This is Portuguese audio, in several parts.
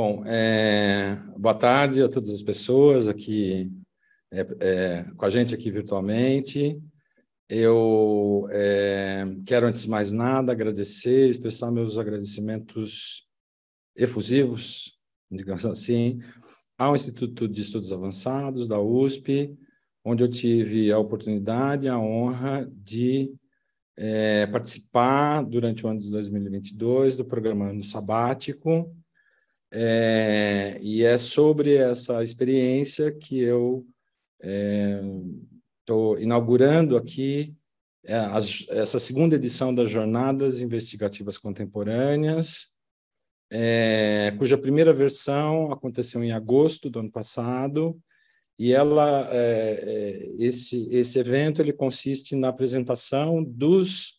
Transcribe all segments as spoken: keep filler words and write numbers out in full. Bom, é, boa tarde a todas as pessoas aqui, é, é, com a gente aqui virtualmente. Eu é, quero, antes de mais nada, agradecer, expressar meus agradecimentos efusivos, digamos assim, ao Instituto de Estudos Avançados da U S P, onde eu tive a oportunidade, a honra de é, participar durante o ano de dois mil e vinte e dois do Programa Ano Sabático, É, e é sobre essa experiência que eu estou é, inaugurando aqui é, as, essa segunda edição das Jornadas Investigativas Contemporâneas, é, cuja primeira versão aconteceu em agosto do ano passado, e ela, é, esse, esse evento ele consiste na apresentação dos,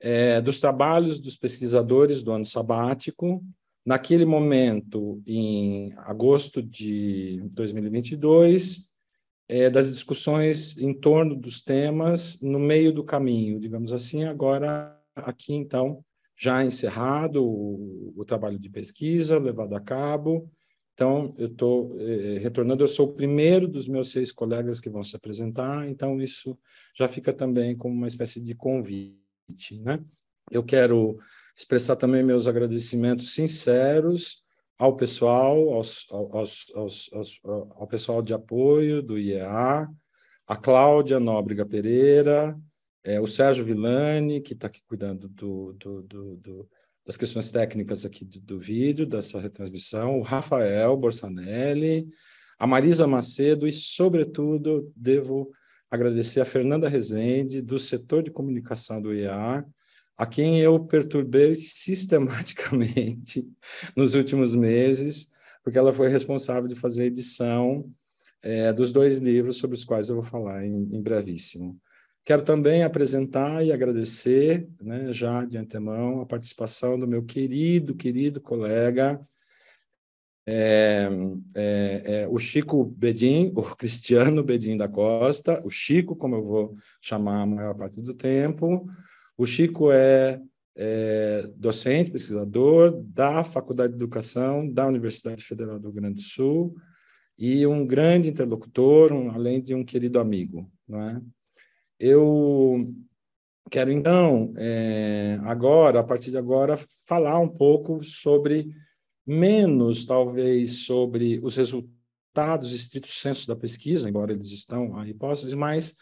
é, dos trabalhos dos pesquisadores do ano sabático. Naquele momento, em agosto de dois mil e vinte e dois, é, das discussões em torno dos temas no meio do caminho, digamos assim, agora aqui, então, já encerrado o, o trabalho de pesquisa levado a cabo. Então, eu estou é, retornando, eu sou o primeiro dos meus seis colegas que vão se apresentar, então isso já fica também como uma espécie de convite, né? Eu quero expressar também meus agradecimentos sinceros ao pessoal, aos, aos, aos, aos, ao pessoal de apoio do I E A, a Cláudia Nóbrega Pereira, é, o Sérgio Villani, que está aqui cuidando do, do, do, do, das questões técnicas aqui do, do vídeo, dessa retransmissão, o Rafael Borsanelli, a Marisa Macedo e, sobretudo, devo agradecer a Fernanda Rezende, do setor de comunicação do I E A, a quem eu perturbei sistematicamente nos últimos meses, porque ela foi responsável de fazer a edição é, dos dois livros sobre os quais eu vou falar em, em brevíssimo. Quero também apresentar e agradecer, né, já de antemão, a participação do meu querido, querido colega, é, é, é, o Chico Bedin, o Cristiano Bedin da Costa, o Chico, como eu vou chamar a maior parte do tempo. O Chico é, é docente, pesquisador da Faculdade de Educação da Universidade Federal do Grande do Sul e um grande interlocutor, um, além de um querido amigo, não é? Eu quero, então, é, agora, a partir de agora, falar um pouco sobre, menos, talvez, sobre os resultados estrito senso da pesquisa, embora eles estão a hipótese, mas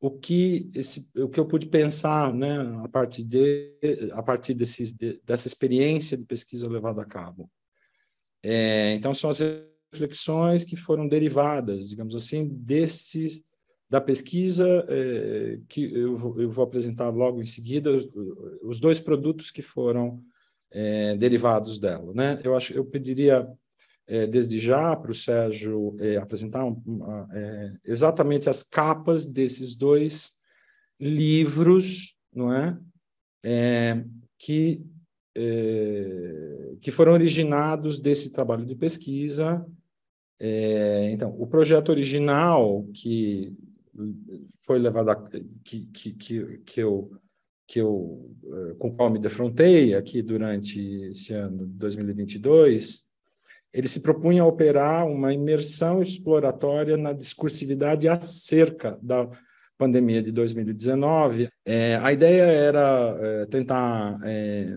o que, esse, o que eu pude pensar, né, a partir, de, a partir desses, de, dessa experiência de pesquisa levada a cabo. É, então, são as reflexões que foram derivadas, digamos assim, desses, da pesquisa é, que eu, eu vou apresentar logo em seguida, os dois produtos que foram é, derivados dela, né? Eu, acho, eu pediria, é, desde já, para o Sérgio é, apresentar um, uma, é, exatamente as capas desses dois livros, não é? É, que, é, que foram originados desse trabalho de pesquisa. É, então, o projeto original que foi levado a, que, que, que, que eu que eu com o qual me defrontei aqui durante esse ano de dois mil e vinte e dois, ele se propunha a operar uma imersão exploratória na discursividade acerca da pandemia de dois mil e dezenove. É, a ideia era é, tentar é,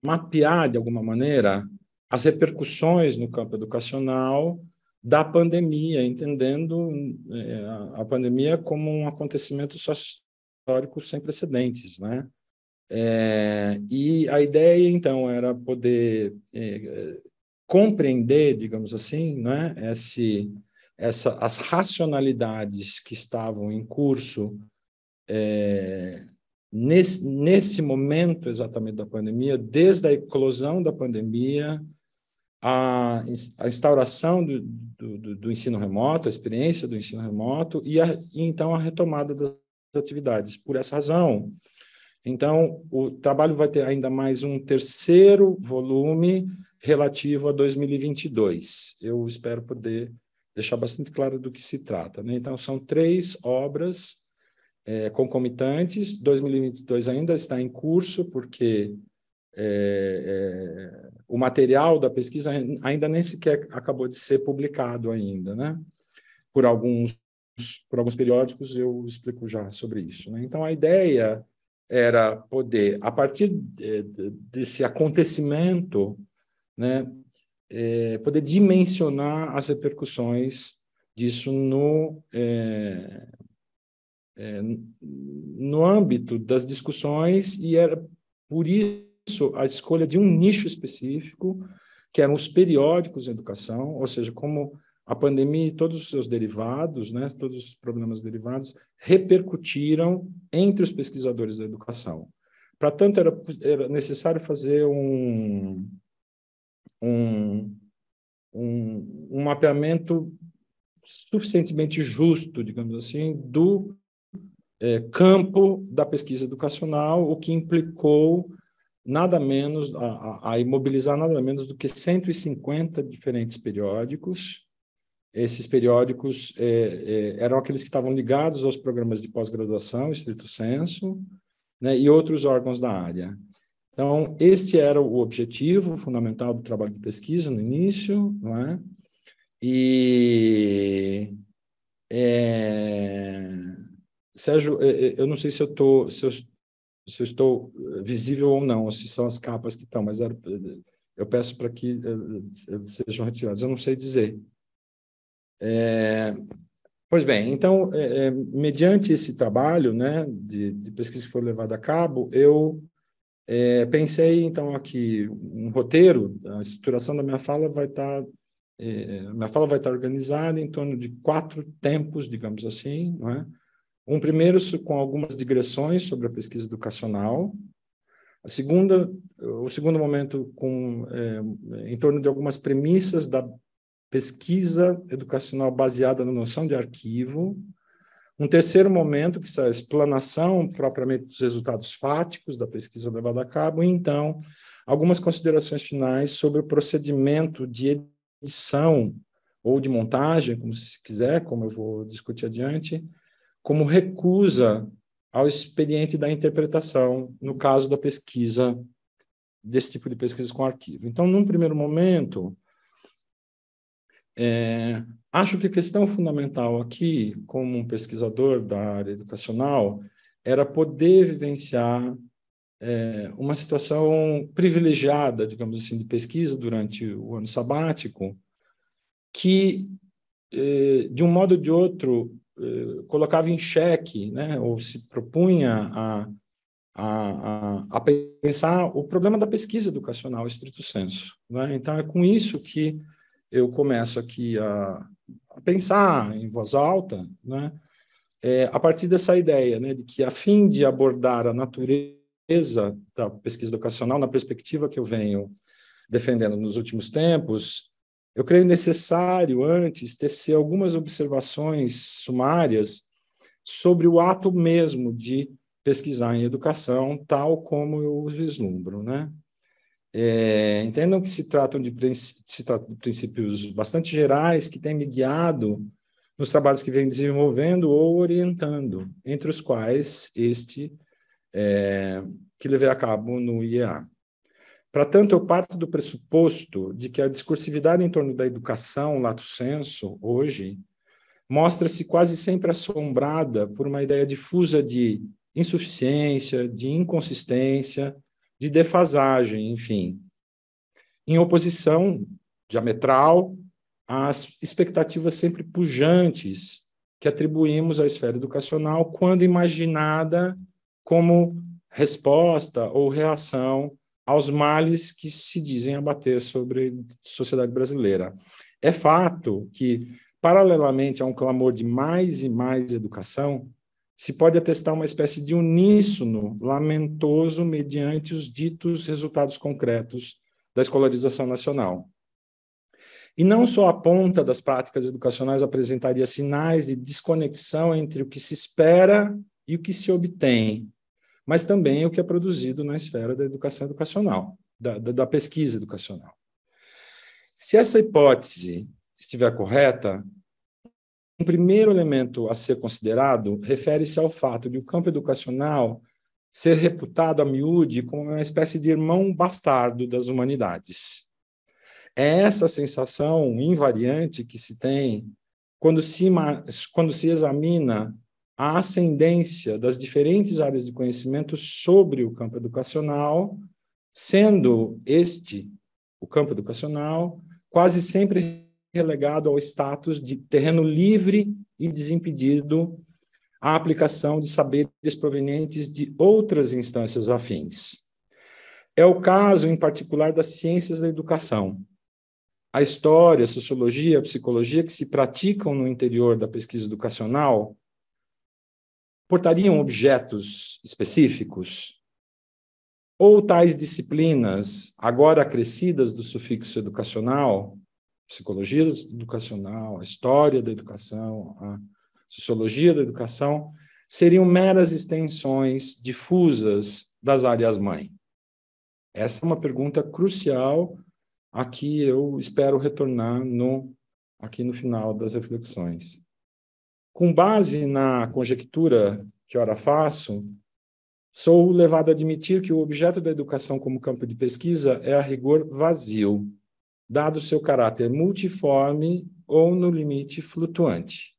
mapear, de alguma maneira, as repercussões no campo educacional da pandemia, entendendo é, a pandemia como um acontecimento socio-histórico sem precedentes, né? É, e a ideia, então, era poder... É, compreender, digamos assim, né, esse, essa, as racionalidades que estavam em curso é, nesse, nesse momento exatamente da pandemia, desde a eclosão da pandemia, a, a instauração do, do, do ensino remoto, a experiência do ensino remoto e, a, e, então, a retomada das atividades. Por essa razão, então, o trabalho vai ter ainda mais um terceiro volume relativo a dois mil e vinte e dois. Eu espero poder deixar bastante claro do que se trata, né? Então, são três obras é, concomitantes. dois mil e vinte e dois ainda está em curso, porque é, é, o material da pesquisa ainda nem sequer acabou de ser publicado ainda, né? Por alguns, por alguns periódicos, eu explico já sobre isso, né? Então, a ideia era poder, a partir de, de, desse acontecimento, né, é, poder dimensionar as repercussões disso no, é, é, no âmbito das discussões, e era por isso a escolha de um nicho específico, que eram os periódicos em educação, ou seja, como a pandemia e todos os seus derivados, né, todos os problemas derivados, repercutiram entre os pesquisadores da educação. Para tanto, era, era necessário fazer um, um, um, um mapeamento suficientemente justo, digamos assim, do é, campo da pesquisa educacional, o que implicou nada menos, a, a imobilizar nada menos do que cento e cinquenta diferentes periódicos. Esses periódicos eh, eh, eram aqueles que estavam ligados aos programas de pós-graduação, estrito senso, né, e outros órgãos da área. Então, este era o objetivo fundamental do trabalho de pesquisa no início, não é? E eh, Sérgio, eu não sei se eu tô, se eu, se eu estou visível ou não, ou se são as capas que estão, mas era, eu peço para que sejam retiradas. Eu não sei dizer. É, pois bem, então, é, é, mediante esse trabalho, né, de, de pesquisa que foi levado a cabo, eu é, pensei, então, aqui um roteiro. A estruturação da minha fala vai estar, é, a minha fala vai estar organizada em torno de quatro tempos, digamos assim, não é? Um primeiro com algumas digressões sobre a pesquisa educacional, a segunda, o segundo momento com, é, em torno de algumas premissas da pesquisa educacional baseada na noção de arquivo. Um terceiro momento, que é a explanação propriamente dos resultados fáticos da pesquisa levada a cabo, e, então, algumas considerações finais sobre o procedimento de edição ou de montagem, como se quiser, como eu vou discutir adiante, como recusa ao expediente da interpretação, no caso da pesquisa, desse tipo de pesquisa com arquivo. Então, num primeiro momento, É, acho que a questão fundamental aqui, como um pesquisador da área educacional, era poder vivenciar é, uma situação privilegiada, digamos assim, de pesquisa durante o ano sabático, que, é, de um modo ou de outro, é, colocava em xeque, né, ou se propunha a, a, a, a pensar o problema da pesquisa educacional, estrito senso, né? Então, é com isso que eu começo aqui a, a pensar em voz alta, né, é, a partir dessa ideia, né, de que, a fim de abordar a natureza da pesquisa educacional na perspectiva que eu venho defendendo nos últimos tempos, eu creio necessário, antes, tecer algumas observações sumárias sobre o ato mesmo de pesquisar em educação, tal como eu os vislumbro, né? É, entendam que se tratam de, se tratam de princípios bastante gerais que têm me guiado nos trabalhos que venho desenvolvendo ou orientando, entre os quais este é, que levei a cabo no I E A. Para tanto, eu parto do pressuposto de que a discursividade em torno da educação, lato sensu, hoje, mostra-se quase sempre assombrada por uma ideia difusa de insuficiência, de inconsistência, de defasagem, enfim, em oposição diametral às expectativas sempre pujantes que atribuímos à esfera educacional quando imaginada como resposta ou reação aos males que se dizem abater sobre a sociedade brasileira. É fato que, paralelamente a um clamor de mais e mais educação, se pode atestar uma espécie de uníssono lamentoso mediante os ditos resultados concretos da escolarização nacional. E não só a ponta das práticas educacionais apresentaria sinais de desconexão entre o que se espera e o que se obtém, mas também o que é produzido na esfera da educação educacional, da, da, da pesquisa educacional. Se essa hipótese estiver correta, um primeiro elemento a ser considerado refere-se ao fato de o campo educacional ser reputado a miúde como uma espécie de irmão bastardo das humanidades. É essa sensação invariante que se tem quando se, quando se examina a ascendência das diferentes áreas de conhecimento sobre o campo educacional, sendo este, o campo educacional, quase sempre relegado ao status de terreno livre e desimpedido à aplicação de saberes provenientes de outras instâncias afins. É o caso, em particular, das ciências da educação. A história, a sociologia, a psicologia que se praticam no interior da pesquisa educacional portariam objetos específicos, ou tais disciplinas, agora acrescidas do sufixo educacional, psicologia educacional, a história da educação, a sociologia da educação, seriam meras extensões difusas das áreas-mãe? Essa é uma pergunta crucial a que eu espero retornar no, aqui no final das reflexões. Com base na conjectura que ora faço, sou levado a admitir que o objeto da educação como campo de pesquisa é, a rigor, vazio, dado seu caráter multiforme ou, no limite, flutuante.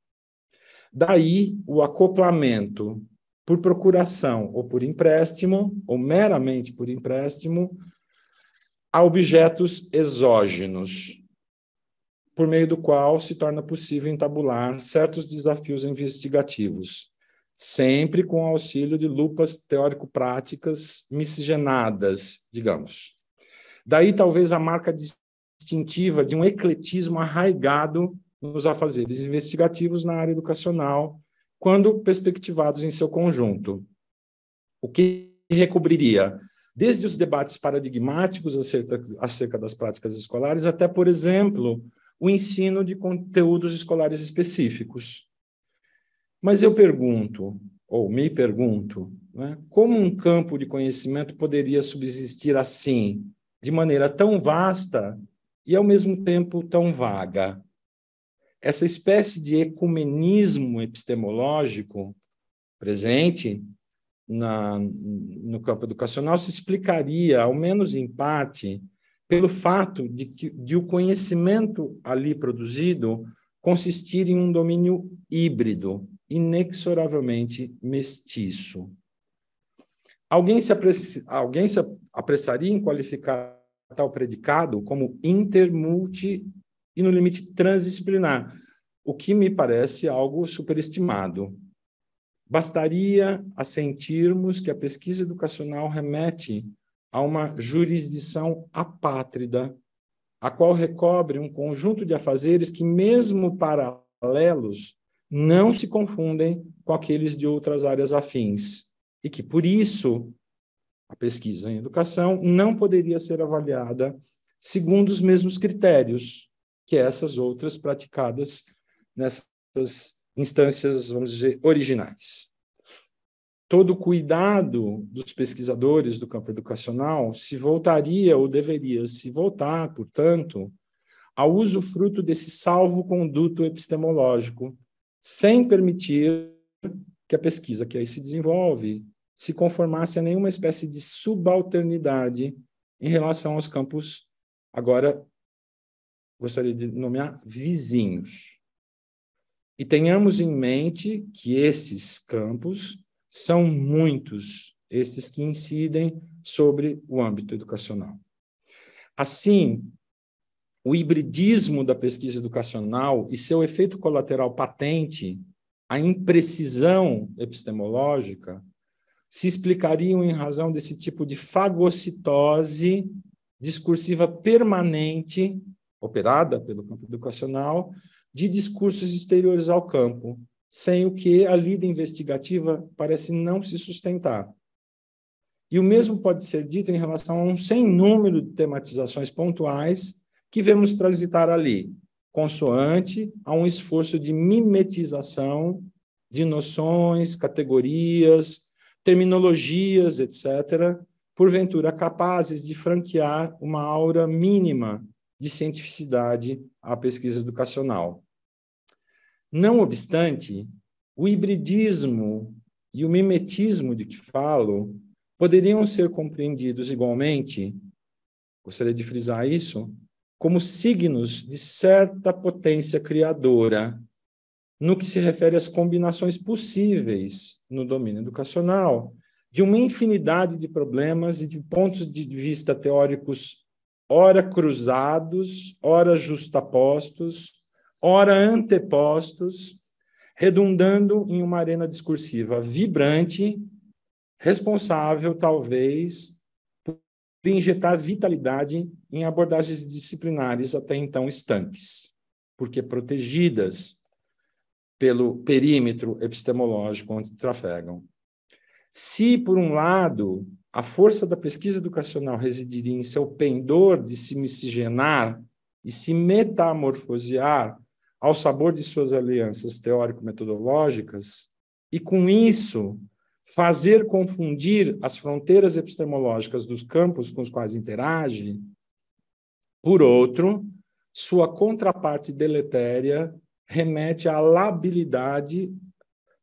Daí o acoplamento, por procuração ou por empréstimo, ou meramente por empréstimo, a objetos exógenos, por meio do qual se torna possível entabular certos desafios investigativos, sempre com o auxílio de lupas teórico-práticas miscigenadas, digamos. Daí, talvez, a marca distintiva de um ecletismo arraigado nos afazeres investigativos na área educacional, quando perspectivados em seu conjunto. O que recobriria, desde os debates paradigmáticos acerca, acerca das práticas escolares, até, por exemplo, o ensino de conteúdos escolares específicos. Mas eu pergunto, ou me pergunto, né, como um campo de conhecimento poderia subsistir assim, de maneira tão vasta e, ao mesmo tempo, tão vaga? Essa espécie de ecumenismo epistemológico presente na, no campo educacional se explicaria, ao menos em parte, pelo fato de, que, de o conhecimento ali produzido consistir em um domínio híbrido, inexoravelmente mestiço. Alguém se, apress... Alguém se apressaria em qualificar tal predicado como intermulti e, no limite, transdisciplinar, o que me parece algo superestimado. Bastaria assentirmos que a pesquisa educacional remete a uma jurisdição apátrida, a qual recobre um conjunto de afazeres que, mesmo paralelos, não se confundem com aqueles de outras áreas afins, e que, por isso, a pesquisa em educação não poderia ser avaliada segundo os mesmos critérios que essas outras praticadas nessas instâncias, vamos dizer, originais. Todo cuidado dos pesquisadores do campo educacional se voltaria, ou deveria se voltar, portanto, ao usufruto desse salvo-conduto epistemológico, sem permitir que a pesquisa que aí se desenvolve se conformasse a nenhuma espécie de subalternidade em relação aos campos, agora gostaria de nomear vizinhos. E tenhamos em mente que esses campos são muitos, esses que incidem sobre o âmbito educacional. Assim, o hibridismo da pesquisa educacional e seu efeito colateral patente, a imprecisão epistemológica, se explicariam em razão desse tipo de fagocitose discursiva permanente, operada pelo campo educacional, de discursos exteriores ao campo, sem o que a lida investigativa parece não se sustentar. E o mesmo pode ser dito em relação a um sem número de tematizações pontuais que vemos transitar ali, consoante a um esforço de mimetização de noções, categorias, terminologias, etcétera, porventura capazes de franquear uma aura mínima de cientificidade à pesquisa educacional. Não obstante, o hibridismo e o mimetismo de que falo poderiam ser compreendidos igualmente, gostaria de frisar isso, como signos de certa potência criadora no que se refere às combinações possíveis no domínio educacional de uma infinidade de problemas e de pontos de vista teóricos ora cruzados, ora justapostos, ora antepostos, redundando em uma arena discursiva vibrante, responsável, talvez, por injetar vitalidade em abordagens disciplinares até então estanques, porque protegidas pelo perímetro epistemológico onde trafegam. Se, por um lado, a força da pesquisa educacional residiria em seu pendor de se miscigenar e se metamorfosear ao sabor de suas alianças teórico-metodológicas, e, com isso, fazer confundir as fronteiras epistemológicas dos campos com os quais interage, por outro, sua contraparte deletéria remete à labilidade,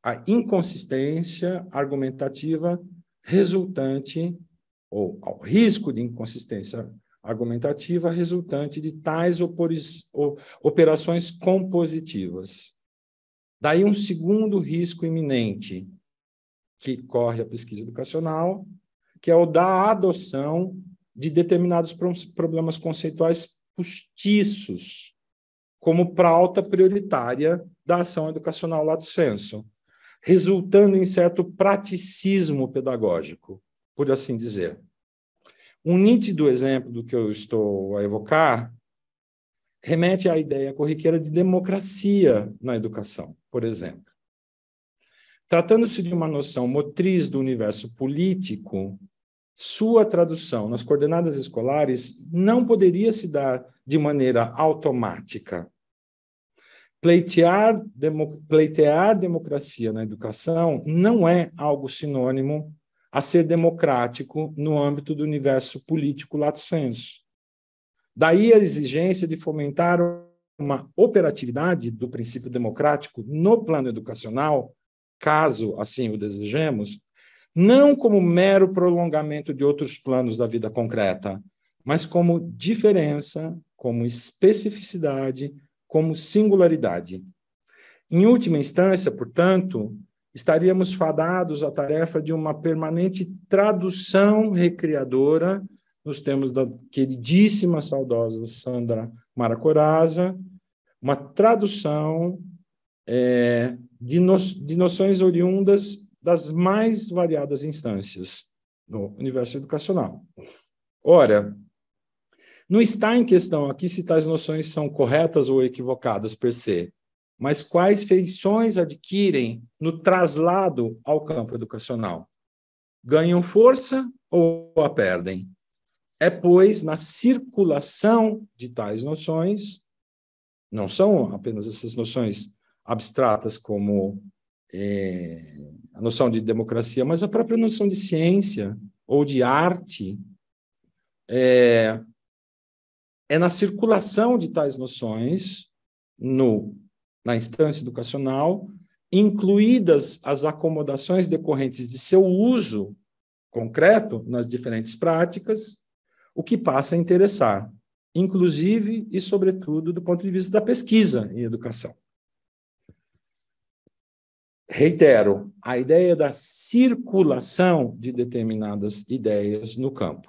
a inconsistência argumentativa resultante, ou ao risco de inconsistência argumentativa resultante de tais oporis, operações compositivas. Daí um segundo risco iminente que corre a pesquisa educacional, que é o da adoção de determinados problemas conceituais postiços como pauta prioritária da ação educacional lato sensu, resultando em certo praticismo pedagógico, por assim dizer. Um nítido exemplo do que eu estou a evocar remete à ideia corriqueira de democracia na educação, por exemplo. Tratando-se de uma noção motriz do universo político, sua tradução nas coordenadas escolares não poderia se dar de maneira automática. Pleitear, demo, pleitear democracia na educação não é algo sinônimo a ser democrático no âmbito do universo político lato sensu. Daí a exigência de fomentar uma operatividade do princípio democrático no plano educacional, caso assim o desejemos, não como mero prolongamento de outros planos da vida concreta, mas como diferença, como especificidade, como singularidade. Em última instância, portanto, estaríamos fadados à tarefa de uma permanente tradução recriadora, nos termos da queridíssima, saudosa Sandra Maracoraza, uma tradução é, de, no, de noções oriundas das mais variadas instâncias no universo educacional. Ora, não está em questão aqui se tais noções são corretas ou equivocadas per se, mas quais feições adquirem no traslado ao campo educacional? Ganham força ou a perdem? É, pois, na circulação de tais noções, não são apenas essas noções abstratas como eh, a noção de democracia, mas a própria noção de ciência ou de arte, é... É na circulação de tais noções, no, na instância educacional, incluídas as acomodações decorrentes de seu uso concreto nas diferentes práticas, o que passa a interessar, inclusive e sobretudo do ponto de vista da pesquisa em educação. Reitero, a ideia da circulação de determinadas ideias no campo.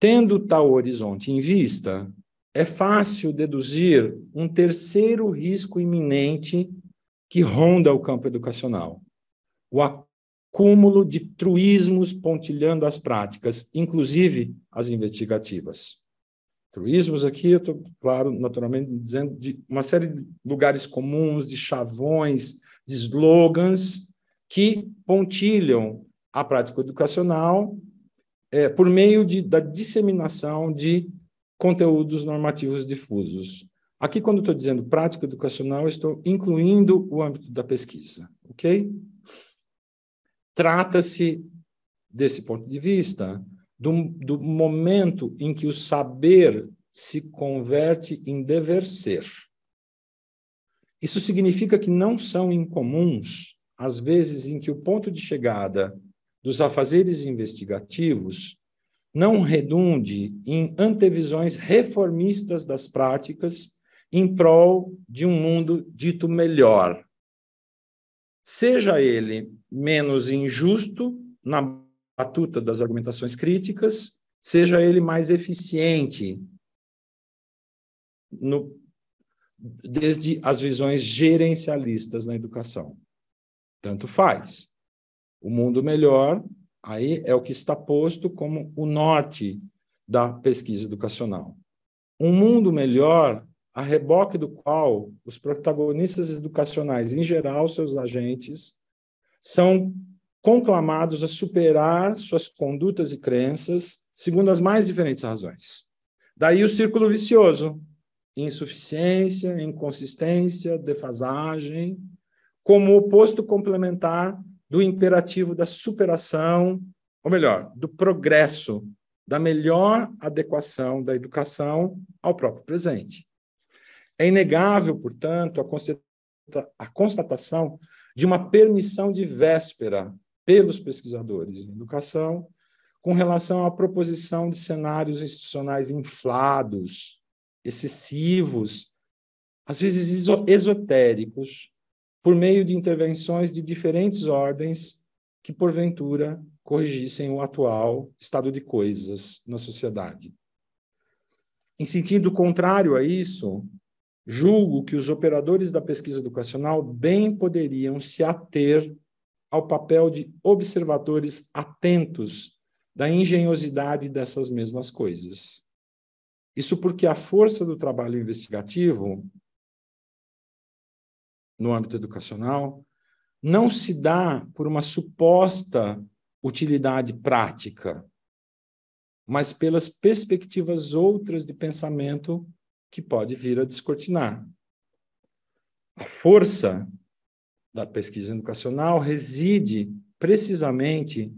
Tendo tal horizonte em vista, é fácil deduzir um terceiro risco iminente que ronda o campo educacional: o acúmulo de truísmos pontilhando as práticas, inclusive as investigativas. Truísmos aqui, eu estou, claro, naturalmente, dizendo de uma série de lugares comuns, de chavões, de slogans que pontilham a prática educacional, É, por meio de, da disseminação de conteúdos normativos difusos. Aqui, quando estou dizendo prática educacional, estou incluindo o âmbito da pesquisa, ok? Trata-se, desse ponto de vista, do, do momento em que o saber se converte em dever ser. Isso significa que não são incomuns às vezes em que o ponto de chegada dos afazeres investigativos não redunde em antevisões reformistas das práticas em prol de um mundo dito melhor, seja ele menos injusto na batuta das argumentações críticas, seja ele mais eficiente no, desde as visões gerencialistas na educação. Tanto faz. O mundo melhor aí é o que está posto como o norte da pesquisa educacional. Um mundo melhor, a reboque do qual os protagonistas educacionais, em geral, seus agentes, são conclamados a superar suas condutas e crenças segundo as mais diferentes razões. Daí o círculo vicioso, insuficiência, inconsistência, defasagem, como oposto complementar do imperativo da superação, ou melhor, do progresso, da melhor adequação da educação ao próprio presente. É inegável, portanto, a constatação de uma permissão de véspera pelos pesquisadores em educação com relação à proposição de cenários institucionais inflados, excessivos, às vezes esotéricos, por meio de intervenções de diferentes ordens que, porventura, corrigissem o atual estado de coisas na sociedade. Em sentido contrário a isso, julgo que os operadores da pesquisa educacional bem poderiam se ater ao papel de observadores atentos da engenhosidade dessas mesmas coisas. Isso porque a força do trabalho investigativo no âmbito educacional, não se dá por uma suposta utilidade prática, mas pelas perspectivas outras de pensamento que pode vir a descortinar. A força da pesquisa educacional reside precisamente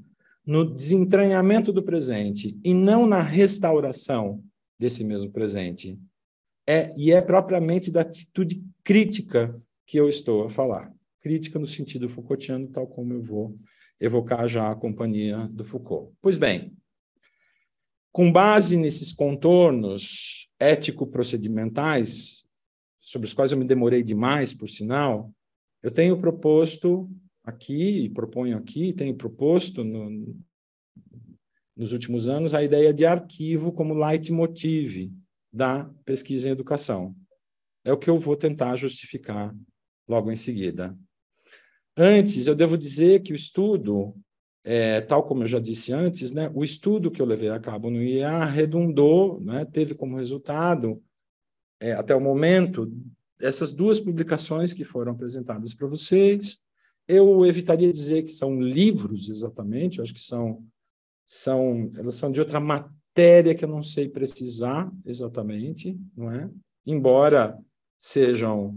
no desentranhamento do presente e não na restauração desse mesmo presente. É, e é propriamente da atitude crítica que eu estou a falar. Crítica no sentido Foucaultiano, tal como eu vou evocar já a companhia do Foucault. Pois bem, com base nesses contornos ético-procedimentais, sobre os quais eu me demorei demais, por sinal, eu tenho proposto aqui, proponho aqui, tenho proposto no, nos últimos anos a ideia de arquivo como leitmotiv da pesquisa em educação. É o que eu vou tentar justificar logo em seguida. Antes, eu devo dizer que o estudo, é, tal como eu já disse antes, né, o estudo que eu levei a cabo no I E A redundou, né, teve como resultado, é, até o momento, essas duas publicações que foram apresentadas para vocês. Eu evitaria dizer que são livros, exatamente, eu acho que são, são, elas são de outra matéria que eu não sei precisar exatamente, não é? Embora sejam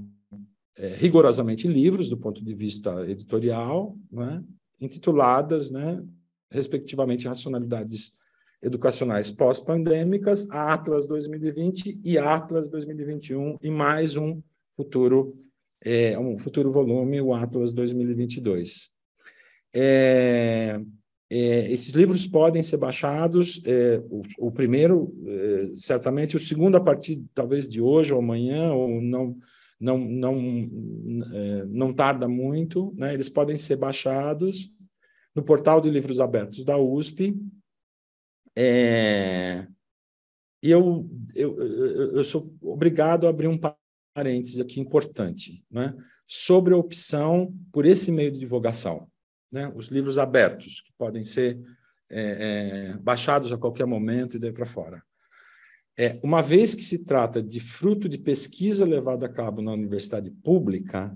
É, rigorosamente livros, do ponto de vista editorial, né, intituladas, né, respectivamente, Racionalidades Educacionais Pós Pandêmicas, Atlas dois mil e vinte e Atlas dois mil e vinte e um, e mais um futuro, é, um futuro volume, o Atlas dois mil e vinte e dois. É, é, esses livros podem ser baixados, é, o, o primeiro, é, certamente, o segundo, a partir, talvez, de hoje ou amanhã, ou não... Não, não, não tarda muito, né? Eles podem ser baixados no portal de livros abertos da U S P. É... E eu, eu, eu sou obrigado a abrir um parêntese aqui importante, né? Sobre a opção por esse meio de divulgação, né? Os livros abertos, que podem ser é, é, baixados a qualquer momento e daí para fora. É, uma vez que se trata de fruto de pesquisa levada a cabo na universidade pública,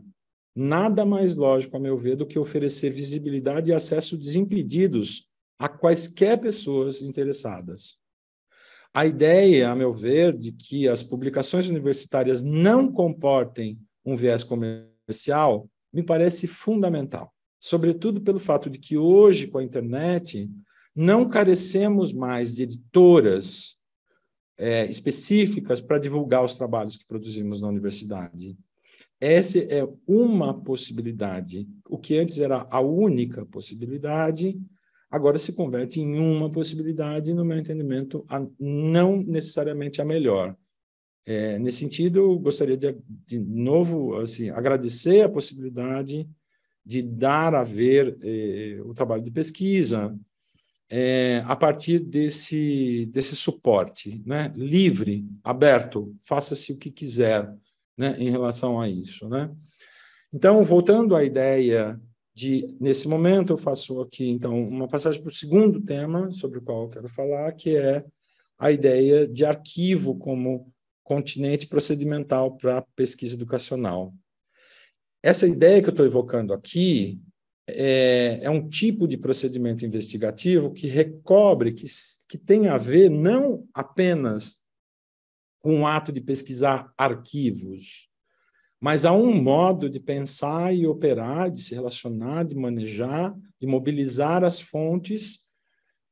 nada mais lógico, a meu ver, do que oferecer visibilidade e acesso desimpedidos a quaisquer pessoas interessadas. A ideia, a meu ver, de que as publicações universitárias não comportem um viés comercial me parece fundamental, sobretudo pelo fato de que hoje, com a internet, não carecemos mais de editoras É, específicas para divulgar os trabalhos que produzimos na universidade. Essa é uma possibilidade. O que antes era a única possibilidade, agora se converte em uma possibilidade, no meu entendimento, a, não necessariamente a melhor. É, nesse sentido, gostaria de, de novo, assim, agradecer a possibilidade de dar a ver eh, o trabalho de pesquisa eh, a partir desse, desse suporte, né? Livre, aberto, faça-se o que quiser, né? Em relação a isso, né? Então, voltando à ideia de, nesse momento, eu faço aqui então uma passagem para o segundo tema sobre o qual eu quero falar, que é a ideia de arquivo como continente procedimental para a pesquisa educacional. Essa ideia que eu estou evocando aqui é, é um tipo de procedimento investigativo que recobre, que, que tem a ver não apenas com o ato de pesquisar arquivos, mas há um modo de pensar e operar, de se relacionar, de manejar, de mobilizar as fontes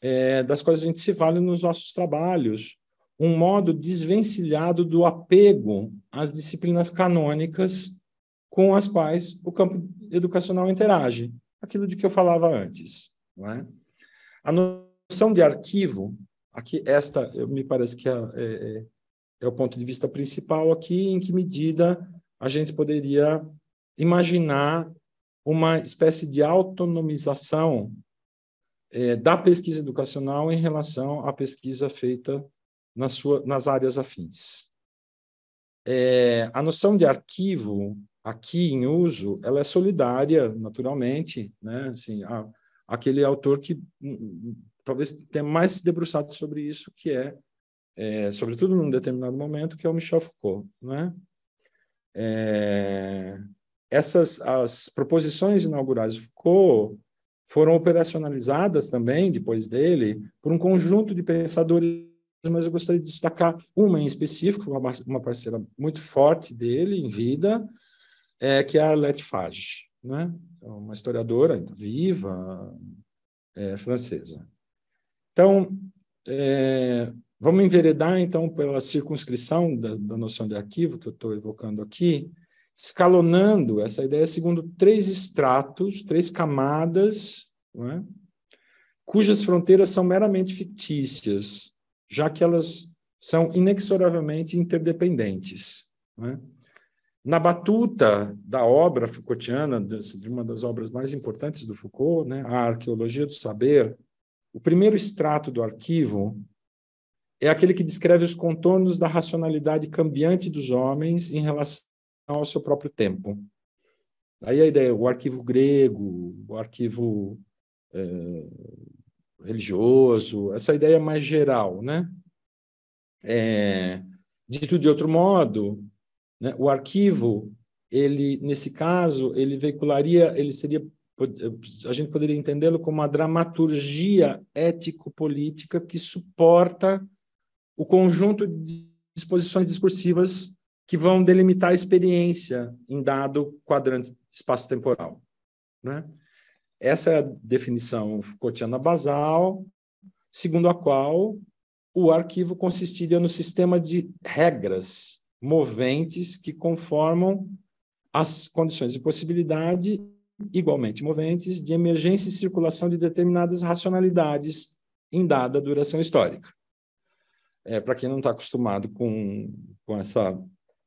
é, das quais a gente se vale nos nossos trabalhos, um modo desvencilhado do apego às disciplinas canônicas com as quais o campo educacional interage, aquilo de que eu falava antes, não é? A noção de arquivo, aqui esta, eu, me parece que é, é, é o ponto de vista principal aqui, em que medida a gente poderia imaginar uma espécie de autonomização é, da pesquisa educacional em relação à pesquisa feita na sua, nas áreas afins. É, a noção de arquivo, aqui em uso, ela é solidária, naturalmente, né? Assim, a, aquele autor que talvez tenha mais se debruçado sobre isso, que é, é sobretudo num determinado momento, que é o Michel Foucault, né? É, essas as proposições inaugurais de Foucault foram operacionalizadas também, depois dele, por um conjunto de pensadores, mas eu gostaria de destacar uma em específico, uma, uma parceira muito forte dele em vida, É, que é a Arlette Farge, né? Uma historiadora viva, é, francesa. Então, é, vamos enveredar, então, pela circunscrição da, da noção de arquivo que eu estou evocando aqui, escalonando essa ideia segundo três estratos, três camadas, não é? Cujas fronteiras são meramente fictícias, já que elas são inexoravelmente interdependentes, não é? Na batuta da obra Foucaultiana, de uma das obras mais importantes do Foucault, né, a Arqueologia do Saber, o primeiro extrato do arquivo é aquele que descreve os contornos da racionalidade cambiante dos homens em relação ao seu próprio tempo. Aí a ideia, o arquivo grego, o arquivo eh, religioso, essa ideia mais geral, né? É, dito de outro modo, o arquivo, ele, nesse caso, ele veicularia, ele seria, a gente poderia entendê-lo como uma dramaturgia ético-política que suporta o conjunto de disposições discursivas que vão delimitar a experiência em dado quadrante espaço-temporal, né? Essa é a definição Foucaultiana basal, segundo a qual o arquivo consistiria no sistema de regras moventes que conformam as condições de possibilidade, igualmente moventes, de emergência e circulação de determinadas racionalidades em dada duração histórica. É, para quem não está acostumado com, com essa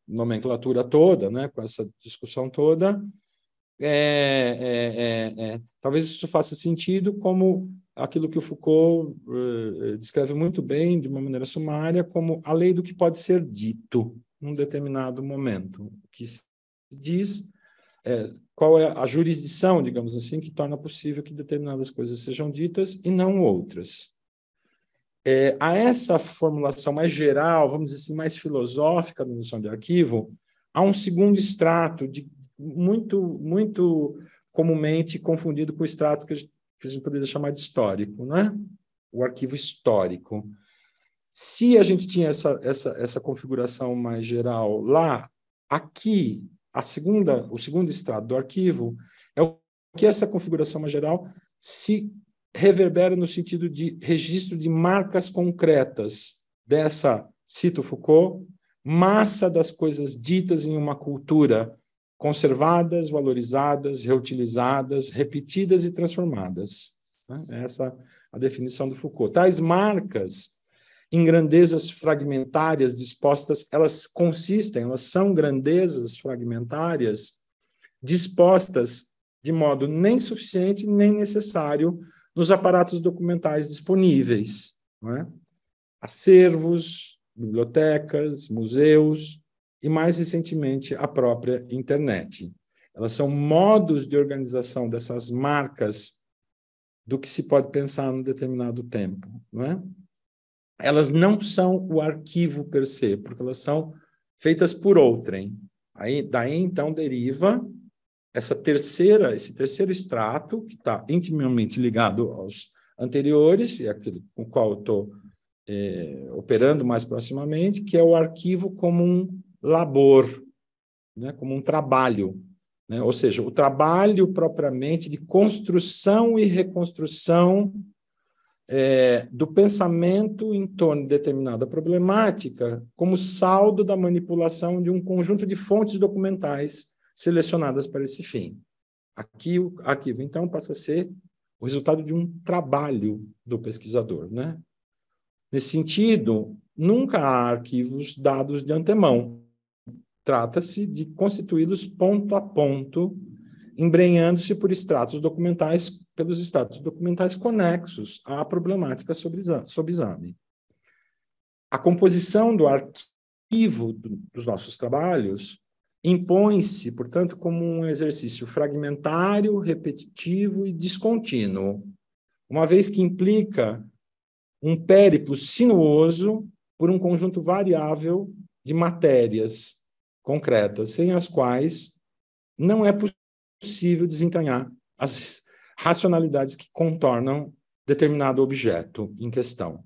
nomenclatura toda, né, com essa discussão toda, é, é, é, é, talvez isso faça sentido como aquilo que o Foucault eh, descreve muito bem, de uma maneira sumária, como a lei do que pode ser dito num determinado momento, o que se diz, é, qual é a jurisdição, digamos assim, que torna possível que determinadas coisas sejam ditas e não outras. É, a essa formulação mais geral, vamos dizer assim, mais filosófica da noção de arquivo, há um segundo extrato, de, muito, muito comumente confundido com o extrato que a gente, que a gente poderia chamar de histórico, né? O arquivo histórico. Se a gente tinha essa, essa, essa configuração mais geral lá, aqui, a segunda, o segundo estrato do arquivo é o que essa configuração mais geral se reverbera no sentido de registro de marcas concretas dessa, cito Foucault, massa das coisas ditas em uma cultura conservadas, valorizadas, reutilizadas, repetidas e transformadas. Essa é a definição do Foucault. Tais marcas em grandezas fragmentárias dispostas, elas consistem, elas são grandezas fragmentárias dispostas de modo nem suficiente nem necessário nos aparatos documentais disponíveis, não é? Acervos, bibliotecas, museus e, mais recentemente, a própria internet. Elas são modos de organização dessas marcas do que se pode pensar num determinado tempo, não é? Elas não são o arquivo per se, porque elas são feitas por outrem. Aí, daí, então, deriva essa terceira, esse terceiro extrato, que está intimamente ligado aos anteriores, e aquilo com o qual eu estou eh, operando mais proximamente, que é o arquivo como um labor, né, como um trabalho, né? Ou seja, o trabalho propriamente de construção e reconstrução É, do pensamento em torno de determinada problemática como saldo da manipulação de um conjunto de fontes documentais selecionadas para esse fim. Aqui o arquivo, então, passa a ser o resultado de um trabalho do pesquisador, né? Nesse sentido, nunca há arquivos dados de antemão. Trata-se de constituí-los ponto a ponto, embrenhando-se por extratos documentais, pelos extratos documentais conexos à problemática sob exame. A composição do arquivo do, dos nossos trabalhos impõe-se, portanto, como um exercício fragmentário, repetitivo e descontínuo, uma vez que implica um périplo sinuoso por um conjunto variável de matérias concretas, sem as quais não é possível possível desentranhar as racionalidades que contornam determinado objeto em questão.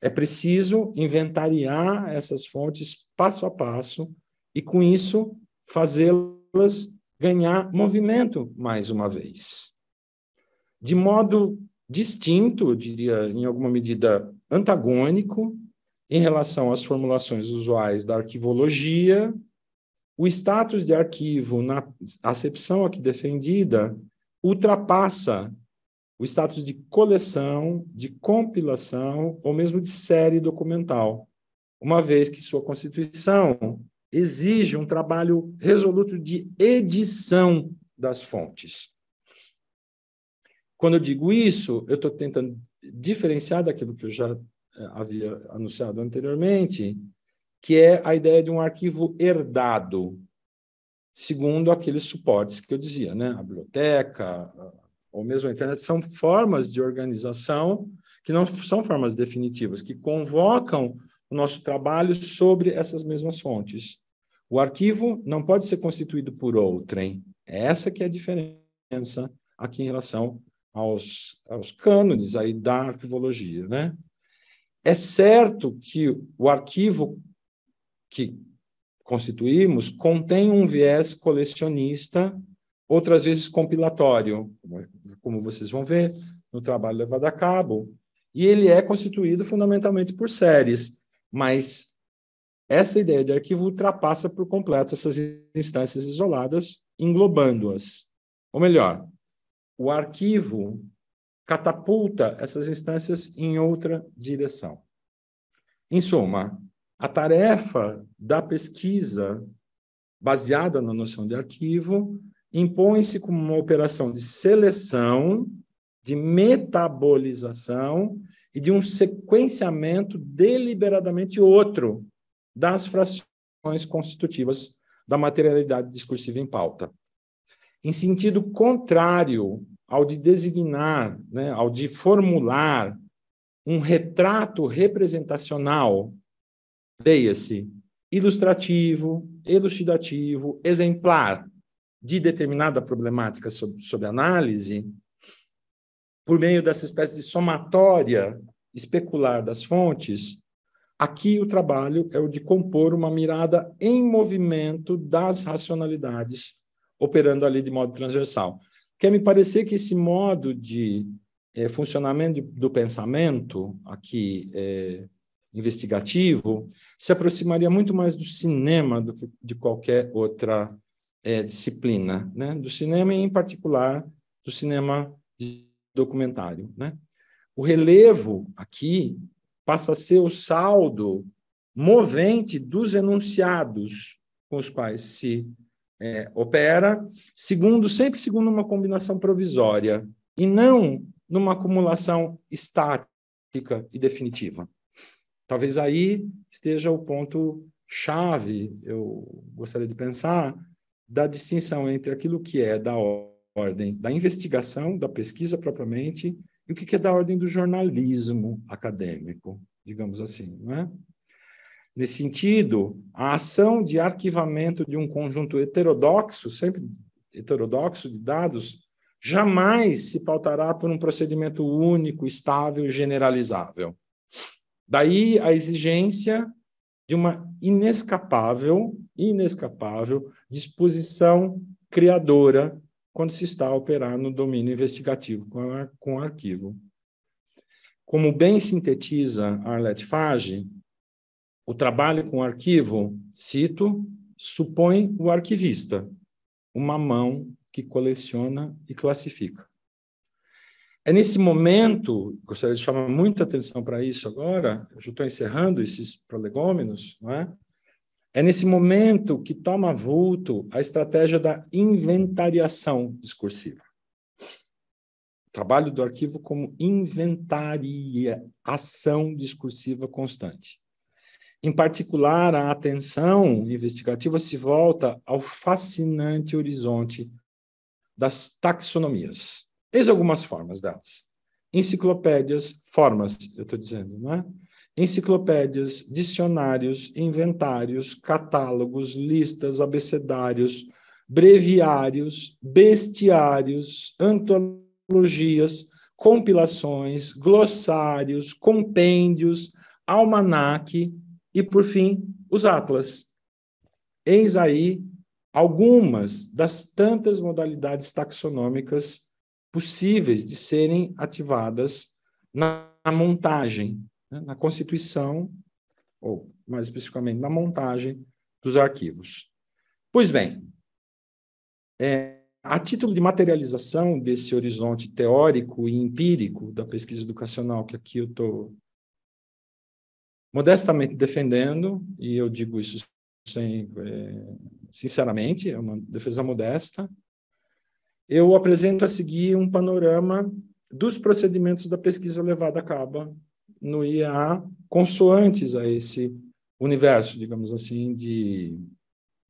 É preciso inventariar essas fontes passo a passo e, com isso, fazê-las ganhar movimento mais uma vez. De modo distinto, eu diria, em alguma medida antagônico, em relação às formulações usuais da arquivologia, o status de arquivo, na acepção aqui defendida, ultrapassa o status de coleção, de compilação, ou mesmo de série documental, uma vez que sua constituição exige um trabalho resoluto de edição das fontes. Quando eu digo isso, eu estou tentando diferenciar daquilo que eu já havia anunciado anteriormente, que é a ideia de um arquivo herdado, segundo aqueles suportes que eu dizia, né? A biblioteca, ou mesmo a internet, são formas de organização que não são formas definitivas, que convocam o nosso trabalho sobre essas mesmas fontes. O arquivo não pode ser constituído por outrem. Essa que é a diferença aqui em relação aos, aos cânones aí da arquivologia, né? É certo que o arquivo que constituímos contém um viés colecionista, outras vezes compilatório, como vocês vão ver no trabalho levado a cabo, e ele é constituído fundamentalmente por séries, mas essa ideia de arquivo ultrapassa por completo essas instâncias isoladas, englobando-as. Ou melhor, o arquivo catapulta essas instâncias em outra direção. Em suma, a tarefa da pesquisa, baseada na noção de arquivo, impõe-se como uma operação de seleção, de metabolização e de um sequenciamento deliberadamente outro das frações constitutivas da materialidade discursiva em pauta, em sentido contrário ao de designar, né, ao de formular um retrato representacional. Leia-se, ilustrativo, elucidativo, exemplar de determinada problemática sob, sob análise, por meio dessa espécie de somatória especular das fontes, aqui o trabalho é o de compor uma mirada em movimento das racionalidades, operando ali de modo transversal. Quer me parecer que esse modo de eh, funcionamento do pensamento aqui eh, investigativo se aproximaria muito mais do cinema do que de qualquer outra é, disciplina, né, do cinema e, em particular, do cinema documentário, né? O relevo aqui passa a ser o saldo movente dos enunciados com os quais se é, opera, segundo, sempre segundo uma combinação provisória, e não numa acumulação estática e definitiva. Talvez aí esteja o ponto-chave, eu gostaria de pensar, da distinção entre aquilo que é da ordem da investigação, da pesquisa propriamente, e o que é da ordem do jornalismo acadêmico, digamos assim, não é? Nesse sentido, a ação de arquivamento de um conjunto heterodoxo, sempre heterodoxo de dados, jamais se pautará por um procedimento único, estável e generalizável. Daí a exigência de uma inescapável, inescapável disposição criadora quando se está a operar no domínio investigativo com o arquivo. Como bem sintetiza Arlette Farge, o trabalho com arquivo, cito, supõe o arquivista, uma mão que coleciona e classifica. É nesse momento, gostaria de chamar muita atenção para isso agora, eu já estou encerrando esses prolegômenos, não é? É nesse momento que toma vulto a estratégia da inventariação discursiva. O trabalho do arquivo como inventariação discursiva constante. Em particular, a atenção investigativa se volta ao fascinante horizonte das taxonomias. Eis algumas formas delas. Enciclopédias, formas, eu estou dizendo, não é? Enciclopédias, dicionários, inventários, catálogos, listas, abecedários, breviários, bestiários, antologias, compilações, glossários, compêndios, almanaque e, por fim, os atlas. Eis aí algumas das tantas modalidades taxonômicas possíveis de serem ativadas na montagem, na constituição, ou mais especificamente na montagem dos arquivos. Pois bem, é, a título de materialização desse horizonte teórico e empírico da pesquisa educacional que aqui eu estou modestamente defendendo, e eu digo isso sem, é, sinceramente, é uma defesa modesta, eu apresento a seguir um panorama dos procedimentos da pesquisa levada a cabo no I E A, consoantes a esse universo, digamos assim, de,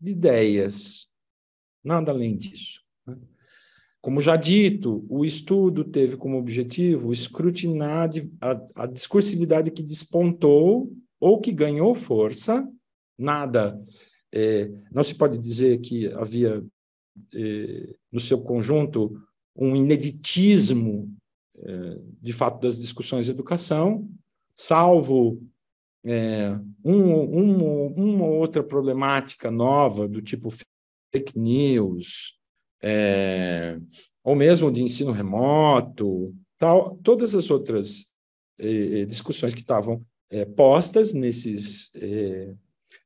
de ideias, nada além disso, né? Como já dito, o estudo teve como objetivo escrutinar a, a discursividade que despontou ou que ganhou força, nada, é, não se pode dizer que havia, é, no seu conjunto, um ineditismo, é, de fato, das discussões de educação, salvo é, um, um, uma outra problemática nova do tipo fake news, é, ou mesmo de ensino remoto, tal, todas as outras é, discussões que estavam é, postas nesses é,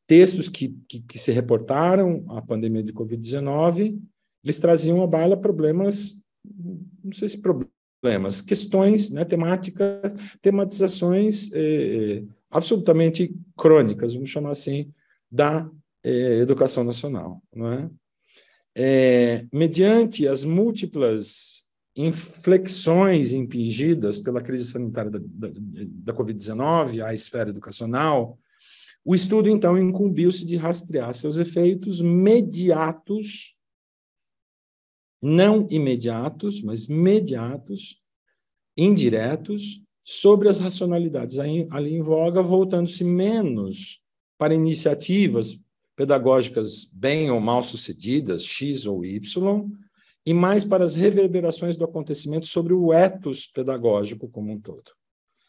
textos que, que, que se reportaram à pandemia de covid dezenove, eles traziam à baila problemas, não sei se problemas, Problemas, questões, né, temáticas, tematizações eh, absolutamente crônicas, vamos chamar assim, da eh, educação nacional, não é? É, mediante as múltiplas inflexões impingidas pela crise sanitária da, da, da covid dezenove à esfera educacional, o estudo, então, incumbiu-se de rastrear seus efeitos mediatos, não imediatos, mas mediatos, indiretos, sobre as racionalidades ali em voga, voltando-se menos para iniciativas pedagógicas bem ou mal sucedidas, X ou Y, e mais para as reverberações do acontecimento sobre o ethos pedagógico como um todo.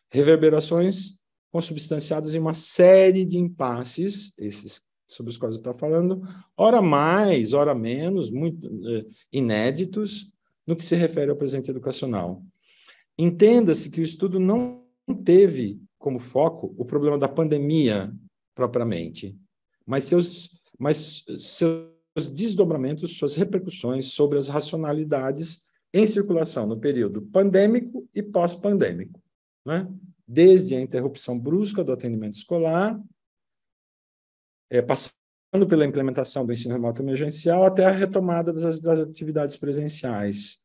Reverberações consubstanciadas em uma série de impasses, esses sobre os quais eu estou falando, ora mais, ora menos, muito inéditos, no que se refere ao presente educacional. Entenda-se que o estudo não teve como foco o problema da pandemia propriamente, mas seus, mas seus seus desdobramentos, suas repercussões sobre as racionalidades em circulação no período pandêmico e pós-pandêmico, né? Desde a interrupção brusca do atendimento escolar, é, passando pela implementação do ensino remoto emergencial, até a retomada das, das atividades presenciais.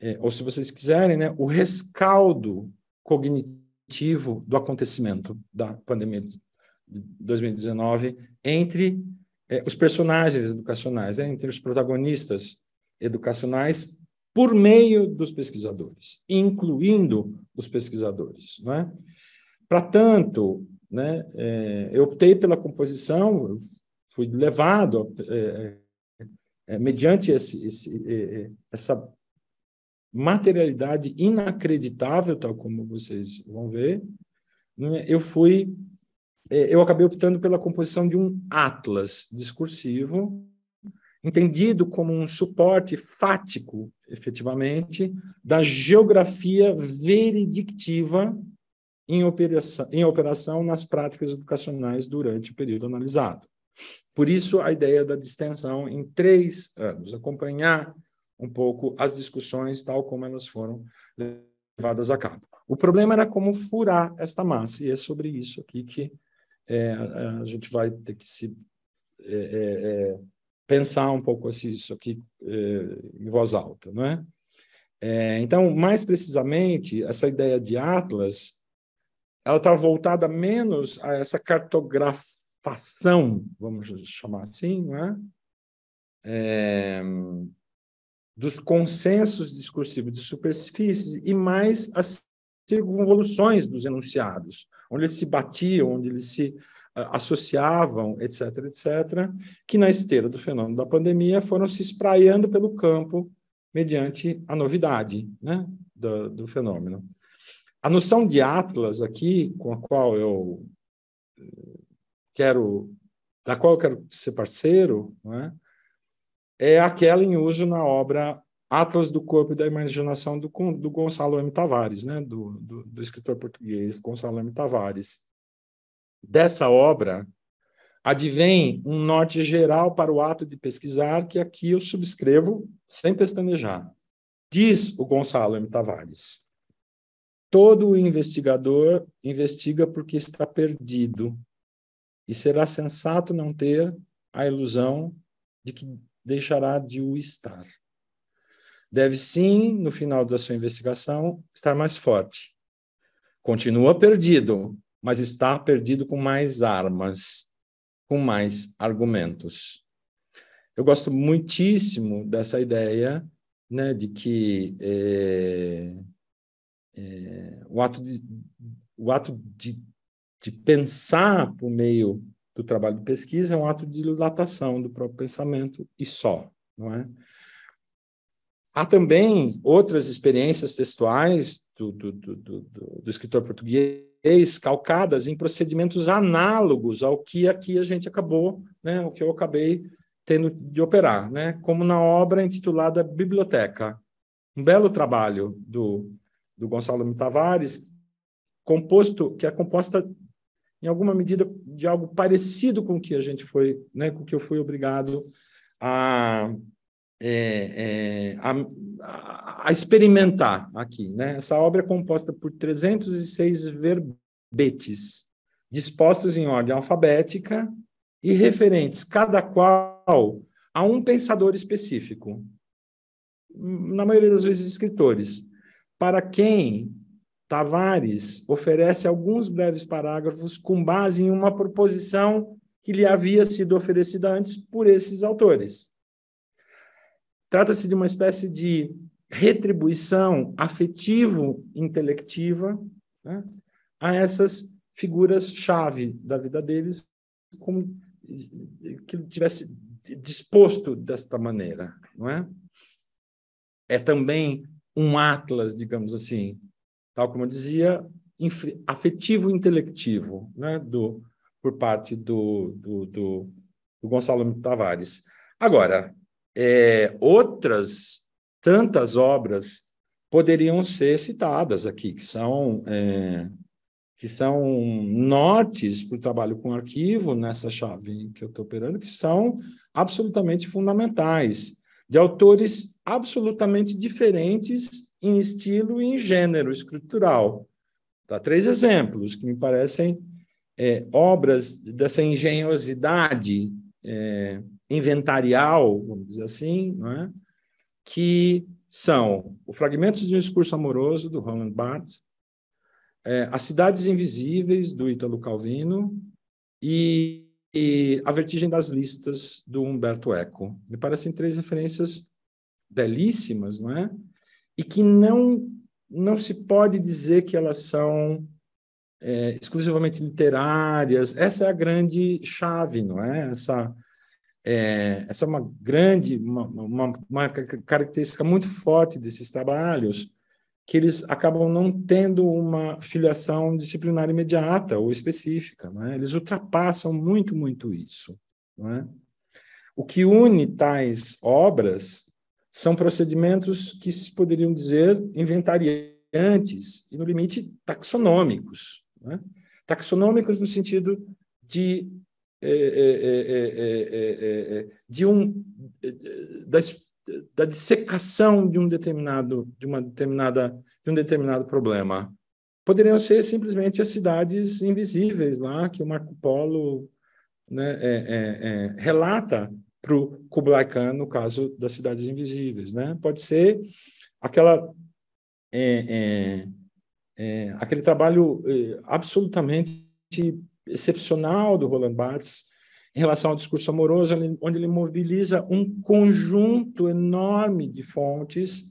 É, ou, se vocês quiserem, né, o rescaldo cognitivo do acontecimento da pandemia de dois mil e dezenove entre é, os personagens educacionais, né, entre os protagonistas educacionais, por meio dos pesquisadores, incluindo os pesquisadores, né? Para tanto, né, é, eu optei pela composição, fui levado, é, é, mediante esse, esse, é, essa materialidade inacreditável, tal como vocês vão ver, né, eu fui, é, eu acabei optando pela composição de um atlas discursivo, entendido como um suporte fático, efetivamente, da geografia veredictiva em operação, em operação nas práticas educacionais durante o período analisado. Por isso, a ideia da distensão em três anos, acompanhar um pouco as discussões tal como elas foram levadas a cabo. O problema era como furar esta massa, e é sobre isso aqui que é, a gente vai ter que se... É, é, pensar um pouco isso aqui eh, em voz alta, não é? É? Então, mais precisamente, essa ideia de Atlas, ela está voltada menos a essa cartografação, vamos chamar assim, não é? É, dos consensos discursivos de superfície e mais as circunvoluções dos enunciados, onde eles se batiam, onde eles se associavam, etc, etcétera, que na esteira do fenômeno da pandemia foram se espraiando pelo campo mediante a novidade, né, do, do fenômeno. A noção de Atlas aqui, com a qual eu quero, da qual eu quero ser parceiro, né, é aquela em uso na obra Atlas do Corpo e da Imaginação do, do Gonçalo M Tavares, né, do, do, do escritor português Gonçalo M Tavares. Dessa obra advém um norte geral para o ato de pesquisar, que aqui eu subscrevo sem pestanejar. Diz o Gonçalo M. Tavares: todo o investigador investiga porque está perdido, e será sensato não ter a ilusão de que deixará de o estar. Deve sim, no final da sua investigação, estar mais forte. Continua perdido, mas está perdido com mais armas, com mais argumentos. Eu gosto muitíssimo dessa ideia, né, de que é, é, o ato, de, o ato de, de pensar por meio do trabalho de pesquisa é um ato de dilatação do próprio pensamento e só, não é? Há também outras experiências textuais do, do, do, do, do escritor português, calcadas em procedimentos análogos ao que aqui a gente acabou, né, o que eu acabei tendo de operar, né, como na obra intitulada Biblioteca, um belo trabalho do, do Gonçalo M. Tavares, composto, que é composta em alguma medida de algo parecido com o que a gente foi, né, com o que eu fui obrigado a, é, é, a, a experimentar aqui, né? Essa obra é composta por trezentos e seis verbetes, dispostos em ordem alfabética e referentes, cada qual a um pensador específico, na maioria das vezes escritores, para quem Tavares oferece alguns breves parágrafos com base em uma proposição que lhe havia sido oferecida antes por esses autores. Trata-se de uma espécie de retribuição afetivo-intelectiva, né, a essas figuras-chave da vida deles, como que ele tivesse disposto desta maneira, não é? É também um atlas, digamos assim, tal como eu dizia, afetivo-intelectivo, né, do, por parte do, do, do, do Gonçalo Tavares. Agora, É, outras tantas obras poderiam ser citadas aqui, que são, é, que são nortes para o trabalho com arquivo, nessa chave que eu estou operando, que são absolutamente fundamentais, de autores absolutamente diferentes em estilo e em gênero estrutural. Tá? Três exemplos que me parecem é, obras dessa engenhosidade é, inventarial, vamos dizer assim, não é? Que são o Fragmentos de um Discurso Amoroso, do Roland Barthes, é, As Cidades Invisíveis, do Ítalo Calvino, e, e A Vertigem das Listas, do Humberto Eco. Me parecem três referências belíssimas, não é? E que não, não se pode dizer que elas são é, exclusivamente literárias. Essa é a grande chave, não é? Essa... É, essa é uma grande, uma, uma, uma característica muito forte desses trabalhos, que eles acabam não tendo uma filiação disciplinar imediata ou específica, não é? Eles ultrapassam muito, muito isso, não é? O que une tais obras são procedimentos que se poderiam dizer inventariantes e, no limite, taxonômicos, não é? Taxonômicos no sentido de É, é, é, é, é, de um, da, da dissecação de um determinado de uma determinada de um determinado problema. Poderiam ser simplesmente as cidades invisíveis lá que o Marco Polo, né, é, é, é, relata para o Kublai Khan no caso das cidades invisíveis, né? Pode ser aquela é, é, é, aquele trabalho absolutamente excepcional do Roland Barthes em relação ao discurso amoroso, onde ele mobiliza um conjunto enorme de fontes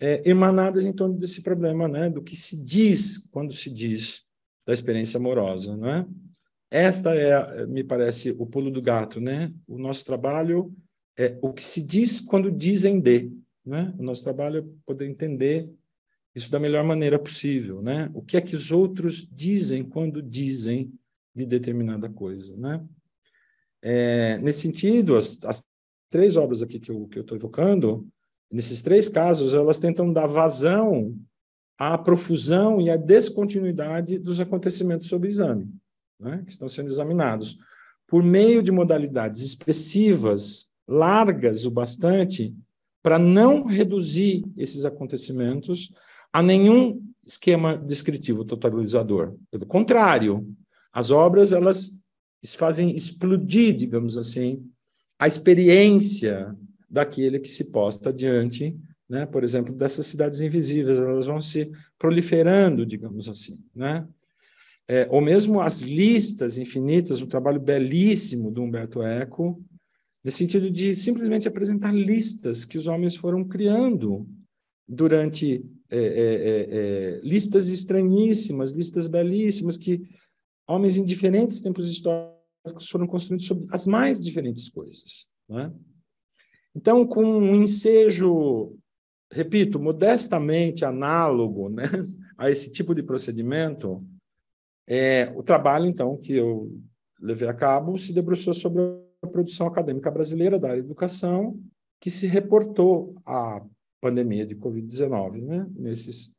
é, emanadas em torno desse problema, né, do que se diz quando se diz da experiência amorosa, né? Esta é, me parece, o pulo do gato, né? O nosso trabalho é o que se diz quando dizem de, né? O nosso trabalho é poder entender isso da melhor maneira possível, né? O que é que os outros dizem quando dizem de determinada coisa, né? É, nesse sentido, as, as três obras aqui que eu que eu estou evocando, nesses três casos, elas tentam dar vazão à profusão e à descontinuidade dos acontecimentos sob exame, né? Que estão sendo examinados por meio de modalidades expressivas, largas o bastante para não reduzir esses acontecimentos a nenhum esquema descritivo totalizador. Pelo contrário, as obras elas fazem explodir, digamos assim, a experiência daquele que se posta diante, né? Por exemplo, dessas cidades invisíveis, elas vão se proliferando, digamos assim, né? É, ou mesmo as listas infinitas, um trabalho belíssimo do Humberto Eco, no sentido de simplesmente apresentar listas que os homens foram criando durante É, é, é, listas estranhíssimas, listas belíssimas, que homens em diferentes tempos históricos foram construindo sobre as mais diferentes coisas, né? Então, com um ensejo, repito, modestamente análogo, né, a esse tipo de procedimento, é, o trabalho, então, que eu levei a cabo se debruçou sobre a produção acadêmica brasileira da área de educação, que se reportou a pandemia de covid dezenove, né? Nesses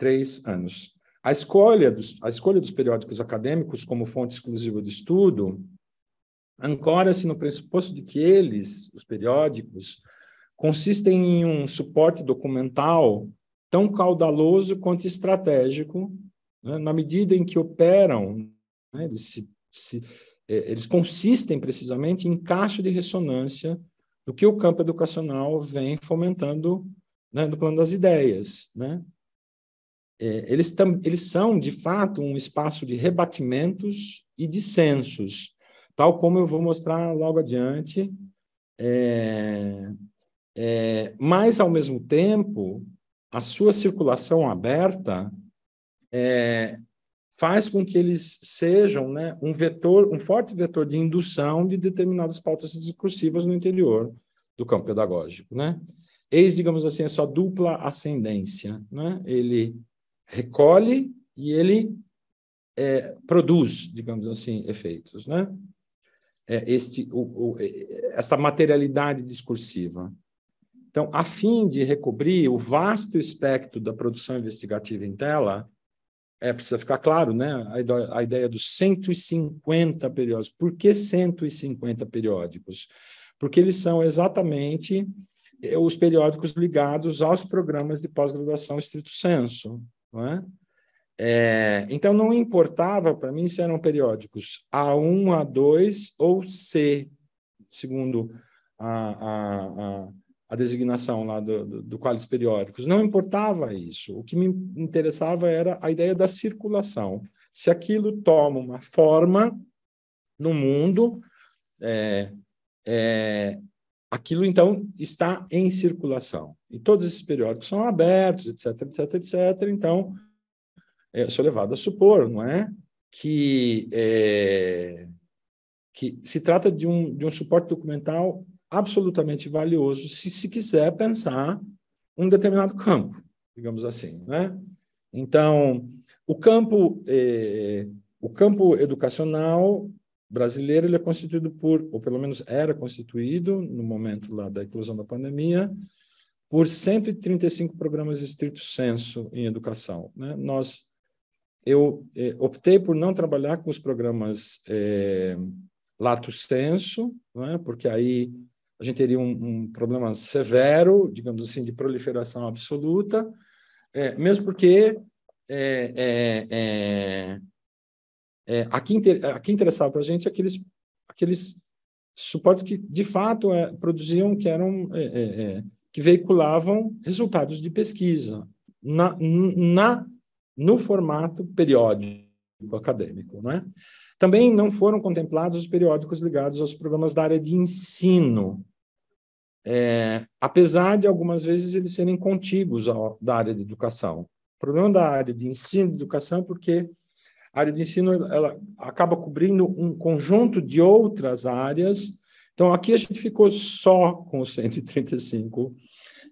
três anos. A escolha, dos, a escolha dos periódicos acadêmicos como fonte exclusiva de estudo ancora-se no pressuposto de que eles, os periódicos, consistem em um suporte documental tão caudaloso quanto estratégico, né? Na medida em que operam, né? eles, se, se, eles consistem precisamente em caixa de ressonância do que o campo educacional vem fomentando, né, no plano das ideias, né? É, eles, tam, eles são, de fato, um espaço de rebatimentos e dissensos, tal como eu vou mostrar logo adiante, é, é, mas, ao mesmo tempo, a sua circulação aberta é, faz com que eles sejam, né, um vetor, um forte vetor de indução de determinadas pautas discursivas no interior do campo pedagógico, né? Eis, digamos assim, a sua dupla ascendência, né? Ele recolhe e ele é, produz, digamos assim, efeitos, né? É, este, o, o, esta materialidade discursiva. Então, a fim de recobrir o vasto espectro da produção investigativa em tela, é, precisa ficar claro, né, a ideia dos cento e cinquenta periódicos. Por que cento e cinquenta periódicos? Porque eles são exatamente os periódicos ligados aos programas de pós-graduação estrito sensu, não é? É, então, não importava para mim se eram periódicos A um, A dois ou C, segundo a, a, a designação lá do, do, do Qualis Periódicos. Não importava isso. O que me interessava era a ideia da circulação. Se aquilo toma uma forma no mundo, é, é, aquilo, então, está em circulação. E todos esses periódicos são abertos, etc, etc, etcétera. Então, eu sou levado a supor, não é? Que, é, que se trata de um, de um suporte documental absolutamente valioso se se quiser pensar um determinado campo, digamos assim, né? Então, o campo, é, o campo educacional brasileiro, ele é constituído por, ou pelo menos era constituído, no momento lá da eclosão da pandemia, por cento e trinta e cinco programas estrito sensu em educação, né? Nós Eu eh, optei por não trabalhar com os programas eh, lato sensu, né? Porque aí a gente teria um, um problema severo, digamos assim, de proliferação absoluta, eh, mesmo porque eh, eh, eh, eh, aqui, inter aqui interessava para a gente aqueles, aqueles suportes que, de fato, eh, produziam, que, eram, eh, eh, eh, que veiculavam resultados de pesquisa na, na no formato periódico acadêmico, não é? Também não foram contemplados os periódicos ligados aos programas da área de ensino, é, apesar de algumas vezes eles serem contíguos ao, da área de educação. O problema da área de ensino e educação é porque a área de ensino ela acaba cobrindo um conjunto de outras áreas. Então, aqui a gente ficou só com os cento e trinta e cinco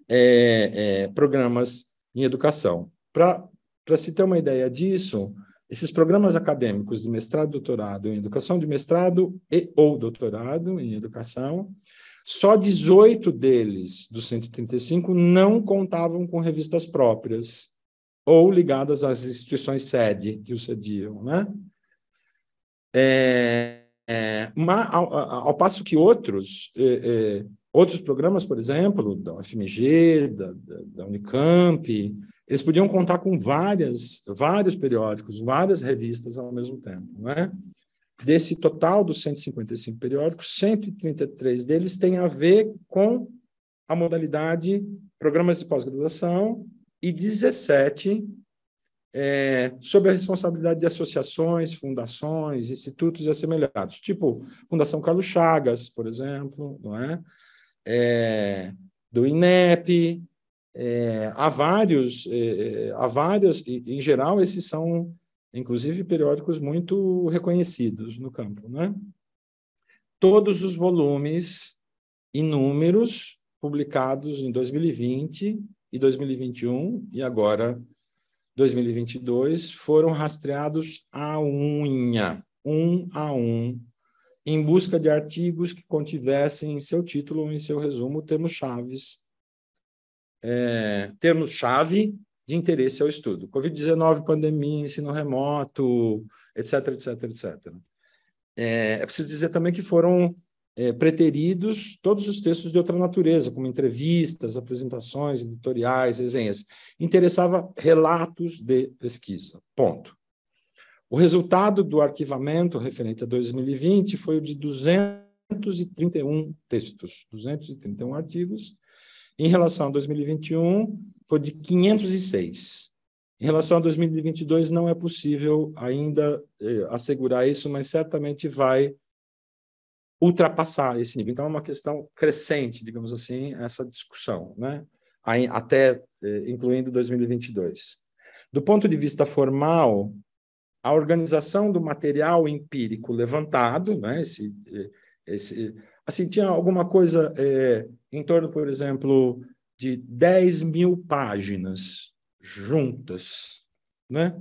é, é, programas em educação. Para Para se ter uma ideia disso, esses programas acadêmicos de mestrado e doutorado em educação, de mestrado e ou doutorado em educação, só dezoito deles, dos cento e trinta e cinco, não contavam com revistas próprias ou ligadas às instituições sede que o sediam, né? É, é, uma, ao, ao passo que outros, é, é, outros programas, por exemplo, da U F M G, da, da, da Unicamp, eles podiam contar com várias, vários periódicos, várias revistas ao mesmo tempo, não é? Desse total dos cento e cinquenta e cinco periódicos, cento e trinta e três deles têm a ver com a modalidade programas de pós-graduação e dezessete é, sob a responsabilidade de associações, fundações, institutos e assemelhados, tipo Fundação Carlos Chagas, por exemplo, não é? É, do INEP. É, há vários, é, há várias, em geral, esses são, inclusive, periódicos muito reconhecidos no campo, né? Todos os volumes e números publicados em dois mil e vinte e dois mil e vinte e um e agora dois mil e vinte e dois foram rastreados à unha, um a um, em busca de artigos que contivessem em seu título ou em seu resumo termos-chave É, termos-chave de interesse ao estudo. covid dezenove, pandemia, ensino remoto, etc, etc, etcétera. É, é preciso dizer também que foram é, preteridos todos os textos de outra natureza, como entrevistas, apresentações, editoriais, resenhas. Interessava relatos de pesquisa, ponto. O resultado do arquivamento referente a dois mil e vinte foi o de duzentos e trinta e um textos, duzentos e trinta e um artigos. Em relação a dois mil e vinte e um, foi de quinhentos e seis. Em relação a dois mil e vinte e dois, não é possível ainda eh, assegurar isso, mas certamente vai ultrapassar esse nível. Então, é uma questão crescente, digamos assim, essa discussão, né? Até eh, incluindo dois mil e vinte e dois. Do ponto de vista formal, a organização do material empírico levantado, né? Esse, esse, assim, tinha alguma coisa... Eh, em torno, por exemplo, de dez mil páginas juntas, né?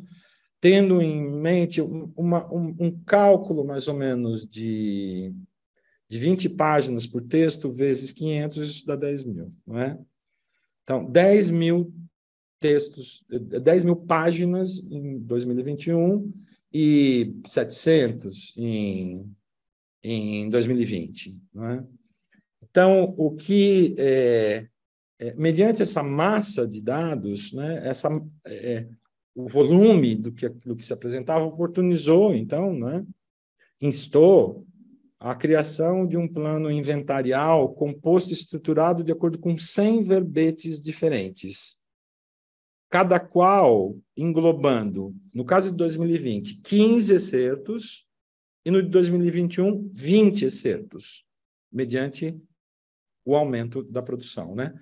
Tendo em mente uma, um, um cálculo mais ou menos de, de vinte páginas por texto, vezes quinhentos, isso dá dez mil. Não é? Então, dez mil textos, dez mil páginas em dois mil e vinte e um e setecentos em, em dois mil e vinte. Não é? Então, o que, é, é, mediante essa massa de dados, né, essa, é, o volume do que, do que se apresentava oportunizou, então, né, instou a criação de um plano inventarial composto e estruturado de acordo com cem verbetes diferentes, cada qual englobando, no caso de dois mil e vinte, quinze excertos, e no de dois mil e vinte e um, vinte excertos, mediante o aumento da produção, né?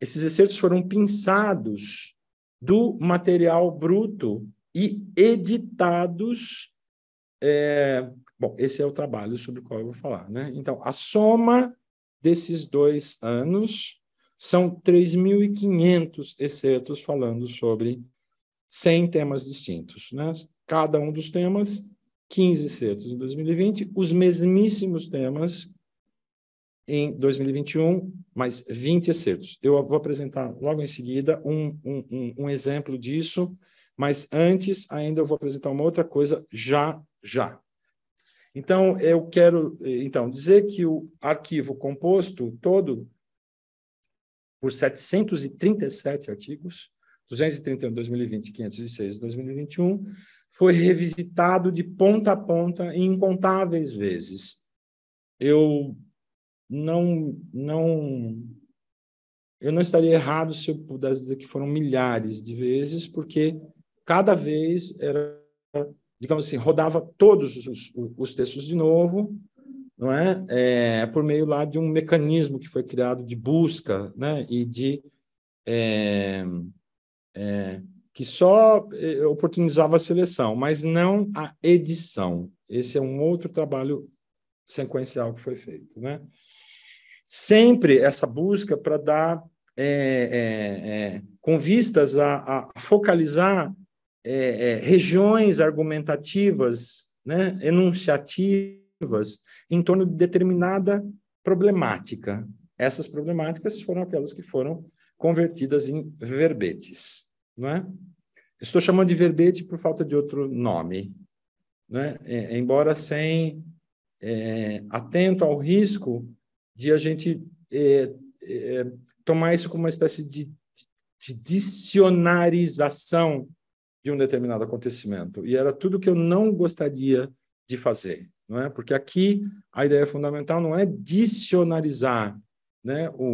Esses excertos foram pinçados do material bruto e editados. É, Bom, esse é o trabalho sobre o qual eu vou falar, né? Então, a soma desses dois anos são três mil e quinhentos excertos falando sobre cem temas distintos, né? Cada um dos temas, quinze excertos em dois mil e vinte, os mesmíssimos temas em dois mil e vinte e um, mais vinte excertos. Eu vou apresentar logo em seguida um, um, um exemplo disso, mas antes ainda eu vou apresentar uma outra coisa já, já. Então, eu quero então, dizer que o arquivo composto todo por setecentos e trinta e sete artigos, duzentos e trinta e um de dois mil e vinte, quinhentos e seis de dois mil e vinte e um, foi revisitado de ponta a ponta incontáveis vezes. Eu não, não, eu não estaria errado se eu pudesse dizer que foram milhares de vezes, porque cada vez era... digamos assim, rodava todos os, os textos de novo, não é? É, por meio lá de um mecanismo que foi criado de busca, né? E de é, é, que só oportunizava a seleção, mas não a edição. Esse é um outro trabalho sequencial que foi feito, né? Sempre essa busca para dar, é, é, é, com vistas a, a focalizar É, é, regiões argumentativas, né, enunciativas, em torno de determinada problemática. Essas problemáticas foram aquelas que foram convertidas em verbetes, não é? Estou chamando de verbete por falta de outro nome, né? É, embora sem é, atento ao risco de a gente é, é, tomar isso como uma espécie de, de dicionarização de um determinado acontecimento, e era tudo que eu não gostaria de fazer, não é? Porque aqui a ideia fundamental não é dicionarizar, né, o,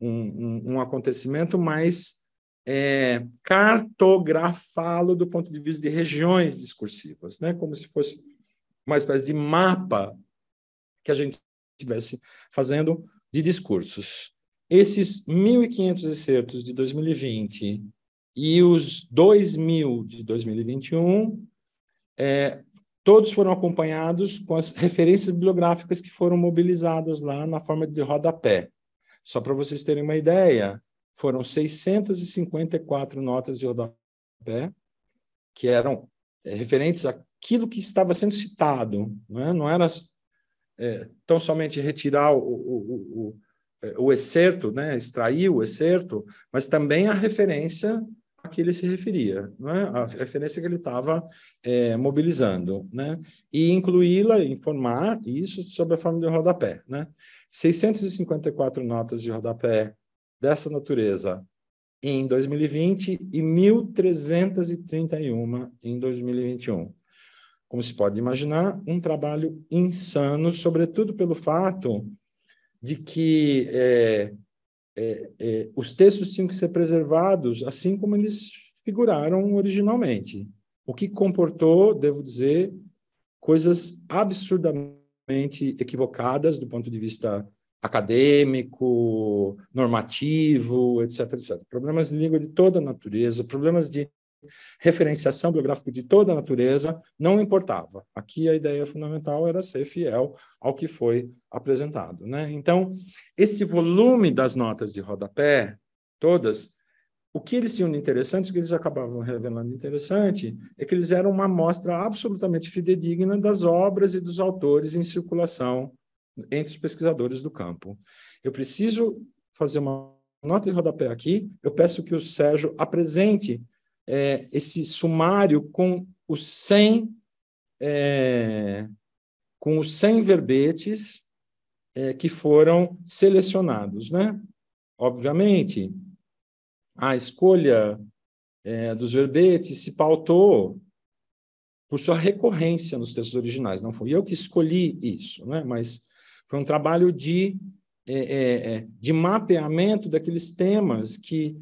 um, um acontecimento, mas é, cartografá-lo do ponto de vista de regiões discursivas, né, como se fosse uma espécie de mapa que a gente estivesse fazendo de discursos. Esses mil e quinhentos excertos de dois mil e vinte e os dois mil de dois mil e vinte e um, é, todos foram acompanhados com as referências bibliográficas que foram mobilizadas lá na forma de rodapé. Só para vocês terem uma ideia, foram seiscentas e cinquenta e quatro notas de rodapé, que eram referentes àquilo que estava sendo citado, não é? Não era é, tão somente retirar o... o, o o excerto, né, extrair o excerto, mas também a referência a que ele se referia, né, a referência que ele estava é, mobilizando, né, e incluí-la, informar isso sob a forma de rodapé, né. seiscentas e cinquenta e quatro notas de rodapé dessa natureza em dois mil e vinte e mil trezentas e trinta e uma em dois mil e vinte e um. Como se pode imaginar, um trabalho insano, sobretudo pelo fato de que é, é, é, os textos tinham que ser preservados assim como eles figuraram originalmente, o que comportou, devo dizer, coisas absurdamente equivocadas do ponto de vista acadêmico, normativo, etc, etcétera. Problemas de língua de toda natureza, problemas de referenciação biográfica de toda natureza, não importava. Aqui a ideia fundamental era ser fiel ao que foi apresentado, né? Então, esse volume das notas de rodapé, todas, o que eles tinham de interessante, o que eles acabavam revelando de interessante, é que eles eram uma amostra absolutamente fidedigna das obras e dos autores em circulação entre os pesquisadores do campo. Eu preciso fazer uma nota de rodapé aqui, eu peço que o Sérgio apresente é, esse sumário com os cem, é, com os cem verbetes é, que foram selecionados, né? Obviamente, a escolha é, dos verbetes se pautou por sua recorrência nos textos originais. Não fui eu que escolhi isso, né? Mas foi um trabalho de, é, é, de mapeamento daqueles temas que,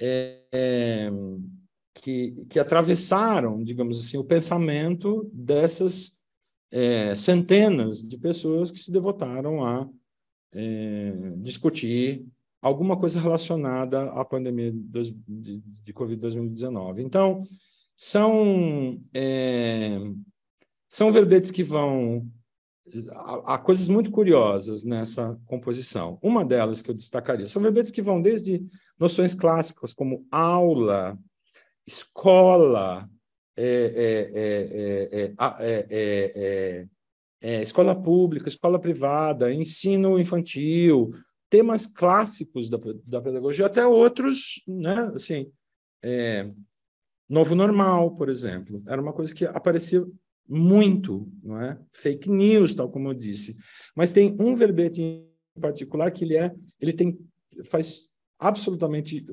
é, que, que atravessaram, digamos assim, o pensamento dessas é, centenas de pessoas que se devotaram a é, discutir alguma coisa relacionada à pandemia de, de covid dezenove. Então, são, é, são verbetes que vão... Há coisas muito curiosas nessa composição. Uma delas que eu destacaria são verbetes que vão desde noções clássicas como aula, escola, é, é, é, é, é, é, é, é, escola pública, escola privada, ensino infantil, temas clássicos da, da pedagogia, até outros, né? Assim, é, novo normal, por exemplo, era uma coisa que aparecia muito, não é? Fake news, tal como eu disse. Mas tem um verbete em particular que ele é, ele tem, faz absolutamente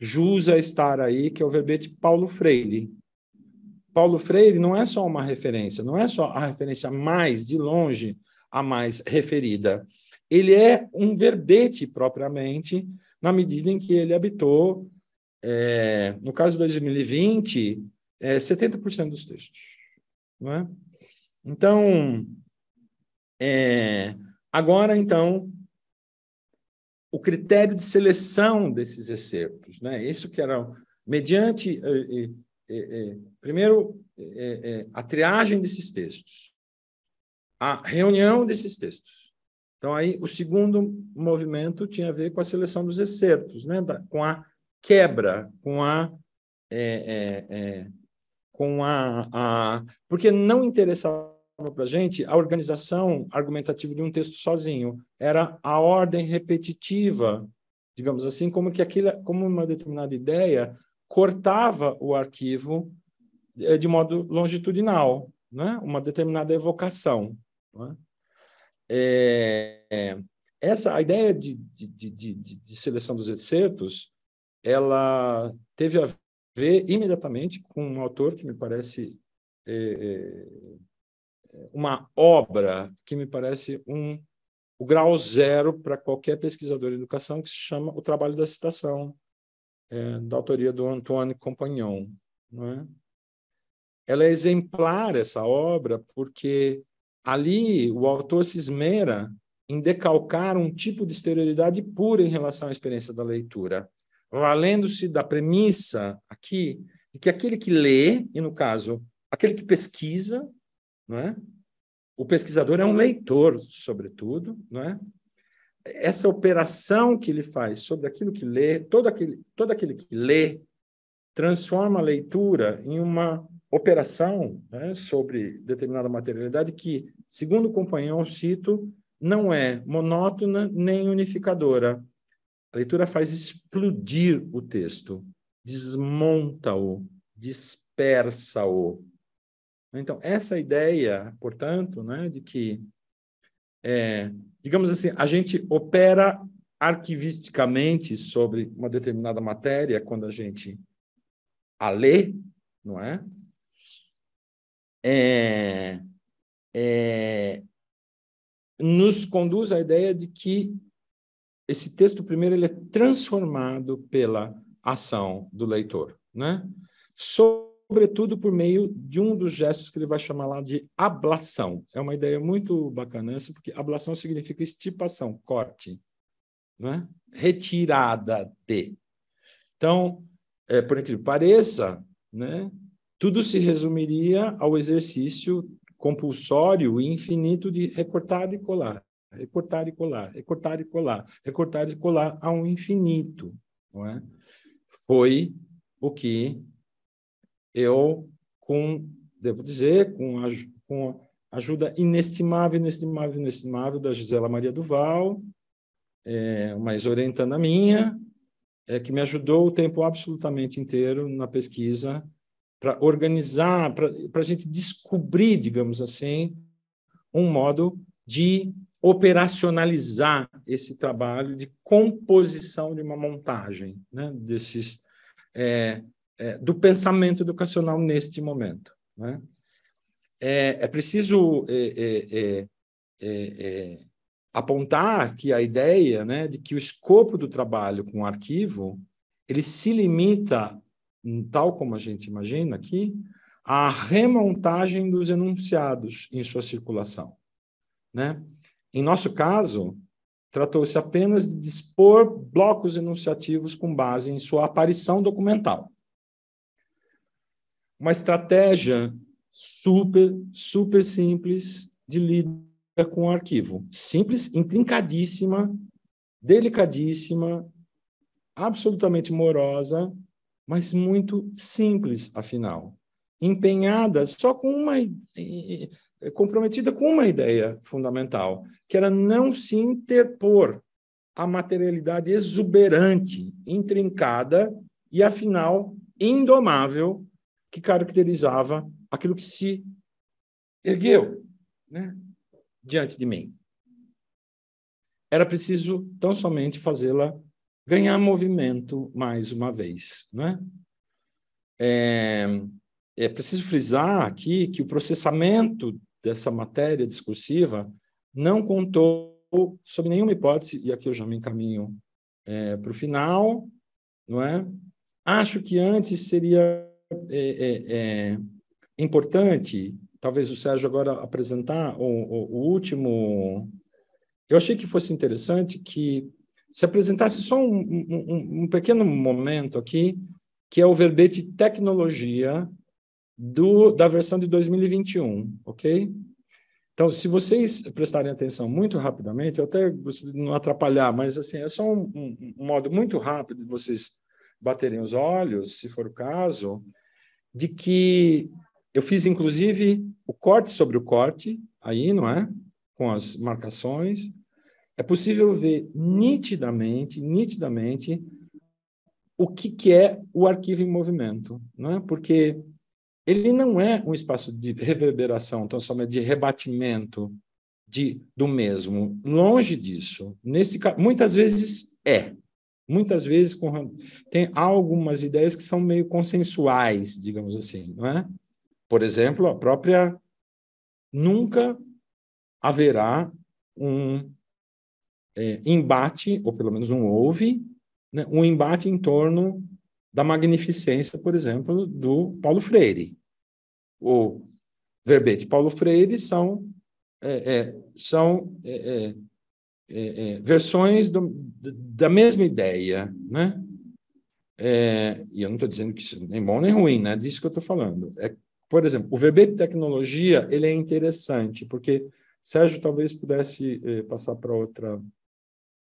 jus a estar aí, que é o verbete Paulo Freire. Paulo Freire não é só uma referência, não é só a referência mais, de longe, a mais referida. Ele é um verbete propriamente, na medida em que ele habitou, é, no caso de dois mil e vinte, é, setenta por cento dos textos. Não é? Então, é, agora, então, o critério de seleção desses excertos, né? Isso que era mediante, é, é, é, primeiro, é, é, a triagem desses textos, a reunião desses textos. Então, aí, o segundo movimento tinha a ver com a seleção dos excertos, né? Da, com a quebra, com a... É, é, é, com a, a porque não interessava para a gente a organização argumentativa de um texto sozinho, era a ordem repetitiva, digamos assim, como, que aquilo, como uma determinada ideia cortava o arquivo de modo longitudinal, né? Uma determinada evocação, não é? É, essa a ideia de, de, de, de seleção dos excertos, ela teve a ver imediatamente com um autor que me parece é, uma obra que me parece um o grau zero para qualquer pesquisador de educação, que se chama O Trabalho da Citação, é, da autoria do Antoine Compagnon, não é? Ela é exemplar, essa obra, porque ali, o autor se esmera em decalcar um tipo de exterioridade pura em relação à experiência da leitura, valendo-se da premissa aqui de que aquele que lê, e, no caso, aquele que pesquisa, não é? O pesquisador é um leitor, sobretudo, não é? Essa operação que ele faz sobre aquilo que lê, todo aquele, todo aquele que lê transforma a leitura em uma... operação, né, sobre determinada materialidade que, segundo o companheiro, cito, não é monótona nem unificadora. A leitura faz explodir o texto, desmonta-o, dispersa-o. Então, essa ideia, portanto, né, de que, é, digamos assim, a gente opera arquivisticamente sobre uma determinada matéria quando a gente a lê, não é? É, é, nos conduz à ideia de que esse texto, primeiro, ele é transformado pela ação do leitor, né? Sobretudo por meio de um dos gestos que ele vai chamar lá de ablação. É uma ideia muito bacana essa, porque ablação significa extirpação, corte, né? Retirada de. Então, é, por incrível que pareça, né? Tudo se resumiria ao exercício compulsório e infinito de recortar e colar, recortar e colar, recortar e colar, recortar e colar ao infinito, não é? Foi o que eu, com, devo dizer, com a, com a ajuda inestimável, inestimável, inestimável da Gisela Maria Duval, é, mas orientando a minha, é, que me ajudou o tempo absolutamente inteiro na pesquisa para organizar, para a gente descobrir, digamos assim, um modo de operacionalizar esse trabalho de composição de uma montagem, né, desses, é, é, do pensamento educacional neste momento, né? É, é preciso é, é, é, é, apontar que a ideia, né, de que o escopo do trabalho com o arquivo ele se limita, tal como a gente imagina aqui, à remontagem dos enunciados em sua circulação, né? Em nosso caso, tratou-se apenas de dispor blocos enunciativos com base em sua aparição documental. Uma estratégia super, super simples de lida com o arquivo. Simples, intrincadíssima, delicadíssima, absolutamente morosa, mas muito simples, afinal. Empenhada só com uma... comprometida com uma ideia fundamental, que era não se interpor à materialidade exuberante, intrincada e, afinal, indomável, que caracterizava aquilo que se ergueu, né, diante de mim. Era preciso, tão somente, fazê-la ganhar movimento mais uma vez, né? É, é preciso frisar aqui que o processamento dessa matéria discursiva não contou, sob nenhuma hipótese, e aqui eu já me encaminho é, para o final, não é? Acho que antes seria é, é, é, importante, talvez o Sérgio agora apresentar o, o, o último... Eu achei que fosse interessante que se apresentasse só um, um, um pequeno momento aqui, que é o verbete tecnologia do, da versão de dois mil e vinte e um, ok? Então, se vocês prestarem atenção muito rapidamente, eu até gostaria de não atrapalhar, mas assim, é só um, um, um modo muito rápido de vocês baterem os olhos, se for o caso, de que eu fiz, inclusive, o corte sobre o corte, aí, não é? Com as marcações. É possível ver nitidamente, nitidamente, o que, que é o arquivo em movimento, não é? Porque ele não é um espaço de reverberação, então somente de rebatimento de, do mesmo. Longe disso. Nesse, muitas vezes é. Muitas vezes com, tem algumas ideias que são meio consensuais, digamos assim, não é? Por exemplo, a própria nunca haverá um é, embate, ou pelo menos não houve, né, um embate em torno da magnificência, por exemplo, do Paulo Freire. O verbete Paulo Freire são, é, é, são é, é, é, versões do, da mesma ideia, né? É, e eu não estou dizendo que isso nem bom nem ruim, né? Disso que eu estou falando. É, por exemplo, o verbete tecnologia ele é interessante, porque Sérgio talvez pudesse eh, passar para outra...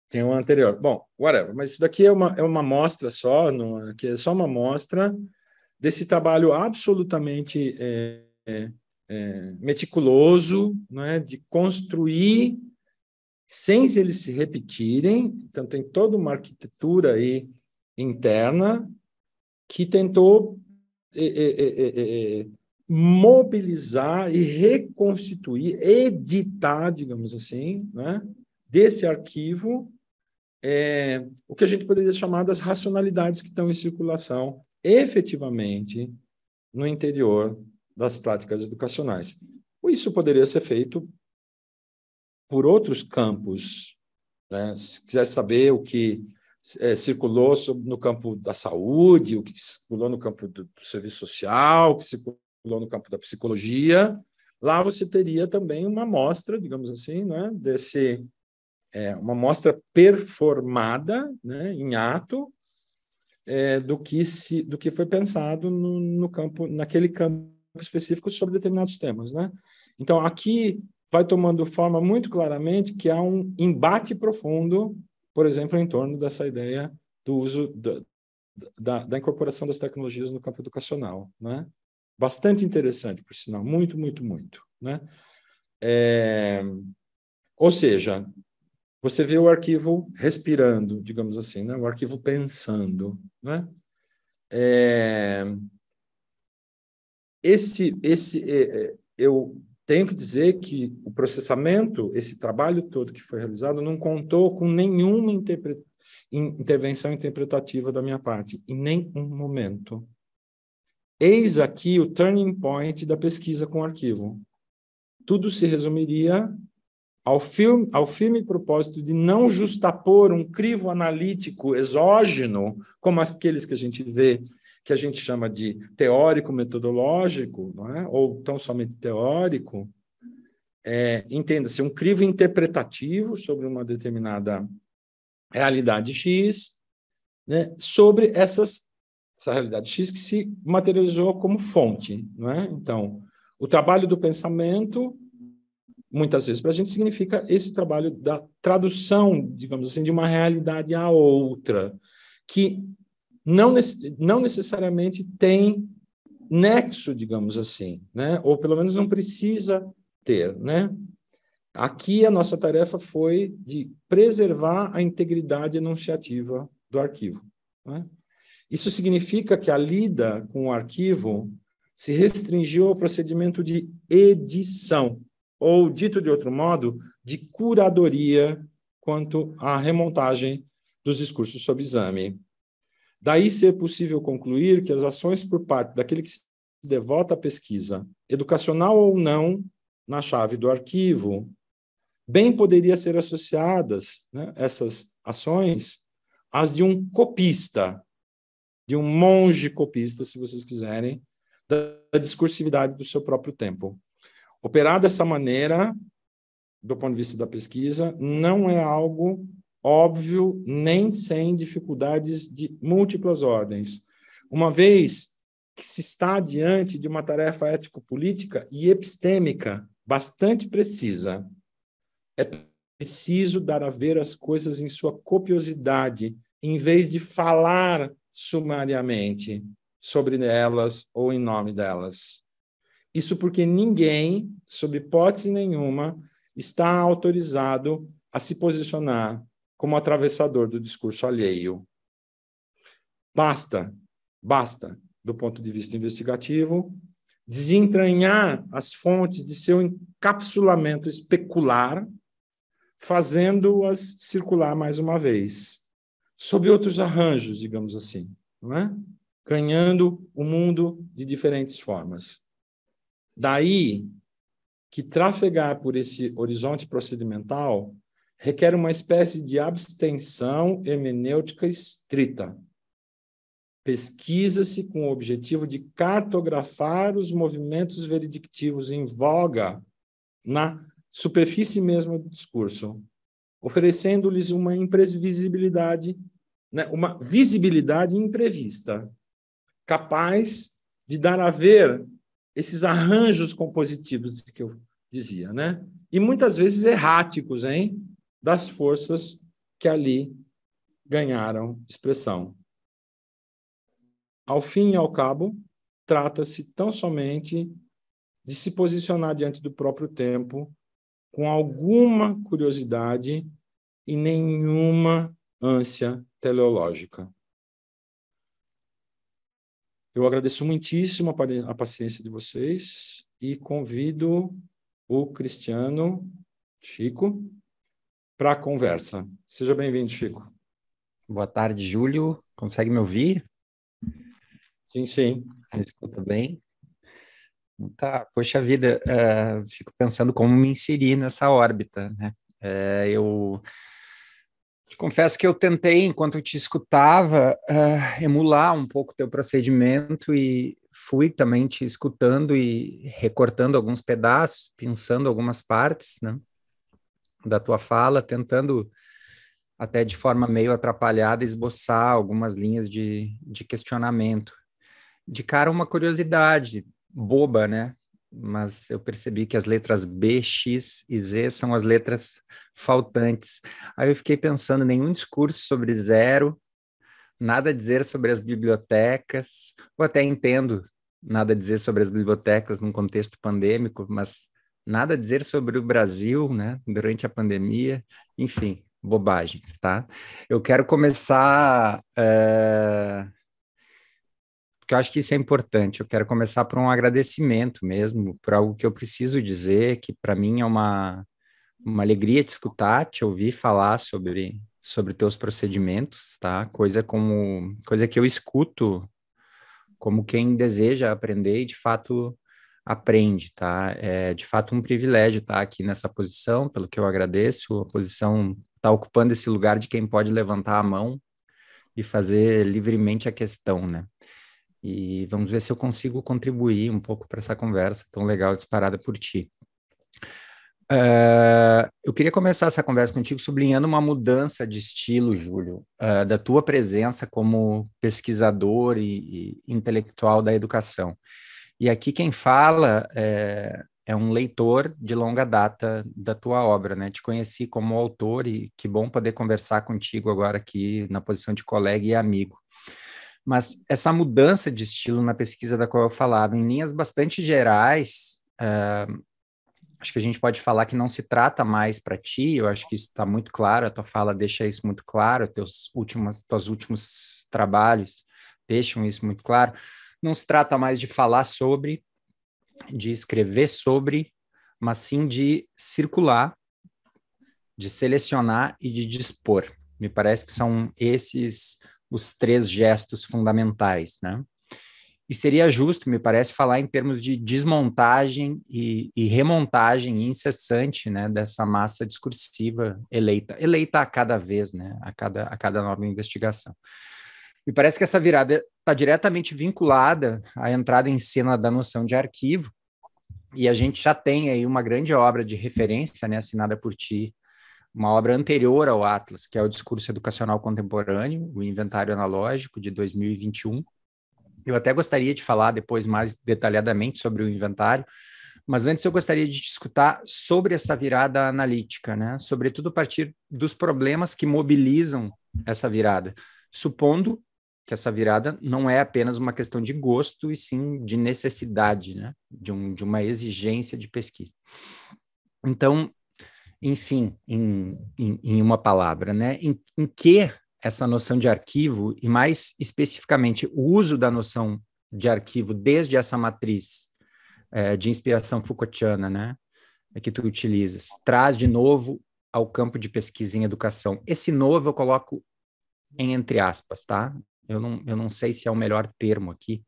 Tem um anterior. Bom, whatever. Mas isso daqui é uma, é uma amostra só, não, que é só uma amostra desse trabalho absolutamente é, é, é, meticuloso, não é? De construir sem eles se repetirem. Então, tem toda uma arquitetura aí interna que tentou é, é, é, é, mobilizar e reconstituir, editar, digamos assim, né, desse arquivo, é, o que a gente poderia chamar das racionalidades que estão em circulação efetivamente no interior das práticas educacionais. Isso poderia ser feito por outros campos, né? Se quiser saber o que é, circulou no campo da saúde, o que circulou no campo do, do serviço social, o que circulou no campo da psicologia, lá você teria também uma amostra, digamos assim, né? Desse... É uma mostra performada, né, em ato, é, do que se, do que foi pensado no, no campo, naquele campo específico sobre determinados temas, né? Então aqui vai tomando forma muito claramente que há um embate profundo, por exemplo, em torno dessa ideia do uso da, da, da incorporação das tecnologias no campo educacional, né? Bastante interessante, por sinal, muito, muito, muito, né? É, ou seja, você vê o arquivo respirando, digamos assim, né? O arquivo pensando, né? É... Esse, esse, eu tenho que dizer que o processamento, esse trabalho todo que foi realizado, não contou com nenhuma interpretação, intervenção interpretativa da minha parte, em nenhum momento. Eis aqui o turning point da pesquisa com arquivo. Tudo se resumiria ao filme, ao firme propósito de não justapor um crivo analítico exógeno, como aqueles que a gente vê, que a gente chama de teórico-metodológico, não é? Ou tão somente teórico. É, entenda-se, um crivo interpretativo sobre uma determinada realidade X, né, sobre essas, essa realidade X que se materializou como fonte, não é? Então, o trabalho do pensamento, muitas vezes, para a gente, significa esse trabalho da tradução, digamos assim, de uma realidade à outra, que não, não necessariamente tem nexo, digamos assim, né? Ou pelo menos não precisa ter, né? Aqui a nossa tarefa foi de preservar a integridade enunciativa do arquivo, né? Isso significa que a lida com o arquivo se restringiu ao procedimento de edição, ou, dito de outro modo, de curadoria quanto à remontagem dos discursos sob exame. Daí ser possível concluir que as ações por parte daquele que se devota à pesquisa, educacional ou não, na chave do arquivo, bem poderiam ser associadas, né, essas ações às de um copista, de um monge copista, se vocês quiserem, da discursividade do seu próprio tempo. Operar dessa maneira, do ponto de vista da pesquisa, não é algo óbvio nem sem dificuldades de múltiplas ordens, uma vez que se está diante de uma tarefa ético-política e epistêmica bastante precisa. É preciso dar a ver as coisas em sua copiosidade, em vez de falar sumariamente sobre elas ou em nome delas. Isso porque ninguém, sob hipótese nenhuma, está autorizado a se posicionar como atravessador do discurso alheio. Basta, basta, do ponto de vista investigativo, desentranhar as fontes de seu encapsulamento especular, fazendo-as circular mais uma vez, sob outros arranjos, digamos assim, não é? Ganhando o mundo de diferentes formas. Daí que trafegar por esse horizonte procedimental requer uma espécie de abstenção hermenêutica estrita. Pesquisa-se com o objetivo de cartografar os movimentos veredictivos em voga na superfície mesma do discurso, oferecendo-lhes uma imprevisibilidade, né, uma visibilidade imprevista, capaz de dar a ver esses arranjos compositivos que eu dizia, né? E muitas vezes erráticos, hein? Das forças que ali ganharam expressão. Ao fim e ao cabo, trata-se tão somente de se posicionar diante do próprio tempo com alguma curiosidade e nenhuma ânsia teleológica. Eu agradeço muitíssimo a paciência de vocês e convido o Cristiano, Chico, para a conversa. Seja bem-vindo, Chico. Boa tarde, Júlio. Consegue me ouvir? Sim, sim. Me escuta bem? Tá, poxa vida, uh, fico pensando como me inserir nessa órbita, né? Uh, eu te confesso que eu tentei, enquanto eu te escutava, uh, emular um pouco o teu procedimento e fui também te escutando e recortando alguns pedaços, pensando algumas partes, né, da tua fala, tentando até de forma meio atrapalhada esboçar algumas linhas de, de questionamento. De cara, uma curiosidade boba, né? Mas eu percebi que as letras B, X e Z são as letras faltantes. Aí eu fiquei pensando, nenhum discurso sobre zero, nada a dizer sobre as bibliotecas, ou até entendo nada a dizer sobre as bibliotecas num contexto pandêmico, mas nada a dizer sobre o Brasil, né? Durante a pandemia, enfim, bobagens, tá? Eu quero começar... É... porque eu acho que isso é importante, eu quero começar por um agradecimento mesmo, por algo que eu preciso dizer, que para mim é uma, uma alegria te escutar, te ouvir falar sobre, sobre teus procedimentos, tá? Coisa, como, coisa que eu escuto como quem deseja aprender e, de fato, aprende, tá? É, de fato, um privilégio estar aqui nessa posição, pelo que eu agradeço, a posição está ocupando esse lugar de quem pode levantar a mão e fazer livremente a questão, né? E vamos ver se eu consigo contribuir um pouco para essa conversa tão legal disparada por ti. Uh, eu queria começar essa conversa contigo sublinhando uma mudança de estilo, Júlio, uh, da tua presença como pesquisador e, e intelectual da educação. E aqui quem fala é, é um leitor de longa data da tua obra, né? Te conheci como autor e que bom poder conversar contigo agora aqui na posição de colega e amigo. Mas essa mudança de estilo na pesquisa da qual eu falava, em linhas bastante gerais, uh, acho que a gente pode falar que não se trata mais para ti, eu acho que isso está muito claro, a tua fala deixa isso muito claro, teus últimos, teus últimos trabalhos deixam isso muito claro, não se trata mais de falar sobre, de escrever sobre, mas sim de circular, de selecionar e de dispor. Me parece que são esses... os três gestos fundamentais, né? E seria justo, me parece, falar em termos de desmontagem e, e remontagem incessante, né, dessa massa discursiva eleita, eleita a cada vez, né, a cada, a cada nova investigação. Me parece que essa virada está diretamente vinculada à entrada em cena da noção de arquivo, e a gente já tem aí uma grande obra de referência, né, assinada por ti, uma obra anterior ao Atlas, que é o Discurso Educacional Contemporâneo, o Inventário Analógico, de dois mil e vinte e um. Eu até gostaria de falar depois mais detalhadamente sobre o inventário, mas antes eu gostaria de discutir sobre essa virada analítica, né? Sobretudo a partir dos problemas que mobilizam essa virada, supondo que essa virada não é apenas uma questão de gosto, e sim de necessidade, né? de, um, de uma exigência de pesquisa. Então, enfim, em, em, em uma palavra, né? Em, em que essa noção de arquivo, e mais especificamente o uso da noção de arquivo desde essa matriz é, de inspiração Foucaultiana, né? É que tu utilizas, traz de novo ao campo de pesquisa em educação. Esse novo eu coloco em entre aspas, tá? Eu não, eu não sei se é o melhor termo aqui,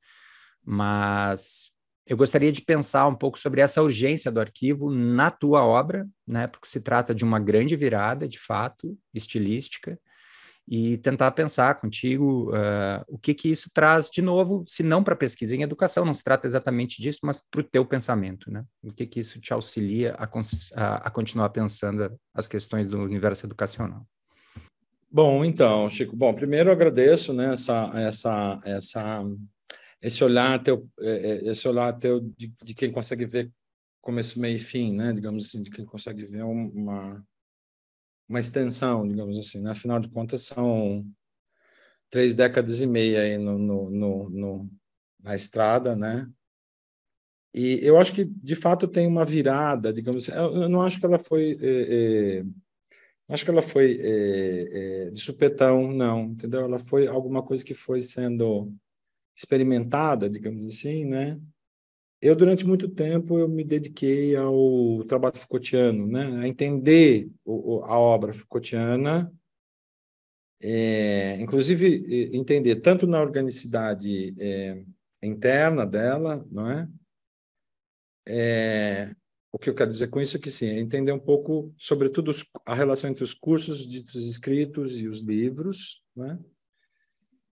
mas... eu gostaria de pensar um pouco sobre essa urgência do arquivo na tua obra, né, porque se trata de uma grande virada, de fato, estilística, e tentar pensar contigo uh, o que que isso traz, de novo, se não para pesquisa em educação, não se trata exatamente disso, mas para o teu pensamento, né? O que que isso te auxilia a, a, a continuar pensando as questões do universo educacional. Bom, então, Chico, bom, primeiro eu agradeço, né, essa... essa, essa... esse olhar teu, esse olhar teu de, de quem consegue ver começo, meio e fim, né? Digamos assim, de quem consegue ver uma uma extensão, digamos assim, né? Afinal de contas, são três décadas e meia aí no, no, no, no, na estrada, né? E eu acho que, de fato, tem uma virada, digamos assim, eu não acho que ela foi... É, é, acho que ela foi é, é, de supetão, não, entendeu? Ela foi alguma coisa que foi sendo... experimentada, digamos assim, né? Eu, durante muito tempo, eu me dediquei ao trabalho Foucaultiano, né? A entender o, a obra Foucaultiana, é, inclusive entender tanto na organicidade é, interna dela, não é? é? O que eu quero dizer com isso é que, sim, é entender um pouco, sobretudo, os, a relação entre os cursos ditos escritos e os livros, não é?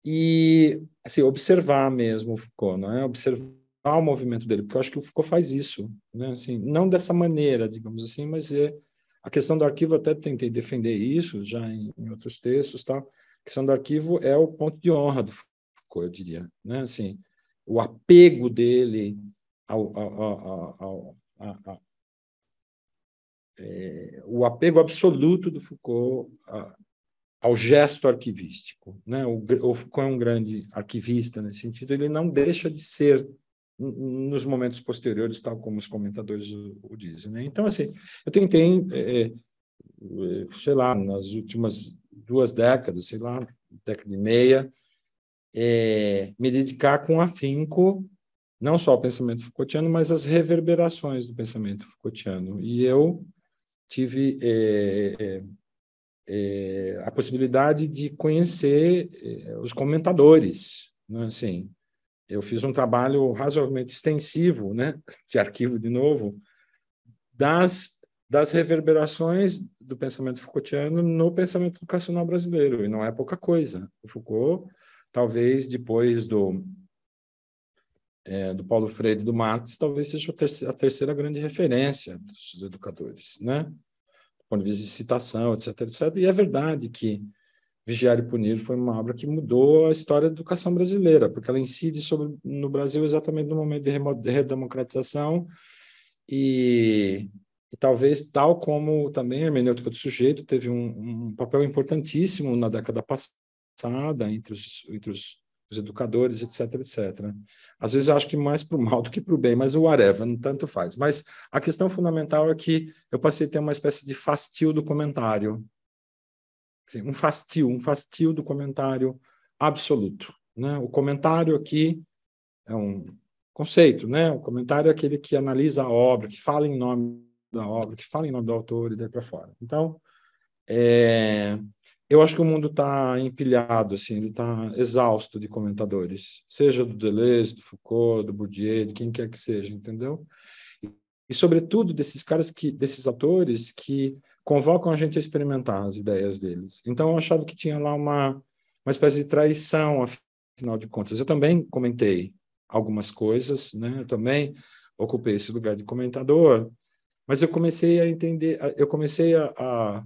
E, assim, observar mesmo o Foucault, não é? Observar o movimento dele, porque eu acho que o Foucault faz isso, né? Assim, não dessa maneira, digamos assim, mas é, a questão do arquivo, até tentei defender isso já em, em outros textos, tal. A questão do arquivo é o ponto de honra do Foucault, eu diria, né? Assim, o apego dele ao... ao, ao, ao, ao, ao é, o apego absoluto do Foucault... A, ao gesto arquivístico, né? O, o Foucault é um grande arquivista nesse sentido, ele não deixa de ser nos momentos posteriores, tal como os comentadores o, o dizem, né? Então, assim, eu tentei é, sei lá, nas últimas duas décadas, sei lá, década e meia, é, me dedicar com afinco não só ao pensamento Foucaultiano, mas às reverberações do pensamento Foucaultiano. E eu tive é, é, a possibilidade de conhecer é, os comentadores, né? Assim, eu fiz um trabalho razoavelmente extensivo, né, de arquivo de novo, das, das reverberações do pensamento Foucaultiano no pensamento educacional brasileiro, e não é pouca coisa. O Foucault, talvez depois do, é, do Paulo Freire e do Marx, talvez seja a terceira, a terceira grande referência dos educadores, né, do ponto de vista de citação, etc, etcétera. E é verdade que Vigiar e Punir foi uma obra que mudou a história da educação brasileira, porque ela incide sobre, no Brasil exatamente no momento de redemocratização e, e talvez, tal como também a hermenêutica do sujeito teve um, um papel importantíssimo na década passada entre os, entre os, os educadores, etc, etcétera. Às vezes eu acho que mais para o mal do que para o bem, mas o whatever, não tanto faz. Mas a questão fundamental é que eu passei a ter uma espécie de fastio do comentário, um fastio, um fastio do comentário absoluto, né? O comentário aqui é um conceito, né? O comentário é aquele que analisa a obra, que fala em nome da obra, que fala em nome do autor e daí para fora. Então, é, eu acho que o mundo está empilhado, assim, ele está exausto de comentadores, seja do Deleuze, do Foucault, do Bourdieu, de quem quer que seja, entendeu? E, e sobretudo, desses caras, que, desses atores que convocam a gente a experimentar as ideias deles. Então, eu achava que tinha lá uma, uma espécie de traição, afinal de contas. Eu também comentei algumas coisas, né? Eu também ocupei esse lugar de comentador, mas eu comecei a entender, eu comecei a, a,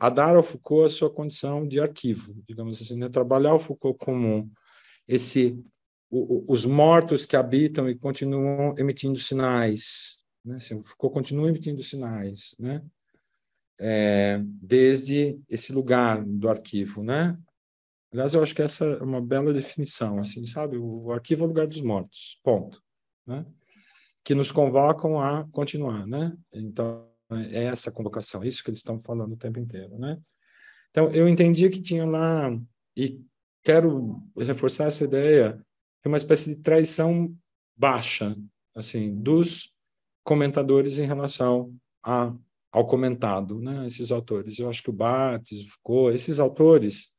a dar ao Foucault a sua condição de arquivo, digamos assim, né? Trabalhar o Foucault como esse, o, os mortos que habitam e continuam emitindo sinais, né? Assim, o Foucault continua emitindo sinais, né? É, desde esse lugar do arquivo, né? Aliás, eu acho que essa é uma bela definição, assim, sabe? O arquivo é o lugar dos mortos, ponto, né? Que nos convocam a continuar, né? Então, é essa convocação, isso que eles estão falando o tempo inteiro, né? Então, eu entendi que tinha lá, e quero reforçar essa ideia, uma espécie de traição baixa, assim, dos comentadores em relação a ao comentado, né? Esses autores, eu acho que o Barthes, o Foucault, esses autores,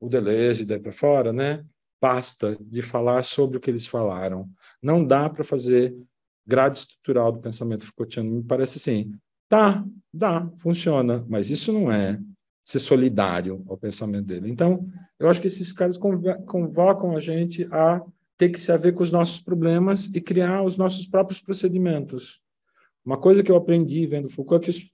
o Deleuze, daí para fora, né? Basta de falar sobre o que eles falaram. Não dá para fazer grade estrutural do pensamento Foucaultiano, me parece assim. Tá, dá, funciona, mas isso não é ser solidário ao pensamento dele. Então, eu acho que esses caras convocam a gente a ter que se haver com os nossos problemas e criar os nossos próprios procedimentos. Uma coisa que eu aprendi vendo Foucault é que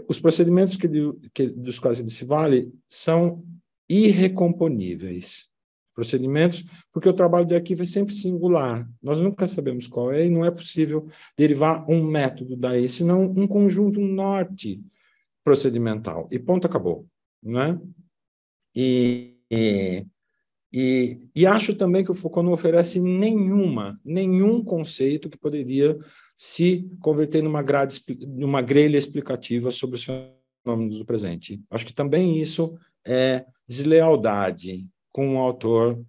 os, os procedimentos que, que, dos quais ele se vale são irrecomponíveis. Procedimentos, porque o trabalho de arquivo é sempre singular. Nós nunca sabemos qual é e não é possível derivar um método daí, senão um conjunto, um norte procedimental. E ponto, acabou, né? E, e, e, e acho também que o Foucault não oferece nenhuma, nenhum conceito que poderia se converter numa, grade, numa grelha explicativa sobre os fenômenos do presente. Acho que também isso é deslealdade com um autor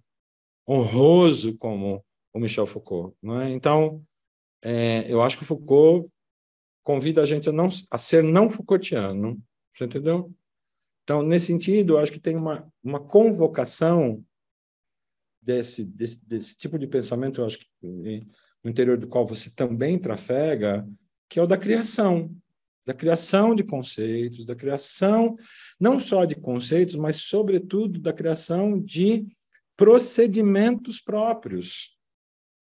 honroso como o Michel Foucault, não é? Então, é, eu acho que o Foucault convida a gente a, não, a ser não Foucaultiano, você entendeu? Então, nesse sentido, eu acho que tem uma, uma convocação desse, desse, desse tipo de pensamento, eu acho que... E, no interior do qual você também trafega, que é o da criação, da criação de conceitos, da criação não só de conceitos, mas, sobretudo, da criação de procedimentos próprios,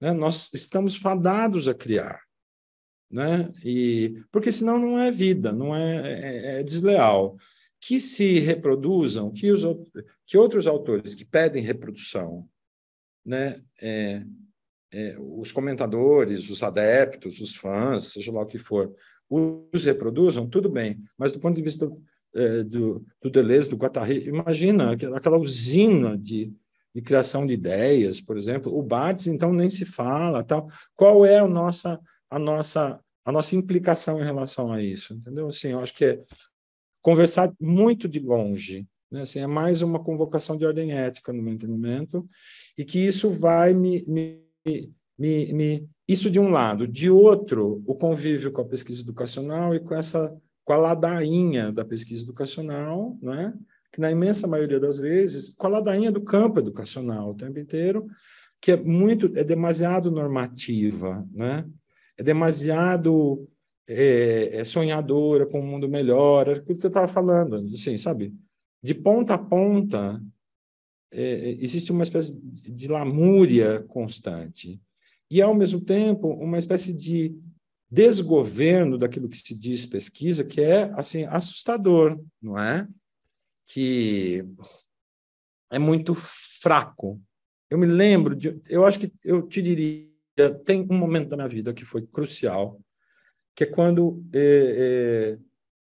né? Nós estamos fadados a criar, né? E, porque senão não é vida, não é, é, é desleal. Que se reproduzam, que, os, que outros autores que pedem reprodução, né? É, É, os comentadores, os adeptos, os fãs, seja lá o que for, os reproduzam, tudo bem. Mas do ponto de vista do, é, do, do Deleuze, do Guattari, imagina aquela, aquela usina de, de criação de ideias, por exemplo. O Barthes, então, nem se fala. Tal. Qual é a nossa, a, nossa, a nossa implicação em relação a isso? Entendeu? Assim, eu acho que é conversar muito de longe, né? Assim, é mais uma convocação de ordem ética no meu entendimento, e que isso vai me, me, me, me... Isso de um lado. De outro, o convívio com a pesquisa educacional e com essa com a ladainha da pesquisa educacional, né? Que na imensa maioria das vezes, com a ladainha do campo educacional o tempo inteiro, que é muito, é demasiado normativa, né? É demasiado é, é sonhadora com um mundo melhor, é aquilo que eu estava falando, assim, sabe? De ponta a ponta, é, existe uma espécie de lamúria constante e, ao mesmo tempo, uma espécie de desgoverno daquilo que se diz pesquisa, que é, assim, assustador, não é? Que é muito fraco. Eu me lembro, de, eu acho que eu te diria, tem um momento da minha vida que foi crucial, que é quando, é, é,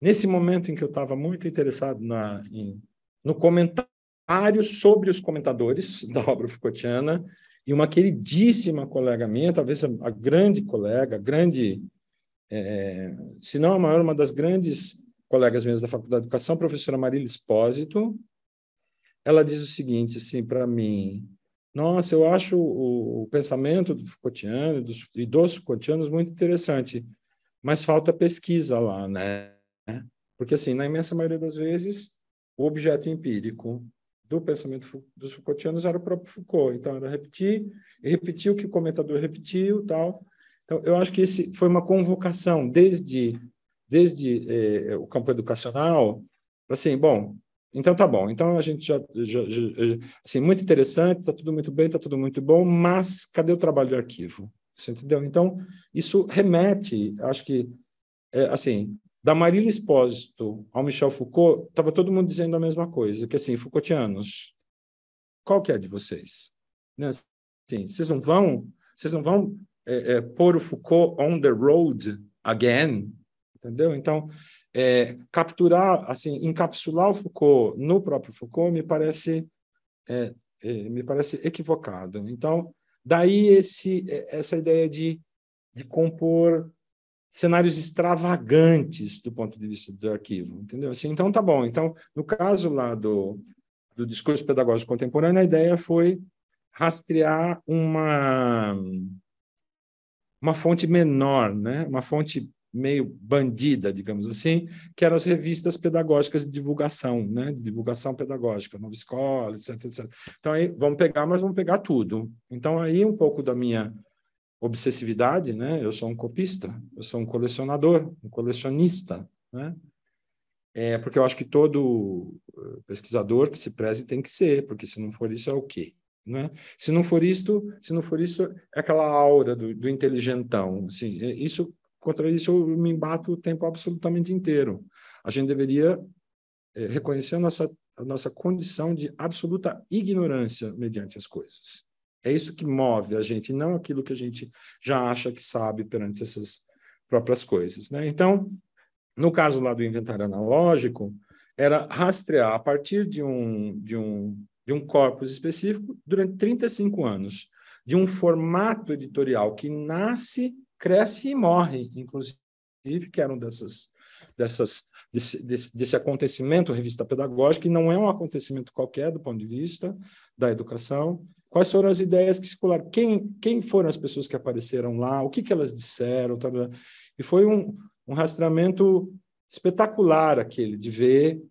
nesse momento em que eu estava muito interessado na, em, no comentário sobre os comentadores da obra Foucaultiana, e uma queridíssima colega minha, talvez a, a grande colega, a grande, é, se não a maior, uma das grandes colegas minhas da Faculdade de Educação, a professora Marília Espósito, ela diz o seguinte, assim, para mim: nossa, eu acho o, o pensamento do Foucaultiano e dos, e dos Foucaultianos muito interessante, mas falta pesquisa lá, né? Porque, assim, na imensa maioria das vezes, o objeto empírico do pensamento dos Foucaultianos era o próprio Foucault. Então, era repetir, e repetir o que o comentador repetiu, tal. Então, eu acho que esse foi uma convocação desde, desde eh, o campo educacional, assim, bom... Então, tá bom. Então, a gente já... já, já assim, muito interessante, tá tudo muito bem, tá tudo muito bom, mas cadê o trabalho de arquivo? Você entendeu? Então, isso remete, acho que, é, assim, da Marília Espósito ao Michel Foucault, estava todo mundo dizendo a mesma coisa, que, assim, Foucaultianos, qual que é de vocês? Né? Assim, vocês não vão, vocês não vão é, é, pôr o Foucault on the road again? Entendeu? Então... É, capturar, assim, encapsular o Foucault no próprio Foucault me parece, é, é, me parece equivocado. Então, daí esse, essa ideia de, de compor cenários extravagantes do ponto de vista do arquivo, entendeu? Assim, então, tá bom. Então, no caso lá do, do discurso pedagógico contemporâneo, a ideia foi rastrear uma, uma fonte menor, né? Uma fonte meio bandida, digamos assim, que eram as revistas pedagógicas de divulgação, né? De divulgação pedagógica, Nova Escola, etcétera, etcétera. Então, aí, vamos pegar, mas vamos pegar tudo. Então, aí, um pouco da minha obsessividade, né? Eu sou um copista, eu sou um colecionador, um colecionista, né? É, porque eu acho que todo pesquisador que se preze tem que ser, porque se não for isso, é o quê? Né? Se não for isto, se não for isso, é aquela aura do, do inteligentão, assim, é, isso... Contra isso, eu me embato o tempo absolutamente inteiro. A gente deveria é, reconhecer a nossa, a nossa condição de absoluta ignorância mediante as coisas. É isso que move a gente, não aquilo que a gente já acha que sabe perante essas próprias coisas, né? Então, no caso lá do inventário analógico, era rastrear a partir de um, de um, de um corpus específico durante trinta e cinco anos, de um formato editorial que nasce, cresce e morre, inclusive, que era um dessas, dessas, desse, desse, desse acontecimento, revista pedagógica, que não é um acontecimento qualquer do ponto de vista da educação. Quais foram as ideias que circularam? Quem, quem foram as pessoas que apareceram lá? O que, que elas disseram? Tal, tal. E foi um, um rastreamento espetacular aquele, de ver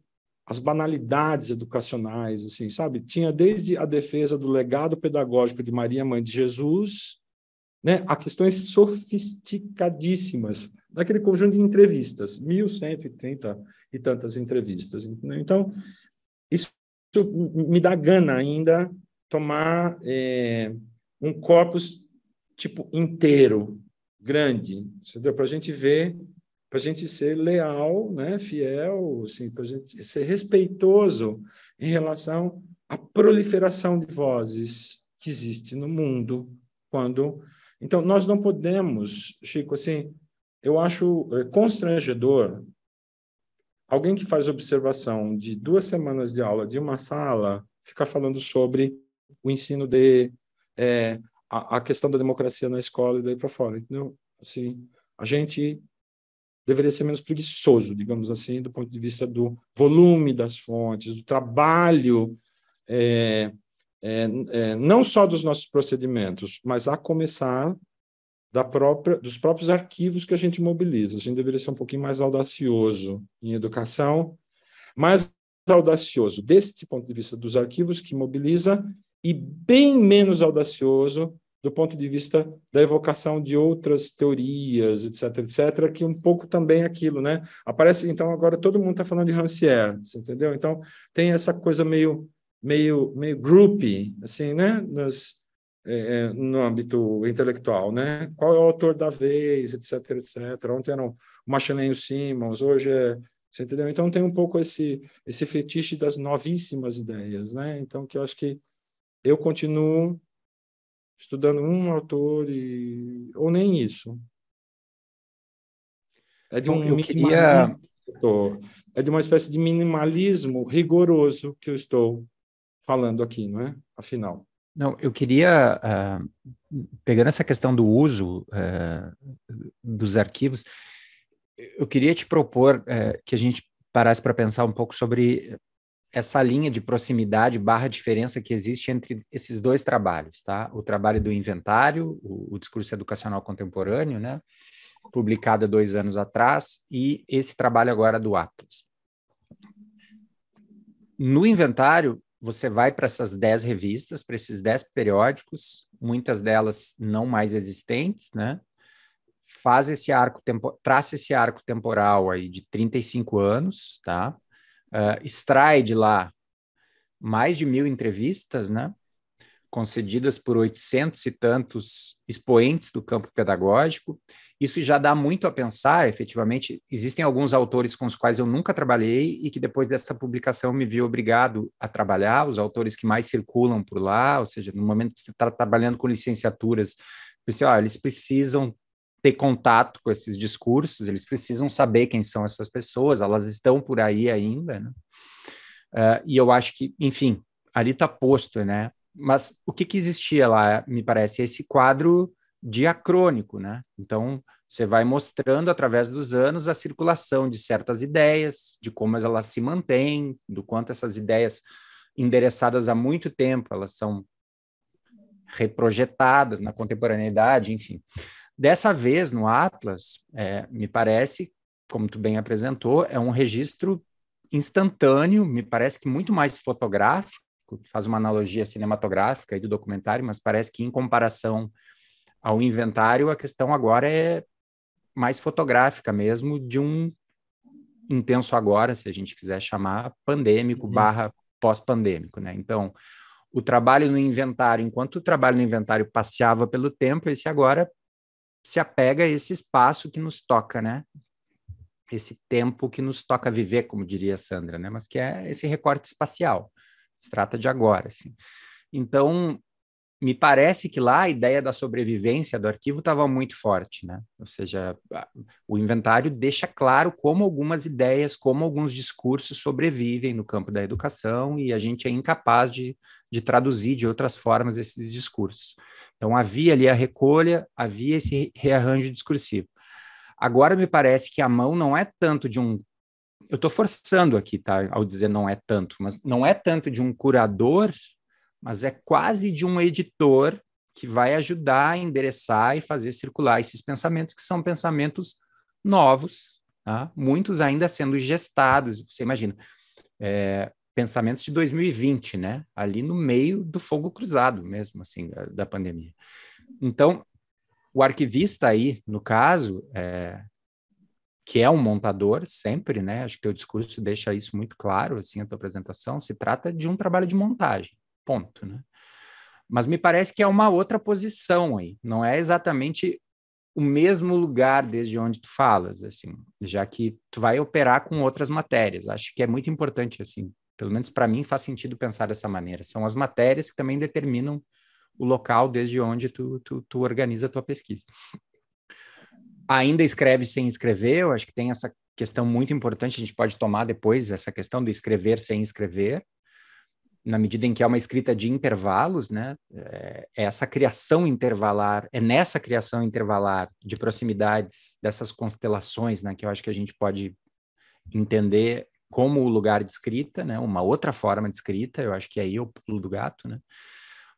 as banalidades educacionais, assim, sabe? Tinha desde a defesa do legado pedagógico de Maria, Mãe de Jesus, né, a questões sofisticadíssimas, naquele conjunto de entrevistas, mil cento e trinta e tantas entrevistas. Entendeu? Então, isso me dá gana ainda tomar é, um corpus tipo, inteiro, grande, para a gente ver, para a gente ser leal, né, fiel, assim, para a gente ser respeitoso em relação à proliferação de vozes que existe no mundo quando... Então, nós não podemos, Chico, assim, eu acho constrangedor alguém que faz observação de duas semanas de aula de uma sala ficar falando sobre o ensino de... É, a, a questão da democracia na escola e daí para fora, entendeu? Assim, a gente deveria ser menos preguiçoso, digamos assim, do ponto de vista do volume das fontes, do trabalho, é, é, é, não só dos nossos procedimentos, mas a começar da própria, dos próprios arquivos que a gente mobiliza. A gente deveria ser um pouquinho mais audacioso em educação, mais audacioso deste ponto de vista dos arquivos que mobiliza e bem menos audacioso do ponto de vista da evocação de outras teorias, etc, etcétera, que um pouco também é aquilo, né? Aparece, então, agora todo mundo está falando de Rancière, você entendeu? Então, tem essa coisa meio, meio, meio groupie, assim, né? Nas, é, no âmbito intelectual, né? Qual é o autor da vez, etcétera, etcétera. Ontem era o Machelin e o Simmons, hoje é... Você entendeu? Então, tem um pouco esse, esse fetiche das novíssimas ideias, né? Então, que eu acho que eu continuo estudando um autor e... ou nem isso. É de um eu queria... é de uma espécie de minimalismo rigoroso que eu estou falando aqui, não é? Afinal. Não, eu queria, uh, pegando essa questão do uso uh, dos arquivos, eu queria te propor uh, que a gente parasse para pensar um pouco sobre essa linha de proximidade barra diferença que existe entre esses dois trabalhos, tá? O trabalho do inventário, o, o discurso educacional contemporâneo, né? Publicado há dois anos atrás, e esse trabalho agora do Atlas. No inventário, você vai para essas dez revistas, para esses dez periódicos, muitas delas não mais existentes, né? Faz esse arco tempo, traça esse arco temporal aí de trinta e cinco anos, tá? Uh, extrai de lá mais de mil entrevistas, né, concedidas por oitocentos e tantos expoentes do campo pedagógico. Isso já dá muito a pensar, efetivamente, existem alguns autores com os quais eu nunca trabalhei e que depois dessa publicação me vi obrigado a trabalhar, os autores que mais circulam por lá, ou seja, no momento que você está trabalhando com licenciaturas, pensei, ó, eles precisam ter contato com esses discursos, eles precisam saber quem são essas pessoas, elas estão por aí ainda, né? Uh, e eu acho que, enfim, ali está posto, né? Mas o que, que existia lá, me parece, é esse quadro diacrônico, né? Então, você vai mostrando, através dos anos, a circulação de certas ideias, de como elas se mantêm, do quanto essas ideias endereçadas há muito tempo, elas são reprojetadas na contemporaneidade, enfim... Dessa vez, no Atlas, é, me parece, como tu bem apresentou, é um registro instantâneo, me parece que muito mais fotográfico, faz uma analogia cinematográfica aí do documentário, mas parece que em comparação ao inventário, a questão agora é mais fotográfica mesmo, de um intenso agora, se a gente quiser chamar, pandêmico, uhum. barra pós-pandêmico, né? Então, o trabalho no inventário, enquanto o trabalho no inventário passeava pelo tempo, esse agora... se apega a esse espaço que nos toca, né? Esse tempo que nos toca viver, como diria a Sandra, né? Mas que é esse recorte espacial. Se trata de agora, assim. Então, me parece que lá a ideia da sobrevivência do arquivo estava muito forte, né? Ou seja, o inventário deixa claro como algumas ideias, como alguns discursos sobrevivem no campo da educação e a gente é incapaz de, de traduzir de outras formas esses discursos. Então, havia ali a recolha, havia esse rearranjo discursivo. Agora, me parece que a mão não é tanto de um... Eu estou forçando aqui, tá? Ao dizer não é tanto, mas não é tanto de um curador, mas é quase de um editor que vai ajudar a endereçar e fazer circular esses pensamentos, que são pensamentos novos, tá? Muitos ainda sendo gestados, você imagina, é, pensamentos de dois mil e vinte, né? Ali no meio do fogo cruzado mesmo, assim, da, da pandemia. Então, o arquivista aí, no caso, é, que é um montador sempre, né? Acho que o discurso deixa isso muito claro, assim, a tua apresentação, se trata de um trabalho de montagem. Ponto, né? Mas me parece que é uma outra posição aí, não é exatamente o mesmo lugar desde onde tu falas, assim, já que tu vai operar com outras matérias. Acho que é muito importante, assim, pelo menos para mim faz sentido pensar dessa maneira. São as matérias que também determinam o local desde onde tu, tu, tu organiza a tua pesquisa. Ainda escreve sem escrever, eu acho que tem essa questão muito importante, a gente pode tomar depois essa questão do escrever sem escrever. na medida em que é uma escrita de intervalos, né, é essa criação intervalar, é nessa criação intervalar de proximidades, dessas constelações, né, que eu acho que a gente pode entender como o lugar de escrita, né, uma outra forma de escrita, eu acho que aí é o pulo do gato, né,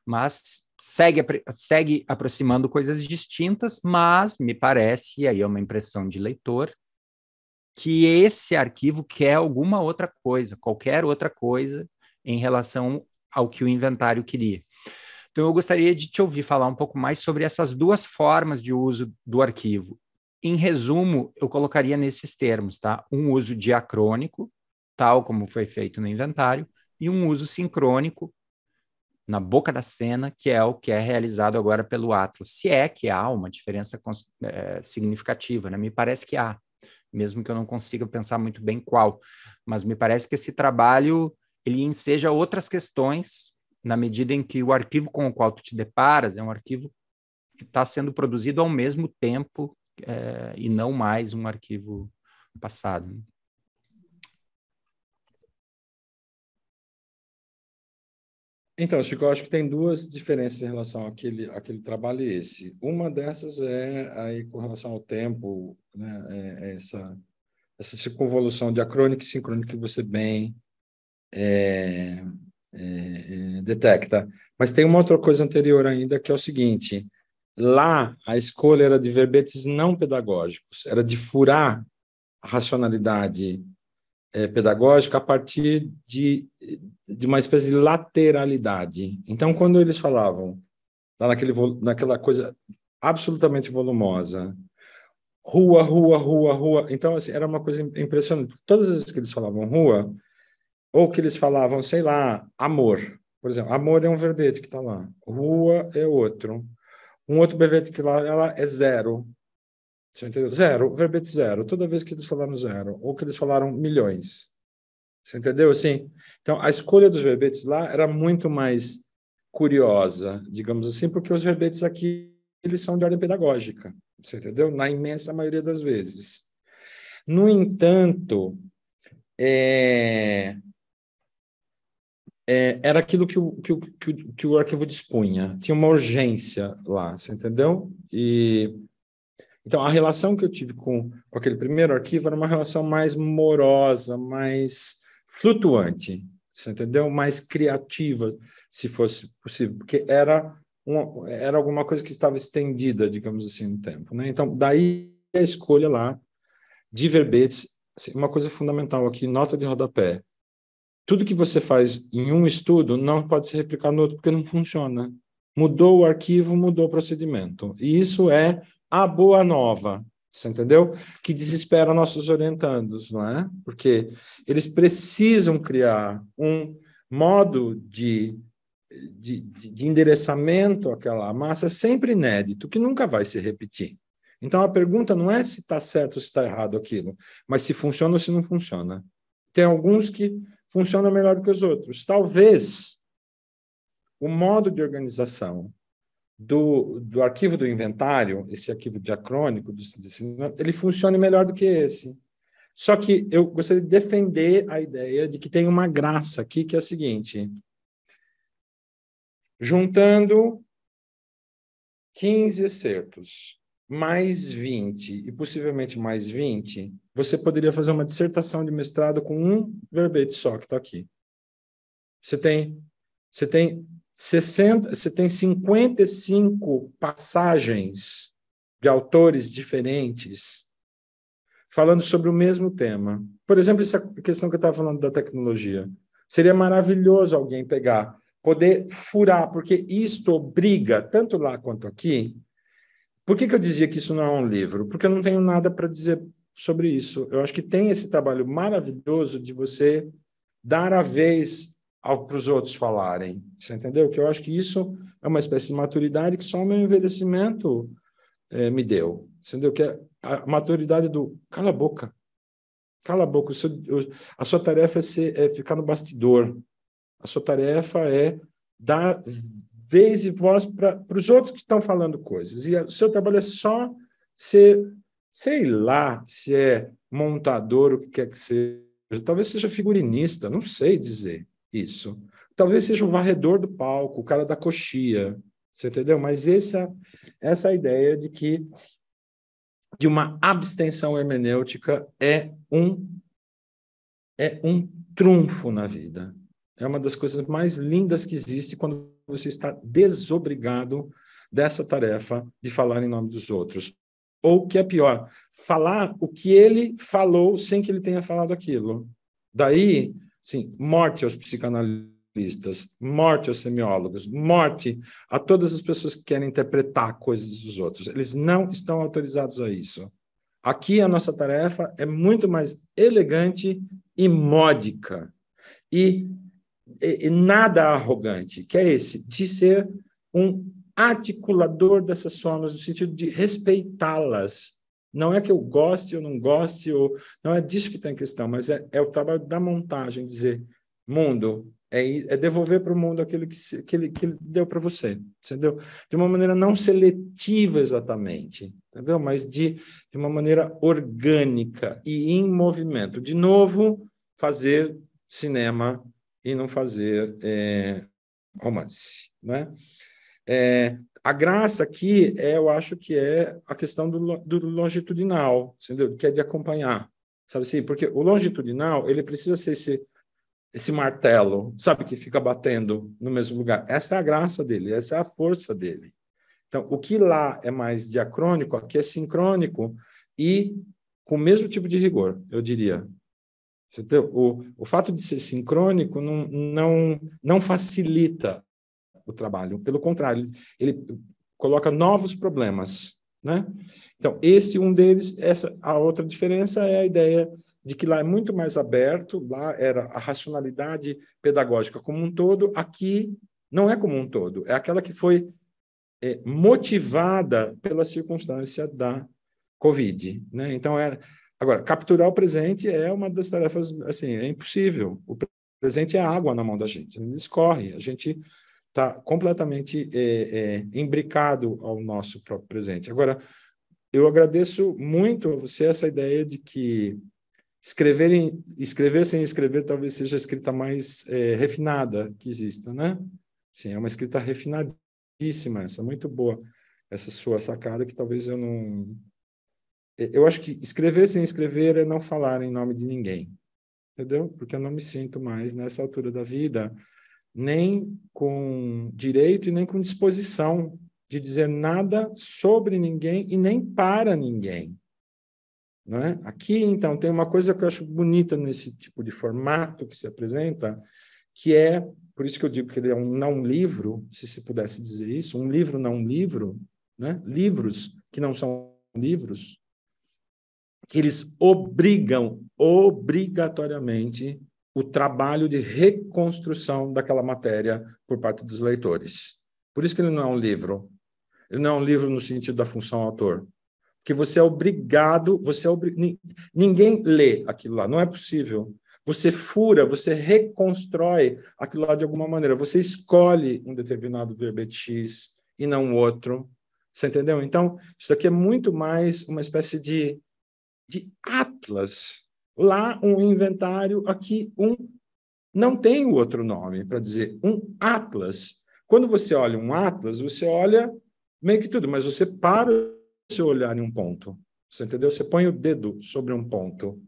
mas segue, segue aproximando coisas distintas, mas me parece, e aí é uma impressão de leitor, que esse arquivo quer alguma outra coisa, qualquer outra coisa em relação ao que o inventário queria. Então eu gostaria de te ouvir falar um pouco mais sobre essas duas formas de uso do arquivo. Em resumo, eu colocaria nesses termos, tá? Um uso diacrônico, tal como foi feito no inventário, e um uso sincrônico, na boca da cena, que é o que é realizado agora pelo Atlas. Se é que há uma diferença é, significativa, né? Me parece que há, mesmo que eu não consiga pensar muito bem qual, mas me parece que esse trabalho ele enseja outras questões na medida em que o arquivo com o qual tu te deparas é um arquivo que está sendo produzido ao mesmo tempo é, e não mais um arquivo passado. Então, Chico, eu acho que tem duas diferenças em relação àquele, àquele trabalho e esse. Uma dessas é, aí, com relação ao tempo, né, é, é essa, essa convolução diacrônica e sincrônica que você bem É, é, é, detecta. Mas tem uma outra coisa anterior ainda, que é o seguinte: lá a escolha era de verbetes não pedagógicos, era de furar a racionalidade é, pedagógica a partir de, de uma espécie de lateralidade. Então, quando eles falavam, lá naquele, naquela coisa absolutamente volumosa, rua, rua, rua, rua, então assim, era uma coisa impressionante, porque todas as vezes que eles falavam rua, ou que eles falavam, sei lá, amor. Por exemplo, amor é um verbete que está lá. Rua é outro. Um outro verbete que lá ela é zero. Você entendeu? Zero, verbete zero. Toda vez que eles falaram zero. Ou que eles falaram milhões. Você entendeu? Assim, então, a escolha dos verbetes lá era muito mais curiosa, digamos assim, porque os verbetes aqui eles são de ordem pedagógica. Você entendeu? Na imensa maioria das vezes. No entanto, é... É, era aquilo que o, que, o, que, o, que o arquivo dispunha. Tinha uma urgência lá, você entendeu? E, então, a relação que eu tive com, com aquele primeiro arquivo era uma relação mais morosa, mais flutuante, você entendeu? Mais criativa, se fosse possível, porque era, uma, era alguma coisa que estava estendida, digamos assim, no tempo, né? Então, daí a escolha lá de verbetes. Assim, uma coisa fundamental aqui, nota de rodapé. Tudo que você faz em um estudo não pode se replicar no outro, porque não funciona. Mudou o arquivo, mudou o procedimento. E isso é a boa nova, você entendeu? Que desespera nossos orientandos, não é? Porque eles precisam criar um modo de, de, de endereçamento àquela massa sempre inédito, que nunca vai se repetir. Então, a pergunta não é se está certo ou se está errado aquilo, mas se funciona ou se não funciona. Tem alguns que funciona melhor do que os outros. Talvez o modo de organização do, do arquivo do inventário, esse arquivo diacrônico, ele funcione melhor do que esse. Só que eu gostaria de defender a ideia de que tem uma graça aqui, que é a seguinte: juntando quinze excertos, mais vinte, e possivelmente mais vinte, você poderia fazer uma dissertação de mestrado com um verbete só, que está aqui. Você tem, você tem sessenta, você tem cinquenta e cinco passagens de autores diferentes falando sobre o mesmo tema. Por exemplo, essa questão que eu estava falando da tecnologia. Seria maravilhoso alguém pegar, poder furar, porque isto obriga, tanto lá quanto aqui. Por que que eu dizia que isso não é um livro? Porque eu não tenho nada para dizer sobre isso. Eu acho que tem esse trabalho maravilhoso de você dar a vez para os outros falarem. Você entendeu? Que eu acho que isso é uma espécie de maturidade que só o meu envelhecimento eh, me deu. Você entendeu? Que é a maturidade do cala a boca. Cala a boca. O seu, o, a sua tarefa é, ser, é ficar no bastidor. A sua tarefa é dar vez e voz para os outros que estão falando coisas. E o seu trabalho é só ser, sei lá, se é montador, o que quer que seja. Talvez seja figurinista, não sei dizer isso. talvez seja um varredor do palco, o cara da coxia, você entendeu? Mas essa, essa ideia de que de uma abstenção hermenêutica é um, é um trunfo na vida. É uma das coisas mais lindas que existe quando você está desobrigado dessa tarefa de falar em nome dos outros. Ou, o que é pior, falar o que ele falou sem que ele tenha falado aquilo. Daí, sim, morte aos psicanalistas, morte aos semiólogos, morte a todas as pessoas que querem interpretar coisas dos outros. Eles não estão autorizados a isso. Aqui a nossa tarefa é muito mais elegante e módica. E E nada arrogante, que é esse, de ser um articulador dessas formas, no sentido de respeitá-las. Não é que eu goste ou não goste, ou, não é disso que tem questão, mas é, é o trabalho da montagem, dizer, mundo, é, é devolver para o mundo aquilo que, que, ele, que ele deu para você, entendeu? De uma maneira não seletiva exatamente, entendeu? Mas de, de uma maneira orgânica e em movimento. De novo, fazer cinema e não fazer é, romance, né? É, a graça aqui, é, eu acho que é a questão do, do longitudinal, entendeu? Que é de acompanhar, sabe assim? Porque o longitudinal, ele precisa ser esse, esse martelo, sabe? Que fica batendo no mesmo lugar. Essa é a graça dele, essa é a força dele. Então, o que lá é mais diacrônico, aqui é sincrônico e com o mesmo tipo de rigor, eu diria. O, o fato de ser sincrônico não, não, não facilita o trabalho. Pelo contrário, ele coloca novos problemas, né? Então, esse um deles, essa, a outra diferença é a ideia de que lá é muito mais aberto, lá era a racionalidade pedagógica como um todo, aqui não é como um todo, é aquela que foi é, motivada pela circunstância da Covid, né? Então, era... Agora, capturar o presente é uma das tarefas, assim, é impossível. O presente é água na mão da gente, ele escorre. A gente está completamente é, é, imbricado ao nosso próprio presente. Agora, eu agradeço muito a você essa ideia de que escrever, em, escrever sem escrever talvez seja a escrita mais é, refinada que exista, né? Sim, é uma escrita refinadíssima, essa muito boa, essa sua sacada que talvez eu não... Eu acho que escrever sem escrever é não falar em nome de ninguém, entendeu? Porque eu não me sinto mais, nessa altura da vida, nem com direito e nem com disposição de dizer nada sobre ninguém e nem para ninguém, não é? Aqui, então, tem uma coisa que eu acho bonita nesse tipo de formato que se apresenta, que é, por isso que eu digo que ele é um não-livro, se se pudesse dizer isso, um livro não-livro, né? Livros que não são livros, que eles obrigam, obrigatoriamente, o trabalho de reconstrução daquela matéria por parte dos leitores. Por isso que ele não é um livro. Ele não é um livro no sentido da função autor. Porque você é obrigado, você é obri... ninguém lê aquilo lá, não é possível. Você fura, você reconstrói aquilo lá de alguma maneira. Você escolhe um determinado verbete X e não outro. Você entendeu? Então, isso daqui é muito mais uma espécie de de atlas, lá um inventário, aqui um, não tem o outro nome para dizer, um atlas. Quando você olha um atlas, você olha meio que tudo, mas você para o seu olhar em um ponto, você entendeu? Você põe o dedo sobre um ponto.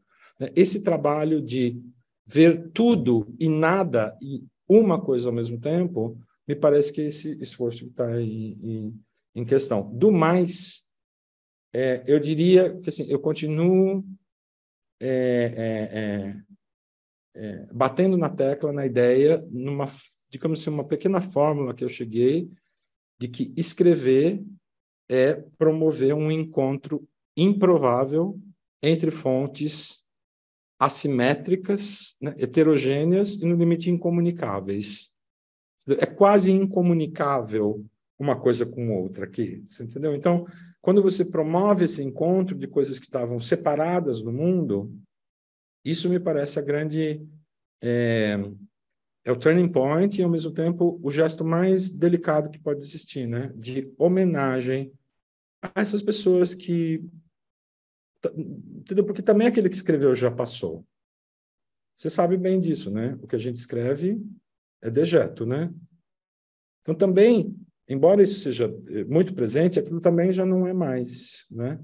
Esse trabalho de ver tudo e nada e uma coisa ao mesmo tempo, me parece que esse esforço que está em, em, em questão. Do mais... É, eu diria que assim, eu continuo é, é, é, é, batendo na tecla, na ideia, numa, digamos assim, uma pequena fórmula que eu cheguei, de que escrever é promover um encontro improvável entre fontes assimétricas, né, heterogêneas e, no limite, incomunicáveis. É quase incomunicável uma coisa com outra aqui, você entendeu? Então, quando você promove esse encontro de coisas que estavam separadas do mundo, isso me parece a grande... É, é o turning point e, ao mesmo tempo, o gesto mais delicado que pode existir, né? De homenagem a essas pessoas que... Entendeu? Porque também aquele que escreveu já passou. Você sabe bem disso, né? O que a gente escreve é dejeto, né? Então, também, embora isso seja muito presente, aquilo também já não é mais, né?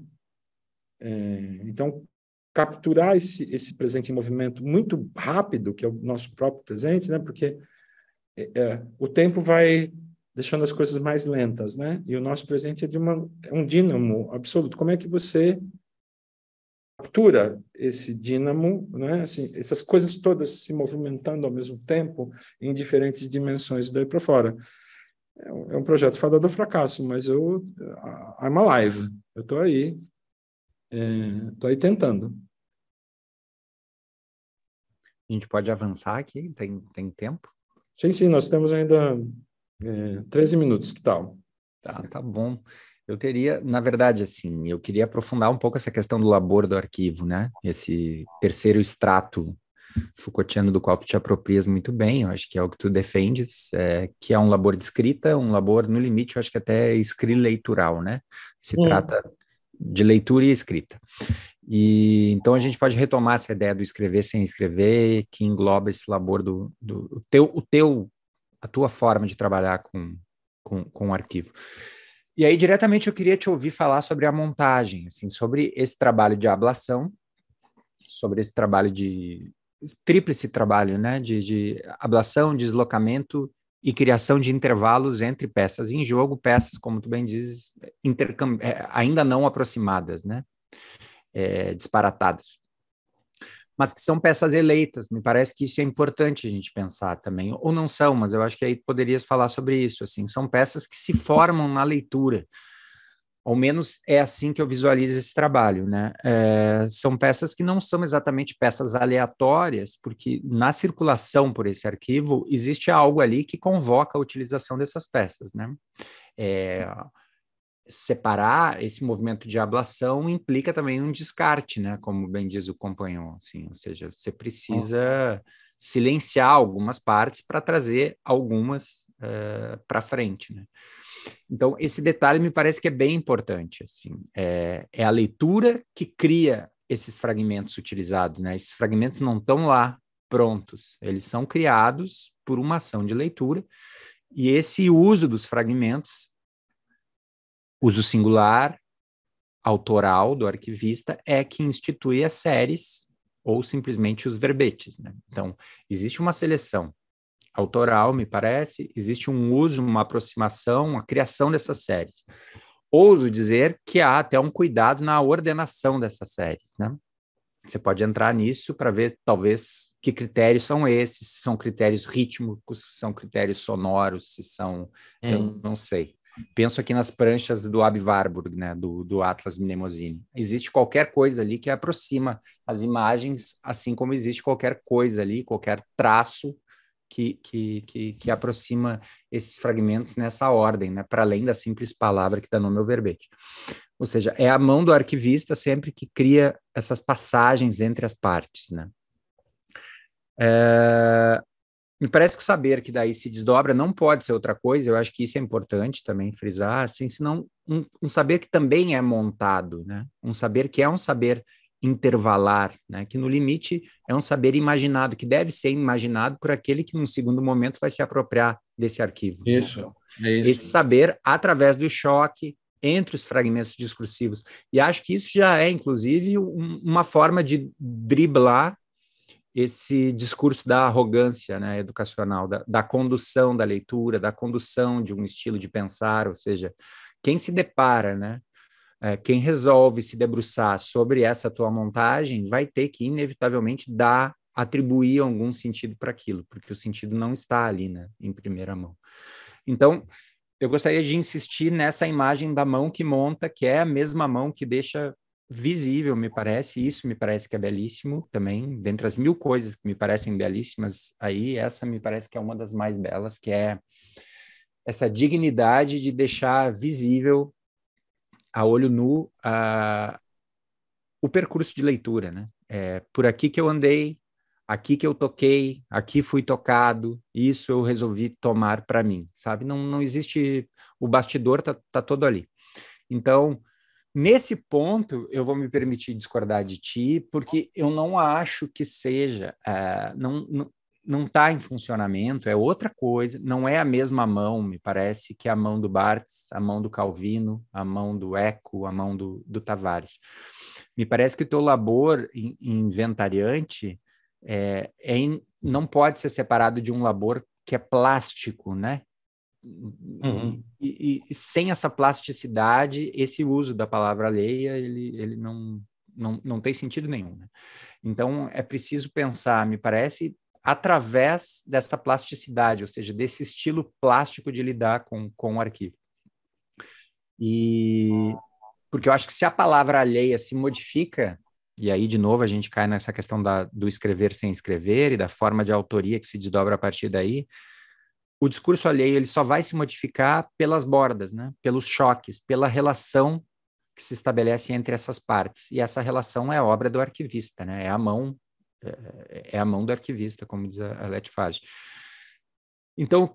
É, então, capturar esse, esse presente em movimento muito rápido, que é o nosso próprio presente, né? Porque é, é, o tempo vai deixando as coisas mais lentas, né? E o nosso presente é de uma, é um dínamo absoluto. Como é que você captura esse dínamo, né? Assim, essas coisas todas se movimentando ao mesmo tempo em diferentes dimensões daí para fora. É um, é um projeto fadado ao fracasso, mas eu I'm alive. Eu estou aí, estou é, aí tentando. A gente pode avançar aqui? Tem, tem tempo? Sim, sim, nós temos ainda é, treze minutos, que tal? Tá, sim. Tá bom. Eu teria, na verdade, assim, eu queria aprofundar um pouco essa questão do labor do arquivo, né? Esse terceiro extrato Foucaultiano do qual tu te aproprias muito bem, eu acho que é o que tu defendes, é, que é um labor de escrita, um labor, no limite, eu acho que até escrileitural, né? Se Sim. trata de leitura e escrita. E, então, a gente pode retomar essa ideia do escrever sem escrever, que engloba esse labor do... do o teu, o teu, a tua forma de trabalhar com, com, com o arquivo. E aí, diretamente, eu queria te ouvir falar sobre a montagem, assim, sobre esse trabalho de ablação, sobre esse trabalho de... tríplice trabalho, né, de, de ablação, deslocamento e criação de intervalos entre peças em jogo, peças, como tu bem dizes, intercam- ainda não aproximadas, né, é, disparatadas. Mas que são peças eleitas, me parece que isso é importante a gente pensar também, ou não são, mas eu acho que aí poderias falar sobre isso, assim, são peças que se formam na leitura, ao menos é assim que eu visualizo esse trabalho, né? É, são peças que não são exatamente peças aleatórias, porque na circulação por esse arquivo existe algo ali que convoca a utilização dessas peças, né? É, separar esse movimento de ablação implica também um descarte, né? Como bem diz o companheiro, assim, ou seja, você precisa silenciar algumas partes para trazer algumas uh, para frente, né? Então, esse detalhe me parece que é bem importante, assim, é, é a leitura que cria esses fragmentos utilizados, né? Esses fragmentos não estão lá prontos, eles são criados por uma ação de leitura, e esse uso dos fragmentos, uso singular, autoral do arquivista, é que institui as séries ou simplesmente os verbetes, né? Então, existe uma seleção autoral, me parece, existe um uso, uma aproximação, uma criação dessas séries. Ouso dizer que há até um cuidado na ordenação dessas séries, né? Você pode entrar nisso para ver, talvez, que critérios são esses, se são critérios rítmicos, se são critérios sonoros, se são... É. Eu não sei. Penso aqui nas pranchas do Ab Warburg, né? do, do Atlas Mnemosine. Existe qualquer coisa ali que aproxima as imagens, assim como existe qualquer coisa ali, qualquer traço Que, que, que, que aproxima esses fragmentos nessa ordem, né? Para além da simples palavra que dá nome ao verbete. Ou seja, é a mão do arquivista sempre que cria essas passagens entre as partes, né? É... Me parece que o saber que daí se desdobra não pode ser outra coisa, eu acho que isso é importante também frisar, assim, senão um, um saber que também é montado, né? Um saber que é um saber intervalar, né? Que no limite é um saber imaginado, que deve ser imaginado por aquele que num segundo momento vai se apropriar desse arquivo. Isso, então, é isso. Esse saber através do choque entre os fragmentos discursivos. E acho que isso já é, inclusive, um, uma forma de driblar esse discurso da arrogância, né, educacional, da, da condução da leitura, da condução de um estilo de pensar, ou seja, quem se depara, né? Quem resolve se debruçar sobre essa tua montagem vai ter que, inevitavelmente, dar, atribuir algum sentido para aquilo, porque o sentido não está ali, né, em primeira mão. Então, eu gostaria de insistir nessa imagem da mão que monta, que é a mesma mão que deixa visível, me parece, isso me parece que é belíssimo também, dentre as mil coisas que me parecem belíssimas, aí essa me parece que é uma das mais belas, que é essa dignidade de deixar visível a olho nu, a... o percurso de leitura, né? É por aqui que eu andei, aqui que eu toquei, aqui fui tocado, isso eu resolvi tomar para mim, sabe? Não, não existe... O bastidor tá, tá todo ali. Então, nesse ponto, eu vou me permitir discordar de ti, porque eu não acho que seja... Uh, não, não... não está em funcionamento, é outra coisa, não é a mesma mão, me parece, que a mão do Barthes, a mão do Calvino, a mão do Eco, a mão do, do Tavares. Me parece que o teu labor inventariante é, é in, não pode ser separado de um labor que é plástico, né? Uhum. E, e, e sem essa plasticidade, esse uso da palavra alheia, ele, ele não, não, não tem sentido nenhum, né? Então, é preciso pensar, me parece, através dessa plasticidade, ou seja, desse estilo plástico de lidar com, com o arquivo. E porque eu acho que se a palavra alheia se modifica, e aí, de novo, a gente cai nessa questão da, do escrever sem escrever e da forma de autoria que se desdobra a partir daí, o discurso alheio ele só vai se modificar pelas bordas, né? Pelos choques, pela relação que se estabelece entre essas partes. E essa relação é obra do arquivista, né? É a mão é a mão do arquivista, como diz a Arlette Farge. Então,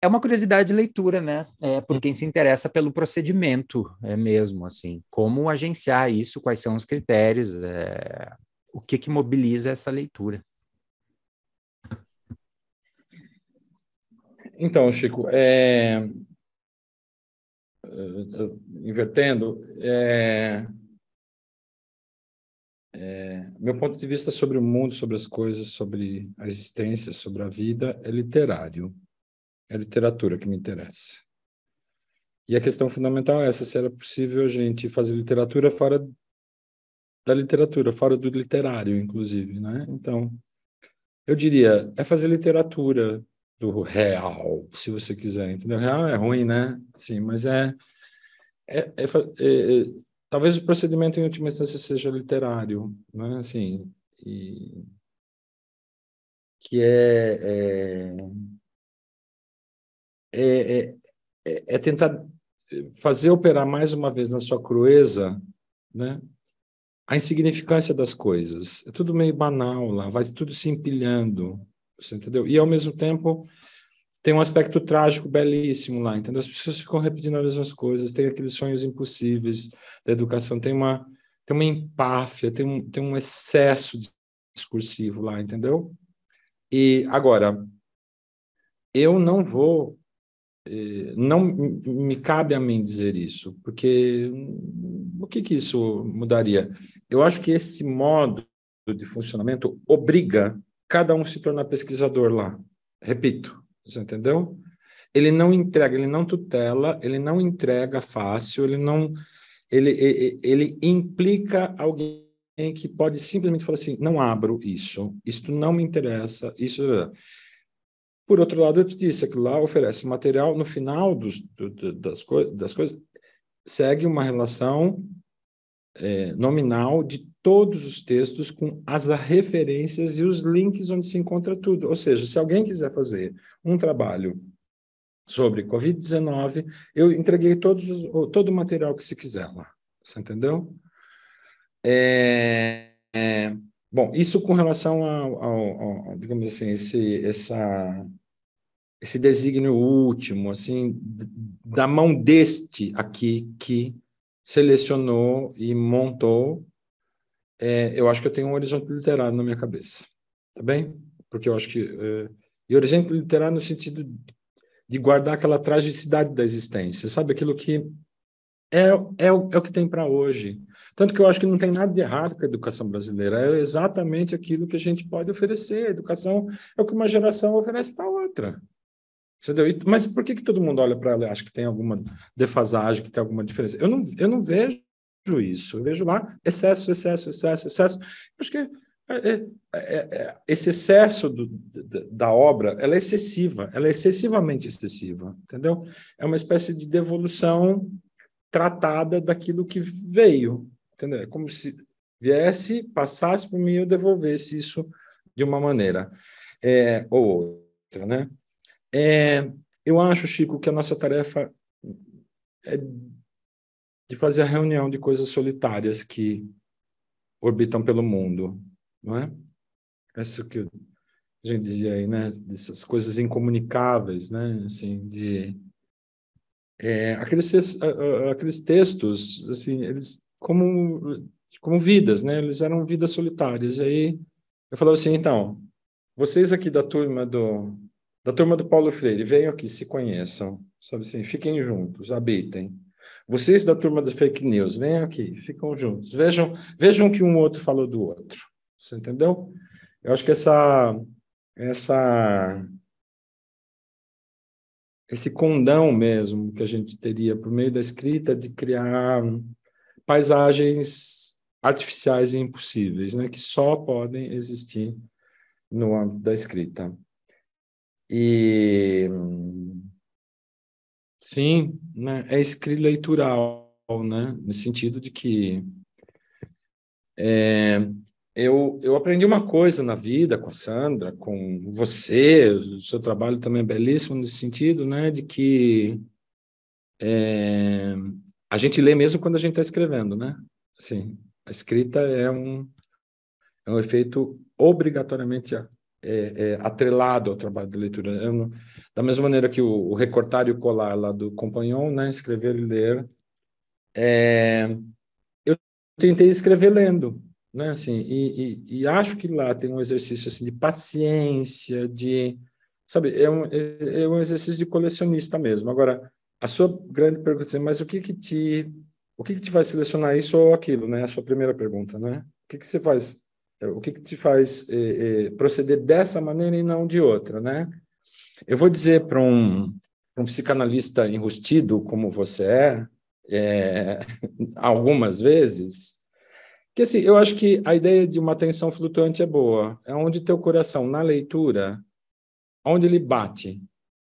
é uma curiosidade de leitura, né? É por quem se interessa pelo procedimento é mesmo, assim. Como agenciar isso, quais são os critérios, é, o que que mobiliza essa leitura. Então, Chico, é... invertendo... É... É, meu ponto de vista sobre o mundo, sobre as coisas, sobre a existência, sobre a vida, é literário. É a literatura que me interessa. E a questão fundamental é essa, se era possível a gente fazer literatura fora da literatura, fora do literário, inclusive, né? Então, eu diria, é fazer literatura do real, se você quiser, entendeu? Real é ruim, né? Sim, mas é... é, é, é, é talvez o procedimento, em última instância, seja literário, né? Assim, e... que é é, é, é é tentar fazer operar mais uma vez na sua crueza, né? A insignificância das coisas. É tudo meio banal lá, vai tudo se empilhando, você entendeu? E, ao mesmo tempo, tem um aspecto trágico belíssimo lá, entendeu? As pessoas ficam repetindo as mesmas coisas, tem aqueles sonhos impossíveis da educação, tem uma, tem uma empáfia, tem um, tem um excesso discursivo lá, entendeu? E, agora, eu não vou... Não me cabe a mim dizer isso, porque o que que isso mudaria? Eu acho que esse modo de funcionamento obriga cada um a se tornar pesquisador lá, repito. Você entendeu? Ele não entrega, ele não tutela, ele não entrega fácil, ele não... Ele, ele, ele implica alguém que pode simplesmente falar assim, não abro isso, isto não me interessa, isso... Por outro lado, eu te disse que lá oferece material, no final dos, do, das, co das coisas, segue uma relação é, nominal de todos os textos com as referências e os links onde se encontra tudo. Ou seja, se alguém quiser fazer um trabalho sobre covid dezenove, eu entreguei todos, todo o material que se quiser lá. Você entendeu? É, é, bom, isso com relação ao, ao, ao digamos assim, esse, essa, esse desígnio último, assim, da mão deste aqui que selecionou e montou. É, eu acho que eu tenho um horizonte literário na minha cabeça, tá bem? Porque eu acho que... É, e horizonte literário no sentido de guardar aquela tragicidade da existência, sabe? Aquilo que é, é, é o que tem para hoje. Tanto que eu acho que não tem nada de errado com a educação brasileira, é exatamente aquilo que a gente pode oferecer. A educação é o que uma geração oferece para outra. Entendeu? E, mas por que, que todo mundo olha para ela e acha que tem alguma defasagem, que tem alguma diferença? Eu não, eu não vejo... isso, eu vejo lá excesso, excesso, excesso, excesso. Acho que é, é, é, esse excesso do, da obra, ela é excessiva, ela é excessivamente excessiva, entendeu? É uma espécie de devolução tratada daquilo que veio, entendeu? É como se viesse, passasse por mim e eu devolvesse isso de uma maneira é, ou outra, né? É, eu acho, Chico, que a nossa tarefa é de fazer a reunião de coisas solitárias que orbitam pelo mundo, não é? Isso que a gente dizia aí, né? Dessas coisas incomunicáveis, né? Assim, de é, aqueles aqueles textos, assim, eles como como vidas, né? Eles eram vidas solitárias. E aí eu falava assim, então, Vocês aqui da turma do, da turma do Paulo Freire, venham aqui, se conheçam, sabe assim, fiquem juntos, habitem. Vocês da turma das fake news, venham aqui, ficam juntos, vejam, vejam que um outro falou do outro, você entendeu? Eu acho que essa, essa, esse condão mesmo que a gente teria por meio da escrita de criar paisagens artificiais e impossíveis, né, que só podem existir no âmbito da escrita. E... sim, né? É escrita leitural, né? No sentido de que é, eu, eu aprendi uma coisa na vida com a Sandra, com você, o seu trabalho também é belíssimo nesse sentido, né? De que é, a gente lê mesmo quando a gente está escrevendo, né? Assim, a escrita é um, é um efeito obrigatoriamente é, é, atrelado ao trabalho de leitura. Eu não, da mesma maneira que o, o recortar e o colar lá do Compagnon, né, escrever e ler, é, eu tentei escrever lendo, né, assim, e, e, e acho que lá tem um exercício assim, de paciência, de, sabe, é um, é um exercício de colecionista mesmo. Agora, a sua grande pergunta é, mas o que que te, o que que te vai selecionar isso ou aquilo, né? A sua primeira pergunta, né? O que que você faz? O que, que te faz eh, eh, proceder dessa maneira e não de outra, né? Eu vou dizer para um, um psicanalista enrustido como você é, é, algumas vezes, que assim, eu acho que a ideia de uma atenção flutuante é boa, é onde teu coração, na leitura, onde ele bate,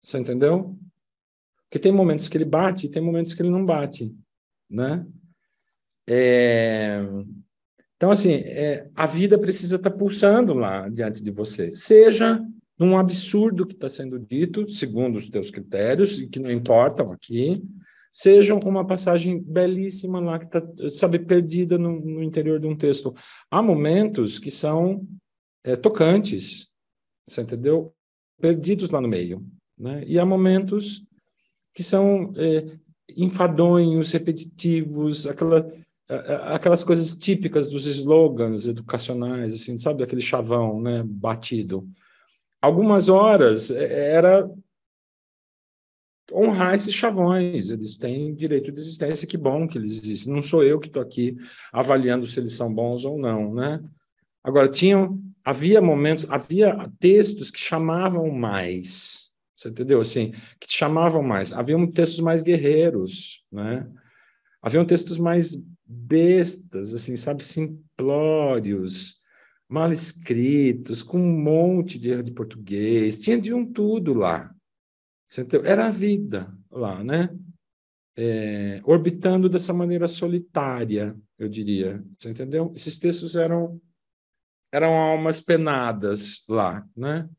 você entendeu? Porque tem momentos que ele bate e tem momentos que ele não bate, né? É... Então, assim, é, a vida precisa estar pulsando lá diante de você, seja num absurdo que está sendo dito, segundo os teus critérios, e que não importam aqui, seja uma passagem belíssima lá que está, sabe, perdida no, no interior de um texto. Há momentos que são é, tocantes, você entendeu? Perdidos lá no meio, né? E há momentos que são é, enfadonhos, repetitivos, aquela... aquelas coisas típicas dos slogans educacionais, assim, sabe, aquele chavão, né, batido. Algumas horas era honrar esses chavões, eles têm direito de existência, que bom que eles existem, não sou eu que estou aqui avaliando se eles são bons ou não, né? Agora, tinham, havia momentos, havia textos que chamavam mais, você entendeu, assim, que chamavam mais, haviam textos mais guerreiros, né? Haviam textos mais bestas, assim, sabe, simplórios, mal escritos, com um monte de erro de português, tinha de um tudo lá, era a vida lá, né? É, orbitando dessa maneira solitária, eu diria, você entendeu? Esses textos eram, eram almas penadas lá, né?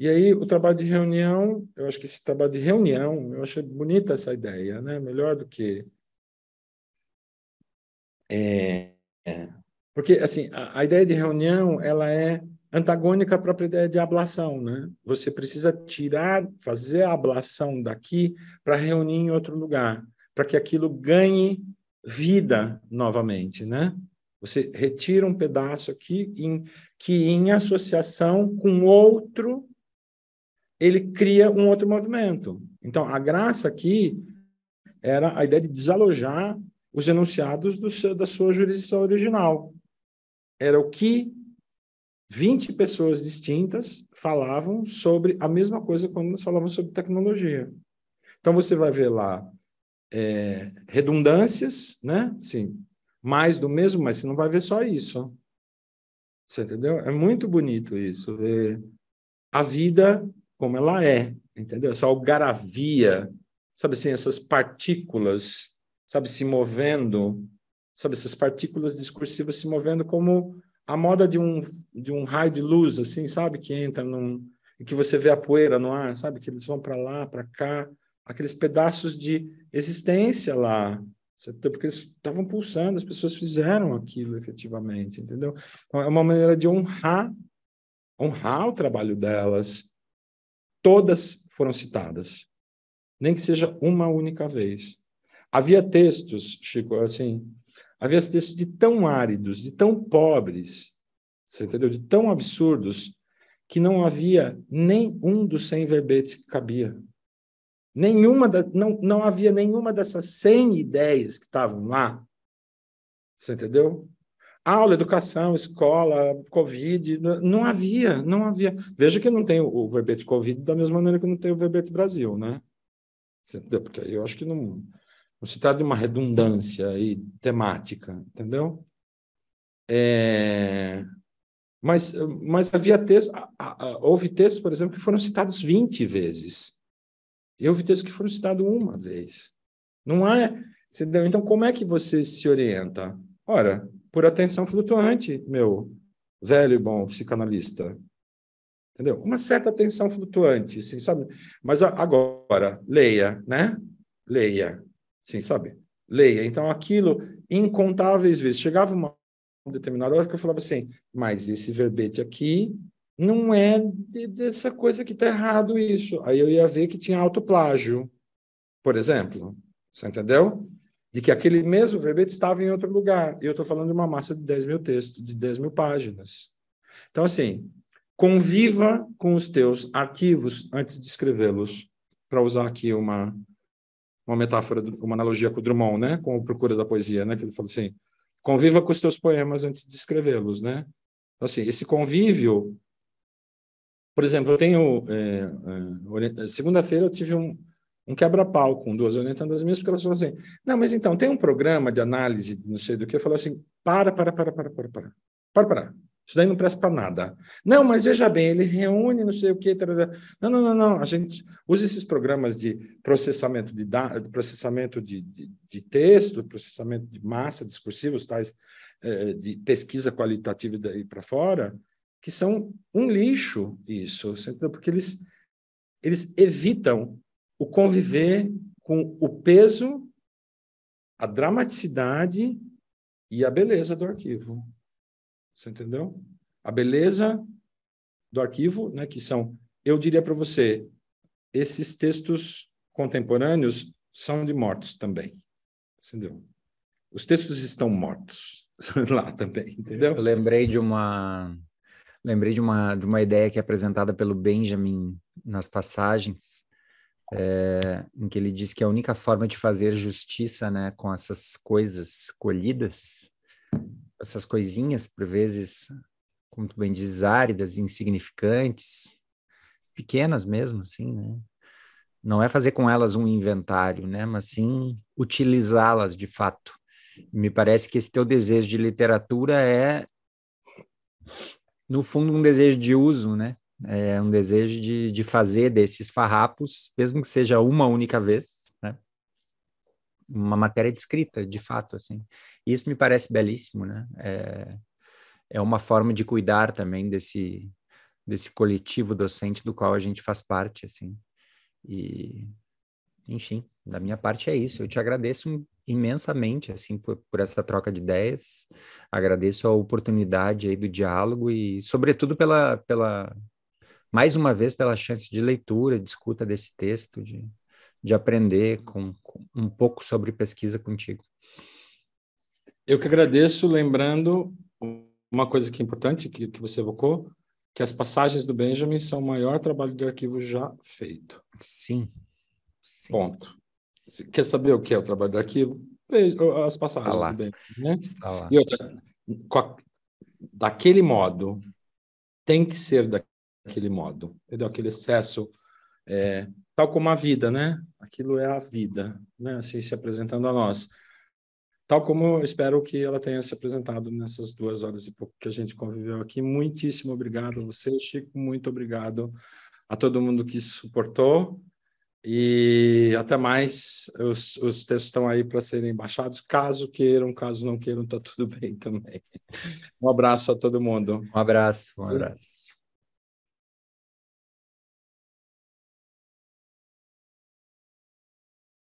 E aí o trabalho de reunião, eu acho que esse trabalho de reunião, eu achei bonita essa ideia, né? Melhor do que... É, é. Porque, assim, a, a ideia de reunião, ela é antagônica à própria ideia de ablação, né? Você precisa tirar, fazer a ablação daqui para reunir em outro lugar, para que aquilo ganhe vida novamente, né? Você retira um pedaço aqui em, que, em associação com outro, ele cria um outro movimento. Então, a graça aqui era a ideia de desalojar os enunciados do seu, da sua jurisdição original. Era o que vinte pessoas distintas falavam sobre a mesma coisa quando nós falávamos sobre tecnologia. Então, você vai ver lá é, redundâncias, né? Assim, mais do mesmo, mas você não vai ver só isso. Você entendeu? É muito bonito isso, ver a vida como ela é, entendeu? Essa algaravia, sabe assim, essas partículas... sabe, se movendo, sabe, essas partículas discursivas se movendo como a moda de um, de um raio de luz, assim, sabe, que entra num... e que você vê a poeira no ar, sabe, que eles vão para lá, para cá, aqueles pedaços de existência lá, porque eles estavam pulsando, as pessoas fizeram aquilo efetivamente, entendeu? Então, é uma maneira de honrar, honrar o trabalho delas. Todas foram citadas, nem que seja uma única vez. Havia textos, Chico, assim, havia textos de tão áridos, de tão pobres, você entendeu? De tão absurdos, que não havia nenhum dos cem verbetes que cabia. Nenhuma da, não, não havia nenhuma dessas cem ideias que estavam lá. Você entendeu? Aula, educação, escola, Covid, não havia, não havia. Veja que não tem o verbete Covid da mesma maneira que não tem o verbete Brasil, né? Você entendeu? Porque aí eu acho que não, não se trata de uma redundância aí, temática, entendeu? É... Mas, mas havia texto, houve textos, por exemplo, que foram citados vinte vezes. E houve textos que foram citados uma vez. Não é... Então, como é que você se orienta? Ora, por atenção flutuante, meu velho e bom psicanalista. Entendeu? Uma certa atenção flutuante, assim, sabe? Mas agora, leia, né? Leia, assim, sabe? Leia. Então, aquilo, incontáveis vezes. Chegava uma determinada hora que eu falava assim, mas esse verbete aqui não é de, dessa coisa que está errado isso. Aí eu ia ver que tinha autoplágio, por exemplo. Você entendeu? De que aquele mesmo verbete estava em outro lugar. E eu estou falando de uma massa de dez mil textos, de dez mil páginas. Então, assim, conviva com os teus arquivos antes de escrevê-los, para usar aqui uma, uma metáfora, uma analogia com o Drummond, né? Com o Procura da Poesia, né? Que ele falou assim, conviva com os teus poemas antes de escrevê-los, né? Então, assim, esse convívio... Por exemplo, eu tenho... É, é, segunda-feira eu tive um... um quebra-pau com duas orientandas minhas, porque elas falam assim, não, mas então, tem um programa de análise, não sei do que, eu falo assim, para, para, para, para, para, para, para, para, isso daí não presta para nada. Não, mas veja bem, ele reúne não sei o que, tarará. Não, não, não, não, a gente usa esses programas de processamento de, da... processamento de, de, de texto, processamento de massa, discursivos, tais eh, de pesquisa qualitativa daí para fora, que são um lixo isso, porque eles, eles evitam o conviver com o peso, a dramaticidade e a beleza do arquivo. Você entendeu? A beleza do arquivo, né, que são, eu diria para você, esses textos contemporâneos são de mortos também. Entendeu? Os textos estão mortos lá também, entendeu? Eu lembrei de uma lembrei de uma de uma ideia que é apresentada pelo Benjamin nas Passagens. É, em que ele diz que a única forma de fazer justiça, né, com essas coisas colhidas, essas coisinhas, por vezes, como tu bem dizes, áridas, insignificantes, pequenas mesmo, assim, né? Não é fazer com elas um inventário, né, mas sim utilizá-las de fato. Me parece que esse teu desejo de literatura é, no fundo, um desejo de uso, né? É um desejo de, de fazer desses farrapos, mesmo que seja uma única vez, né? Uma matéria de escrita, de fato, assim. Isso me parece belíssimo, né? É, é uma forma de cuidar também desse, desse coletivo docente do qual a gente faz parte, assim. E, enfim, da minha parte é isso. Eu te agradeço imensamente, assim, por, por essa troca de ideias. Agradeço a oportunidade aí do diálogo e, sobretudo, pela... pela mais uma vez, pela chance de leitura, de escuta desse texto, de, de aprender com, com um pouco sobre pesquisa contigo. Eu que agradeço, lembrando uma coisa que é importante, que, que você evocou, que as passagens do Benjamin são o maior trabalho de arquivo já feito. Sim. Sim. Ponto. Você quer saber o que é o trabalho de arquivo? As passagens tá do Benjamin, né? Tá lá. E outra, a, daquele modo, tem que ser daquele aquele modo, entendeu? Aquele excesso, é, tal como a vida, né? Aquilo é a vida, né? Assim, se apresentando a nós. Tal como eu espero que ela tenha se apresentado nessas duas horas e pouco que a gente conviveu aqui. Muitíssimo obrigado a você, Chico, muito obrigado a todo mundo que suportou e até mais. Os, os textos estão aí para serem baixados, caso queiram, caso não queiram, tá tudo bem também. Um abraço a todo mundo. Um abraço, um abraço.